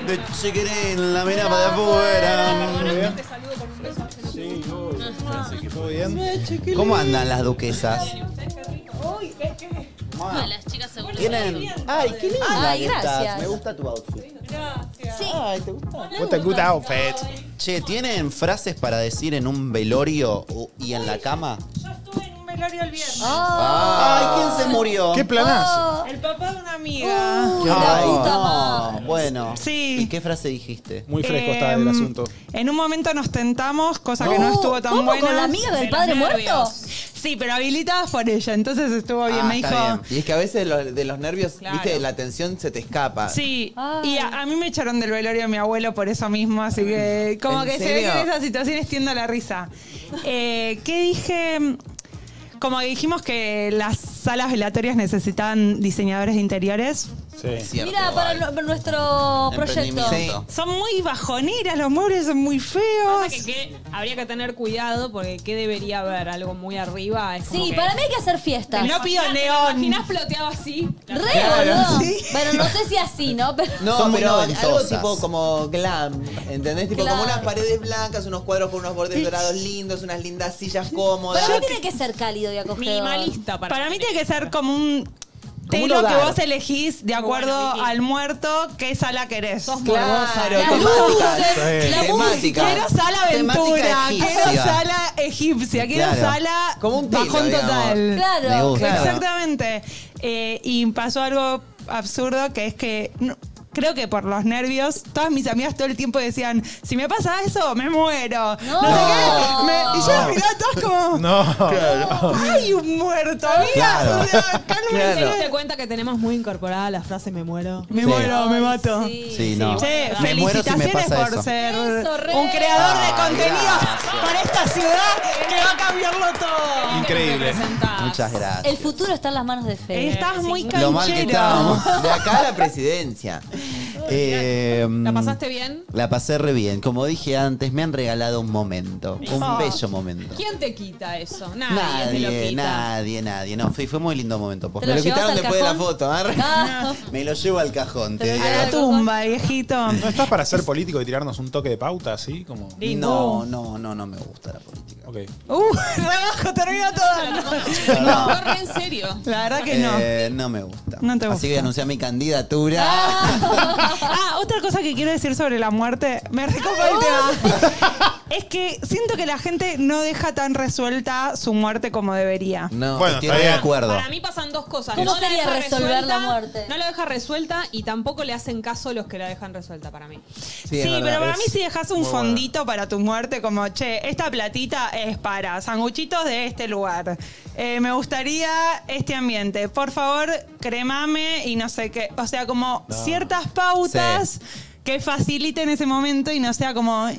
De chiquiré en la mirada de afuera. Te saludo con un beso. Sí, todo bien. ¿Cómo andan las duquesas? Uy, a las chicas seguro. Ay, qué lindo. Ay, gracias. Me gusta tu outfit. Gracias. Sí. Ay, ¿te gusta? What a good outfit. Che, ¿tienen frases para decir en un velorio y en la cama? Yo estuve en un velorio el viernes. Ay, ¿quién se murió? ¿Qué planazo? El papá de una amiga. Ay, no. Bueno. Sí. ¿Y qué frase dijiste? Muy fresco está el asunto. En un momento nos tentamos, cosa que no estuvo tan buena. ¿Con la amiga del padre muerto? Sí, pero habilitadas por ella, entonces estuvo bien, me dijo. Y es que a veces de los nervios, claro, viste, la tensión se te escapa. Sí, y a mí me echaron del velorio a mi abuelo por eso mismo, así que como que se ve que en esas situaciones tiendo la risa. ¿Qué dije? Como dijimos que las salas velatorias necesitaban diseñadores de interiores. Sí. Mira, para nuestro proyecto. Sí. Son muy bajoneras, los muebles son muy feos. Habría que tener cuidado porque ¿qué debería haber? Algo muy arriba. Es como para mí hay que hacer fiestas. No pido neón. Imaginás ploteado así. Re, boludo. ¿Sí? Bueno, no sé si así, ¿no? Pero... No, pero algo tipo como glam, ¿entendés? Tipo como unas paredes blancas, unos cuadros con unos bordes dorados lindos, unas lindas sillas cómodas. Para mí tiene que ser cálido y acogedor. Minimalista. Para mí tiene que ser como un... Es lo que vos elegís de acuerdo al muerto, qué sala querés. Sos morbosa. Claro, temática. Quiero sala aventura, quiero sala egipcia, quiero sala bajón total. Claro, exactamente. Y pasó algo absurdo que es que... Creo que por los nervios, todas mis amigas todo el tiempo decían, si me pasa eso, me muero. No sé qué. Y yo las miraba todas como, ¡ay, un muerto, amiga! Carmen, ¿te das cuenta que tenemos muy incorporada la frase me muero? Me muero, me mato. Sí, felicitaciones por ser un creador de contenidos para esta ciudad que va a cambiarlo todo. Increíble. Muchas gracias. El futuro está en las manos de Fede. Estás muy canchero. Lo mal que estábamos. De acá a la presidencia. ¿La pasaste bien? La pasé re bien. Como dije antes, me han regalado un momento. Un bello momento. ¿Quién te quita eso? Nadie te lo quita. Nadie. No, fue muy lindo momento. Me lo quitaron después de la foto. Me lo llevo al cajón. A la tumba, viejito. ¿No estás para ser político y tirarnos un toque de pauta así? Como... No me gusta la política. Ok. Rebajo, termina todo. No, corre en serio. La verdad que no. No me gusta. No te gusta. Así que anuncié mi candidatura. Otra cosa que quiero decir sobre la muerte, me recopa el tema. Es que siento que la gente no deja tan resuelta su muerte como debería. No, bueno, estoy de acuerdo. Para mí pasan dos cosas. ¿Cómo sería resolver la muerte? No la deja resuelta y tampoco le hacen caso los que la dejan resuelta, para mí. Sí, pero para mí si dejas un fondito para tu muerte, como, che, esta platita es para sanguchitos de este lugar. Me gustaría este ambiente. Por favor, cremame y no sé qué. O sea, como ciertas pautas que faciliten ese momento y no sea como...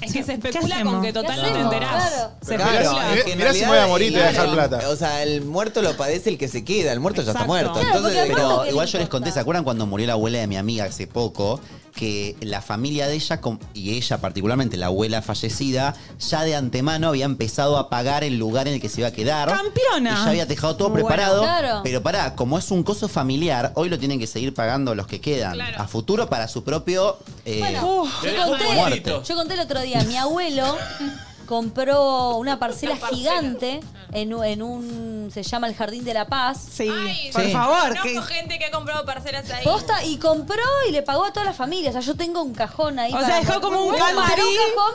Es que se especula con que total no te enterás. Claro, mirá si me voy a morir y te voy a dejar plata. O sea, el muerto lo padece el que se queda. El muerto ya está muerto. Claro, entonces, pero igual yo les conté, ¿se acuerdan cuando murió la abuela de mi amiga hace poco? Que la familia de ella, y ella particularmente, la abuela fallecida, ya de antemano había empezado a pagar el lugar en el que se iba a quedar. ¡Campeona! Y ya había dejado todo preparado. Claro. Pero pará, como es un coso familiar, hoy lo tienen que seguir pagando los que quedan. Claro. A futuro para su propio yo conté el otro día, mi abuelo compró una parcela gigante en un... Se llama el Jardín de la Paz. Sí. Ay, por favor. Conozco gente que ha comprado parcelas ahí. Posta, y compró y le pagó a toda la familia. O sea, yo tengo un cajón ahí. O sea, dejó como un cajón,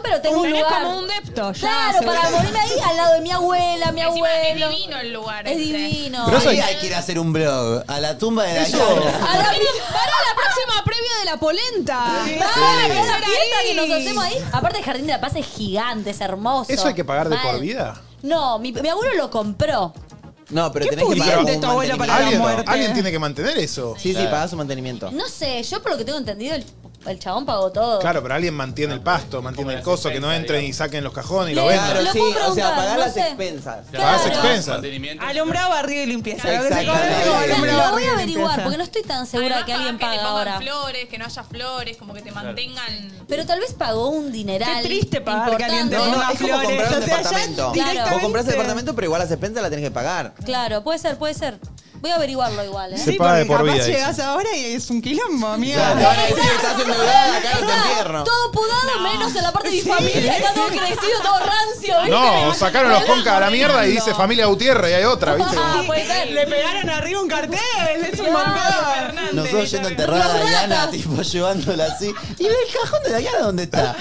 pero tengo un lugar. Es como un depto. Claro, para morirme ahí al lado de mi abuela, mi abuelo. Es divino el lugar. Es divino. Pero hoy hay que ir a hacer un blog. A la tumba de la abuela. Para la próxima previa de la polenta. Para esa fiesta que nos hacemos ahí. Aparte, el Jardín de la Paz es gigante, es hermoso. ¿Eso hay que pagar de por vida? No, mi abuelo lo compró. No, pero tenés que pagar un mantenimiento. Alguien tiene que mantener eso. Sí, pagás un mantenimiento. No sé, yo por lo que tengo entendido, el chabón pagó todo. Claro, pero alguien mantiene el pasto, mantiene el coso, que no entren y saquen los cajones y lo vendan. Claro, sí, o sea, pagar las expensas. Pagás expensas. Alumbrado, barrio y limpieza. Lo voy a averiguar, porque no estoy tan segura que alguien paga ahora. Flores, que no haya flores, como que te mantengan. Pero tal vez pagó un dineral. Qué triste pagar que alguien te ponga flores. O sea, vos comprás el departamento, pero igual las expensas las tenés que pagar. Claro, puede ser, puede ser. Voy a averiguarlo igual, ¿eh? Sí, porque capaz llegás ahora y es un quilombo, amiga. Claro, ahora sí estás endeudada, acá no te entierro. Todo pudado, menos en la parte de mi familia. Está todo crecido, todo rancio, ¿viste? No, sacaron los concas a la mierda y dice familia Gutiérrez y hay otra, ¿viste? Ah, puede ser. Le pegaron arriba un cartel, es un montón. Nosotros yendo a enterrar a Diana, tipo, llevándola así. ¿Y el cajón de Diana dónde está?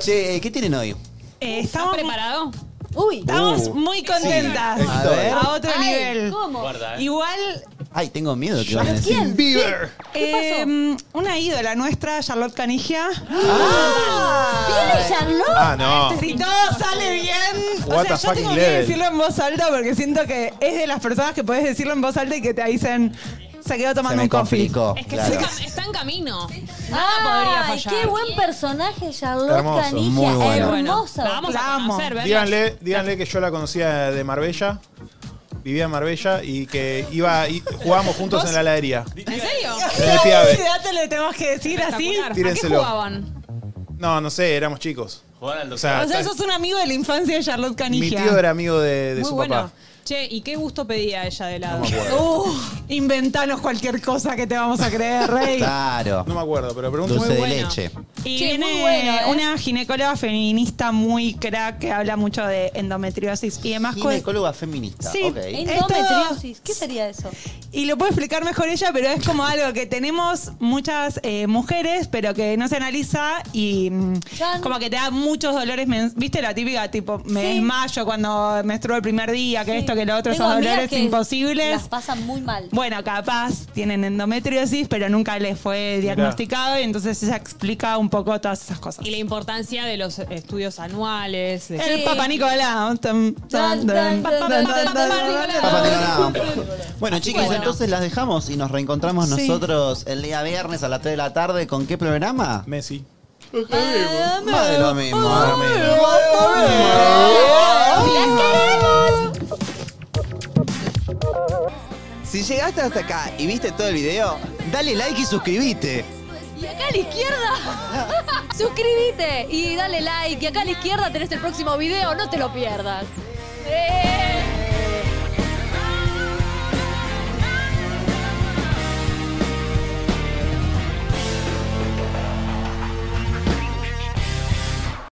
Che, ¿qué tienen hoy? ¿Estás preparado? Uy, estamos muy contentas. Sí, a otro nivel. ¿Cómo? Igual. Ay, tengo miedo. ¿Quién? Bieber. ¿Qué pasó? Una ídola nuestra, Charlotte Caniggia. ¿Viene Charlotte? Ah, no. Si todo sale bien. What the fuck, yo tengo que decirlo en voz alta porque siento que es de las personas que podés decirlo en voz alta y que te dicen. Se quedó tomando un coffee. Es que claro, está en camino. Nada podría fallar. Qué buen personaje, Charlotte Caniggia. Bueno. Hermosa. La vamos a conocer, ¿verdad? Díganle que yo la conocía de Marbella. Vivía en Marbella y que jugábamos juntos en la heladería. ¿En serio? ¿Qué dato le tenemos que decir así? Tírenselo. ¿A qué jugaban? No sé, éramos chicos. O sea, sos un amigo de la infancia de Charlotte Caniggia. Mi tío era amigo de su papá. Che, ¿y qué gusto pedía ella de helado? No me acuerdo. Inventanos cualquier cosa que te vamos a creer, Rey. Claro. No me acuerdo, pero pregunto. Dulce de leche. Y viene una ginecóloga feminista muy crack que habla mucho de endometriosis y demás cosas. Ginecóloga feminista. Sí. Okay. Endometriosis. ¿Qué sería eso? Y lo puede explicar mejor ella, pero es como algo que tenemos muchas mujeres, pero que no se analiza y como que te da muchos dolores. ¿Viste la típica? Tipo, me desmayo cuando menstruo el primer día, que esto, que lo otro, esos dolores imposibles. Las pasan muy mal. Bueno, capaz tienen endometriosis, pero nunca les fue diagnosticado. Mirá. Y entonces ella explica un poco todas esas cosas. Y la importancia de los estudios anuales. El Papá Nicolás. Bueno, chicos, entonces las dejamos y nos reencontramos nosotros el día viernes a las 3 de la tarde. ¿Con qué programa? Messi. Másdelomismo. ¡Las queremos! Si llegaste hasta acá y viste todo el video, dale like y suscribite. Y acá a la izquierda, suscríbete y dale like. Y acá a la izquierda tenés el próximo video, no te lo pierdas.